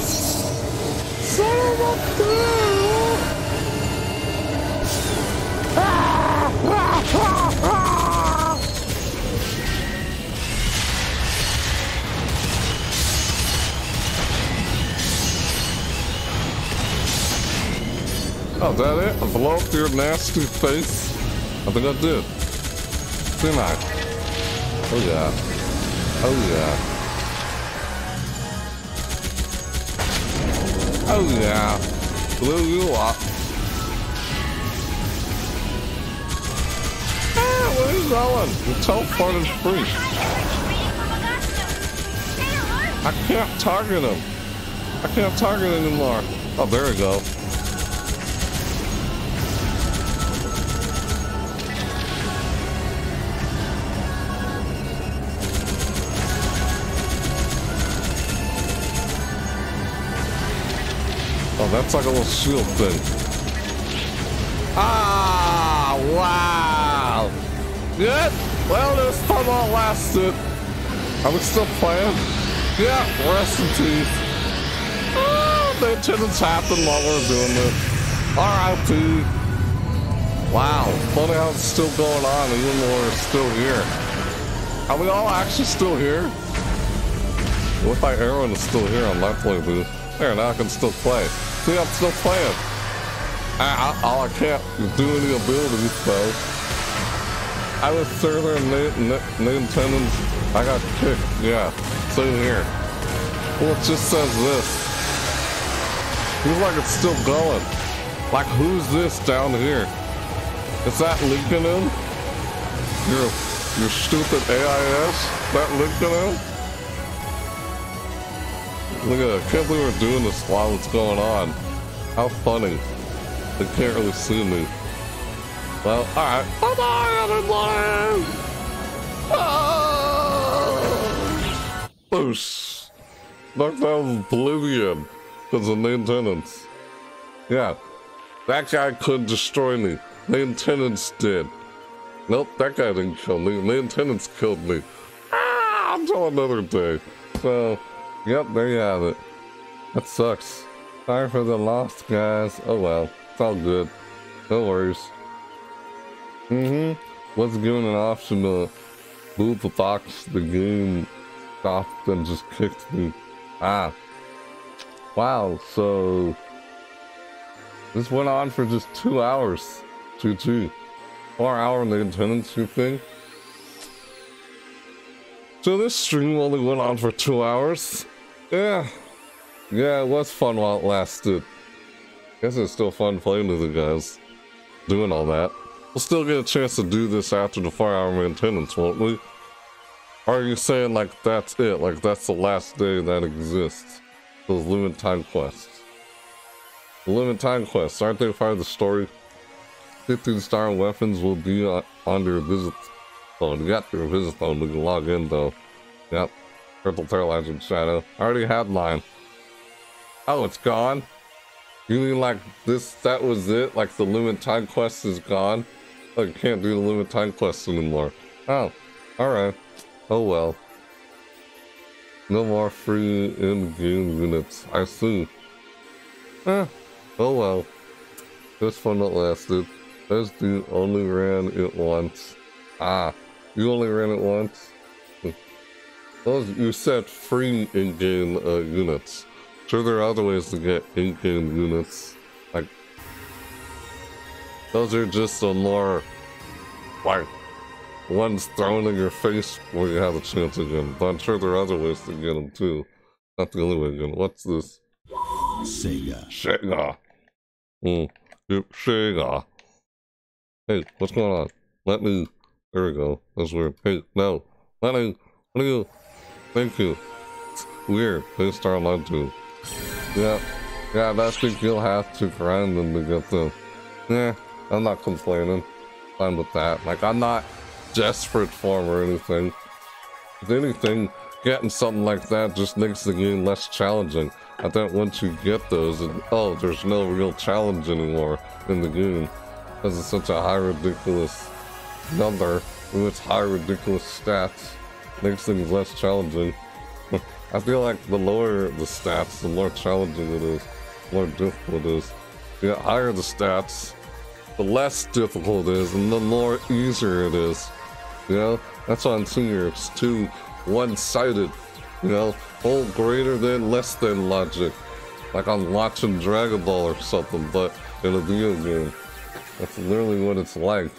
So much blue! Oh, is that it? I blow up your nasty face? I think I did. Didn't I? Oh yeah. Oh yeah. Oh yeah. Blew you up. Ah, what is going? It's so fun and free. I can't target him. I can't target him anymore. Oh, there we go. Oh, that's like a little shield thing. Ah, wow. Good. Well, this time all lasted. Are we still playing? Yeah, rest in peace. Oh, they shouldn't happen while we're doing this. R.I.P. Wow, funny how it's still going on even though we're still here. Are we all actually still here? What if my arrow is still here on my playthrough? There, now I can still play. See, I'm still playing. I can't do any abilities, though. I was server and Nintendo's. I got kicked. Yeah, same here. Well, it just says this. Feels like it's still going. Like, who's this down here? Is that Lincoln in? Your stupid AIS? That Lincoln in? Look at it, I can't believe we're doing this while it's going on. How funny. They can't really see me. Well, alright. Bye-bye, everybody! Ah! Boosh. Knocked out of oblivion. Because of Nintendo's. Yeah. That guy couldn't destroy me. Nintendo's did. Nope, that guy didn't kill me. Nintendo's killed me. Ah, until another day. So... Yep, there you have it. That sucks. Sorry for the loss, guys. Oh well, it's all good. No worries. Was given an option to move the box. The game stopped and just kicked me. Ah. Wow, so... This went on for just 2 hours. 2-2. 4 hour maintenance, you think? So this stream only went on for 2 hours. Yeah, it was fun while it lasted. Guess it's still fun playing with you guys. Doing all that. We'll still get a chance to do this after the 4 hour maintenance, won't we? Or are you saying like that's it, like that's the last day that exists? Those limit time quests. The limit time quests, aren't they part of the story? 15 star weapons will be on your visit. Oh, you got your Visiphone, we can log in though. Yep. Purple Tail Legend Shadow. I already had mine. Oh, it's gone? You mean like this, that was it? Like the Limit Time Quest is gone? Oh, you can't do the Limit Time Quest anymore. Oh, alright. Oh well. No more free in-game units. I see. Oh well. This one that lasted. This dude only ran it once. Ah. You only ran it once? Those, you said free in-game units. Sure, there are other ways to get in-game units. Like, those are just the more, like, ones thrown in your face where you have a chance to get them. But I'm sure there are other ways to get them too. Not the only way to get them. What's this? Sega. Sega. Sega. Hey, what's going on? Let me... There we go. That's weird. Hey, no. Let me. Thank you. It's weird. They start on to. Yeah. Yeah, I think you'll have to grind them to get them. Yeah, I'm not complaining. Fine with that. Like, I'm not desperate for them or anything. If anything, getting something like that just makes the game less challenging. I think once you get those, and, oh, there's no real challenge anymore in the game. Because it's such a high, ridiculous... number with its high ridiculous stats makes things less challenging. I feel like the lower the stats, the more challenging it is, the more difficult it is. The higher the stats, the less difficult it is, and the more easier it is. You know, that's why I'm seeing here. It's too one-sided. You know, whole greater than, less than logic. Like I'm watching Dragon Ball or something, but in a video game. That's literally what it's like.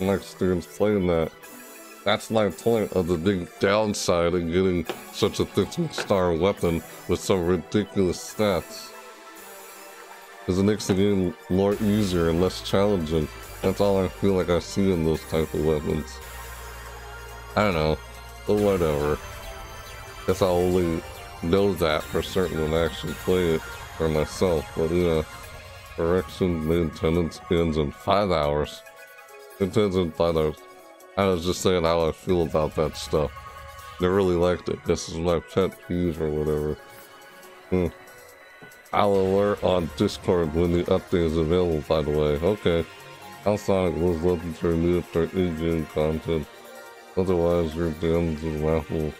Like students playing that. That's my point of the big downside in getting such a 15-star weapon with some ridiculous stats. Because it makes the game more easier and less challenging. That's all I feel like I see in those type of weapons. I don't know, but whatever. Guess I'll only know that for certain when I actually play it for myself, but you know, correction, maintenance ends in 5 hours. It ends in 5 hours. I was just saying how I feel about that stuff. I really liked it. This is my pet peeve or whatever. I'll alert on Discord when the update is available, by the way. Okay. Alsonic was looking for new in-game content. Otherwise, your DMs and raffle.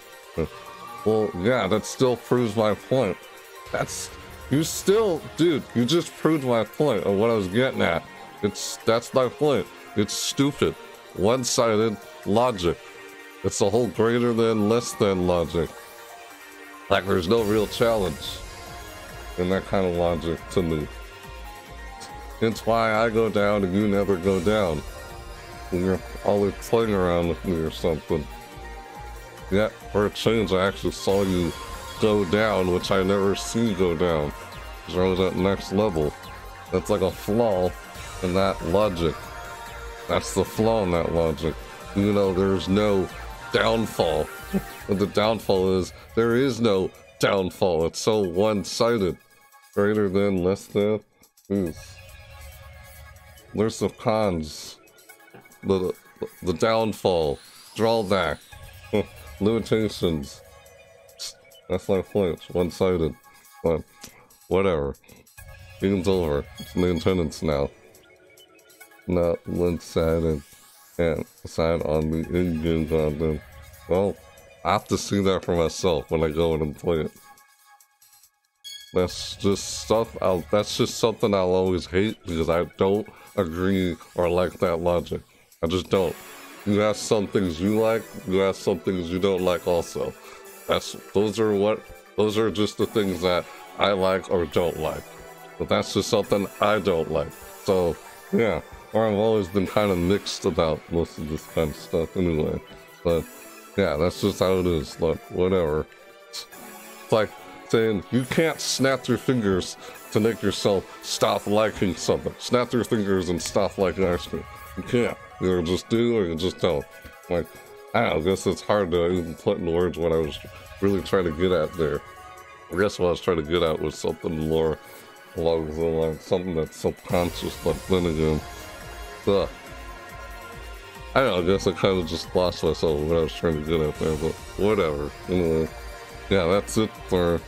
Well, yeah, that still proves my point. Dude, you just proved my point of what I was getting at. That's my point. It's stupid. One-sided logic. It's the whole greater than, less than logic. Like, there's no real challenge in that kind of logic to me. It's why I go down and you never go down. And you're always playing around with me or something. Yeah, for a change, I actually saw you go down, which I never see go down. Because I was at next level. That's like a flaw in that logic. That's the flaw in that logic. You know, there's no downfall. But the downfall is, there is no downfall. It's so one-sided. Greater than, less than. Ooh. There's the cons. The downfall. Drawback. Limitations. That's my point. It's one-sided. But whatever. Game's over. It's maintenance now. Not one-sided. And decide on the in-game content. Well, I have to see that for myself when I go in and play it. That's just stuff. That's just something I'll always hate because I don't agree or like that logic. I just don't. You have some things you like. You have some things you don't like. Also, those are just the things that I like or don't like. But that's just something I don't like. So yeah, or I've always been kind of mixed about most of this kind of stuff anyway. But yeah, that's just how it is. Like whatever. It's like saying you can't snap your fingers to make yourself stop liking something. Snap your fingers and stop liking ice cream. You can't. You either just do or you just don't. Like, I don't know, I guess it's hard to even put in words what I was really trying to get at there. I guess what I was trying to get at was something more along the lines, something that's subconscious, like then again. So, I don't know, I guess I kind of just lost myself what I was trying to get at there, but whatever. Anyway, yeah, that's it for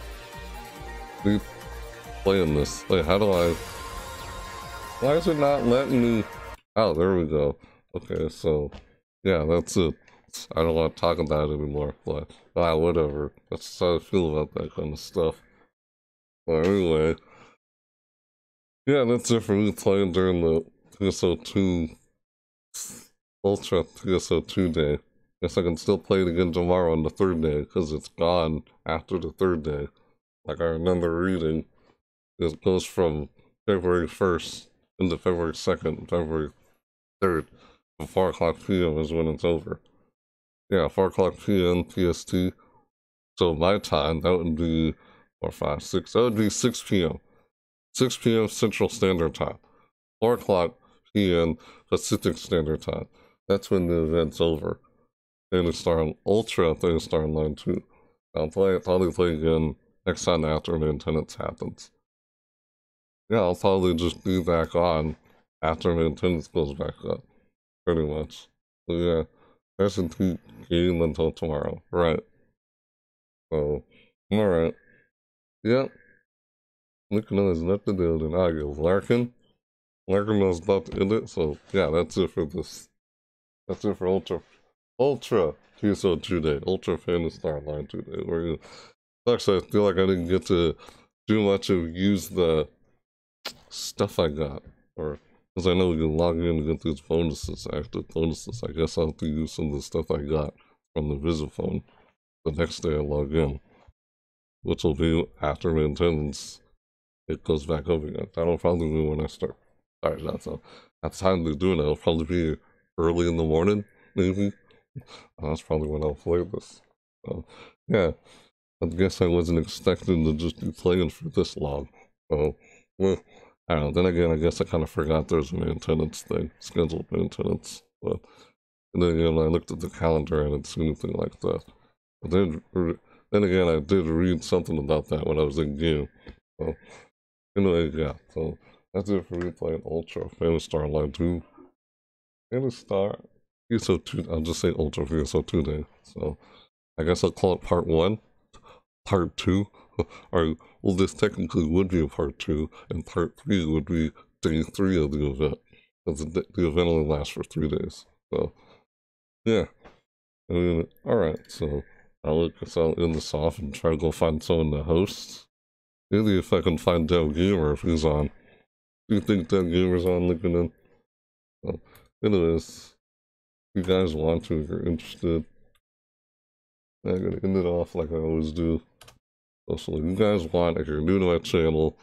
me playing this. Wait, how do I... Why is it not letting me... Oh, there we go. Okay, so... Yeah, that's it. I don't want to talk about it anymore, but... Ah, whatever. That's just how I feel about that kind of stuff. But anyway... Yeah, that's it for me playing during the PSO2... Ultra PSO2 Day. Guess I can still play it again tomorrow on the 3rd day, because it's gone after the 3rd day. Like I remember reading, it goes from February 1st into February 2nd, February 3rd, from 4 o'clock p.m. is when it's over. Yeah, 4 o'clock p.m. PST. So my time, that would be 4, 5, 6, that would be 6 p.m. 6 p.m. Central Standard Time. 4 o'clock p.m. Pacific Standard Time. That's when the event's over. Phantasy Star on Ultra, Phantasy Star Online 2. I'll probably play again next time after maintenance happens. Yeah, I'll probably just be back on after maintenance goes back up. Pretty much. So yeah, that's a tweet game until tomorrow. Right. So, alright. Yep. Looking at his left to do and I get Larkin. Larkin was about to end it, so yeah, that's it for this. That's it for Ultra PSO2 Day, Ultra Phantasy Star Online 2 Day. Where you actually, I feel like I didn't get to do much of use the stuff I got, or because I know we can log in and get these bonuses, active bonuses. I guess I'll have to use some of the stuff I got from the Visiphone the next day I log in, which will be after maintenance. It goes back over again. That'll probably be when I start. Sorry, that's all. That's time to do it. It'll probably be early in the morning, maybe. That's probably when I'll play this. So, yeah, I guess I wasn't expecting to just be playing for this long. So, well, I don't know. Then again, I guess I kind of forgot there's a maintenance thing, scheduled maintenance. But And then again, I looked at the calendar and it's anything like that. But then again, I did read something about that when I was in game. So, anyway, yeah. So, that's it for replaying Ultra Phantasy Star Online 2. Phantasy Star PSO2, I'll just say Ultra PSO2 Day. So, I guess I'll call it part 1, part 2. Or, well, this technically would be a part 2, and part 3 would be day 3 of the event. Because the event only lasts for 3 days. So, yeah. I mean, alright, so I'll look this out in this off and try to go find someone to host. Maybe if I can find Dev Gamer if he's on. Do you think Dev Gamer's on LinkedIn? So, anyways, if you guys want to, if you're interested, I'm going to end it off like I always do. So if you guys want, if you're new to my channel,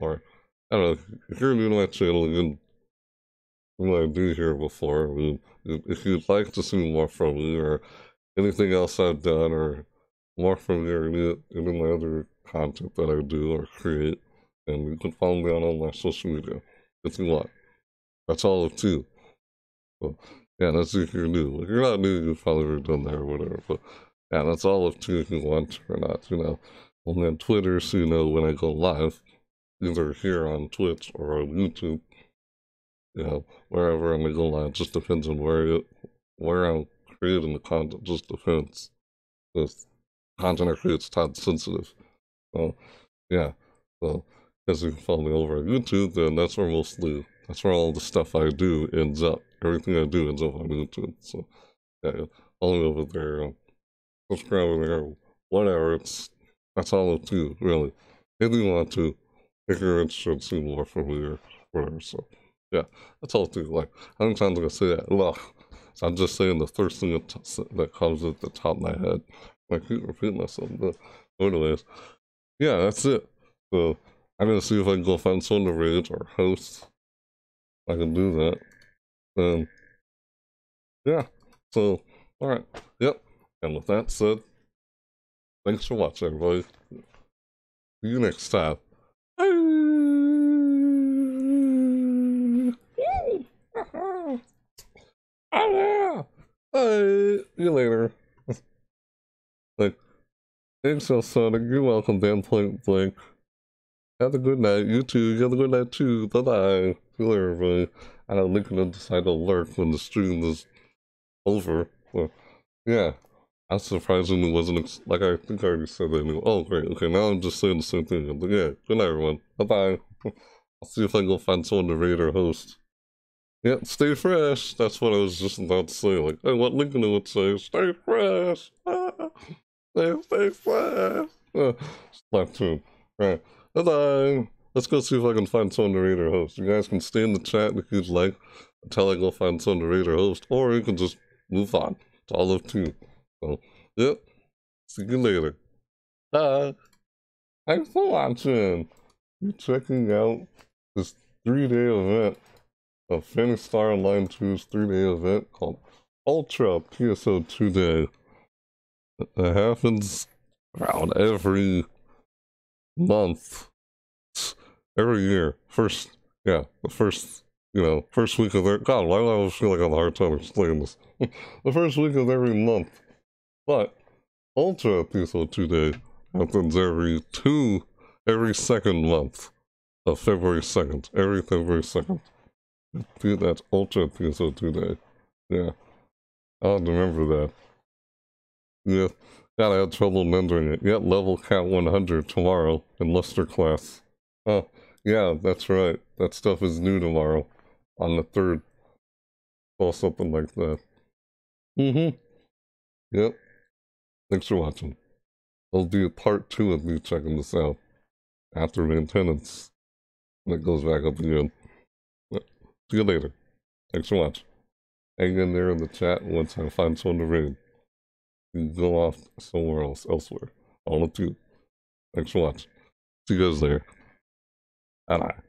or, I don't know, if you're new to my channel, you can, what I do here before, I mean, if you'd like to see more from me, or anything else I've done, or more from me, or any my other content that I do or create, and you can follow me on all my social media, if you want. That's all of two. So, yeah, that's if you're new. If you're not new, you've probably already done that or whatever, but, yeah, that's all of two if you want or not, you know. I'm on Twitter, so you know when I go live, either here on Twitch or on YouTube, you know, wherever I'm going to go live, just depends on where I'm creating the content, just depends. This content I create is time sensitive. So, yeah, so, as you can follow me over on YouTube, then that's where mostly, that's where all the stuff I do ends up. Everything I do ends up on YouTube, so, yeah, follow me over there, subscribe over there, whatever, it's, that's all up to you, really. If you want to, if you're interested in seeing more from me or whatever, so, yeah, that's all up to you. Like, I don't sound like I say that, look, so I'm just saying the first thing that comes at the top of my head. I keep repeating myself, but anyways, yeah, that's it. So, I'm gonna see if I can go find someone to raid or host. I can do that. And, yeah, so, alright, yep, and with that said, thanks for watching, everybody. See you next time. Bye. See you later. Like, thanks, Alsonic. You're welcome, Dan Point Blank. Have a good night. You too. You have a good night too. Bye bye. See you later, everybody. I don't think I'm gonna decide to lurk when the stream is over. So, yeah. I'm surprised it wasn't, like I think I already said that anyway. Oh, great. Okay, now I'm just saying the same thing. But yeah, good night, everyone. Bye-bye. I'll see if I can go find someone to raid or host. Yeah, stay fresh. That's what I was just about to say. Like, hey, what Lincoln would say, stay fresh. Stay fresh. Slap to him. All right. Bye-bye. Let's go see if I can find someone to raid or host. You guys can stay in the chat if you'd like until I go find someone to raid or host. Or you can just move on. It's all up to you. So, yep, see you later. Thanks for watching. You're checking out this 3-day event of Phantasy Star Online 2's 3-day event called Ultra PSO2 Day. It happens around every month, every year. First, yeah, the first, you know, first week of their, God, why do I always feel like I have a hard time explaining this? The first week of every month. But Ultra PSO2 Day happens every second month of February 2nd. Every February 2nd. Dude, that's Ultra PSO2 Day. Yeah. I'll remember that. Yeah. God, I had trouble remembering it. Yet level count 100 tomorrow in Luster class. Oh, yeah, that's right. That stuff is new tomorrow. On the 3rd. Or something like that. Mm-hmm. Yep. Thanks for watching. There'll be a part 2 of me checking this out after maintenance. And it goes back up again. See you later. Thanks for watching. Hang in there in the chat once I find someone to raid. You can go off somewhere else, elsewhere. All of you. Thanks for watching. See you guys later. Bye-bye.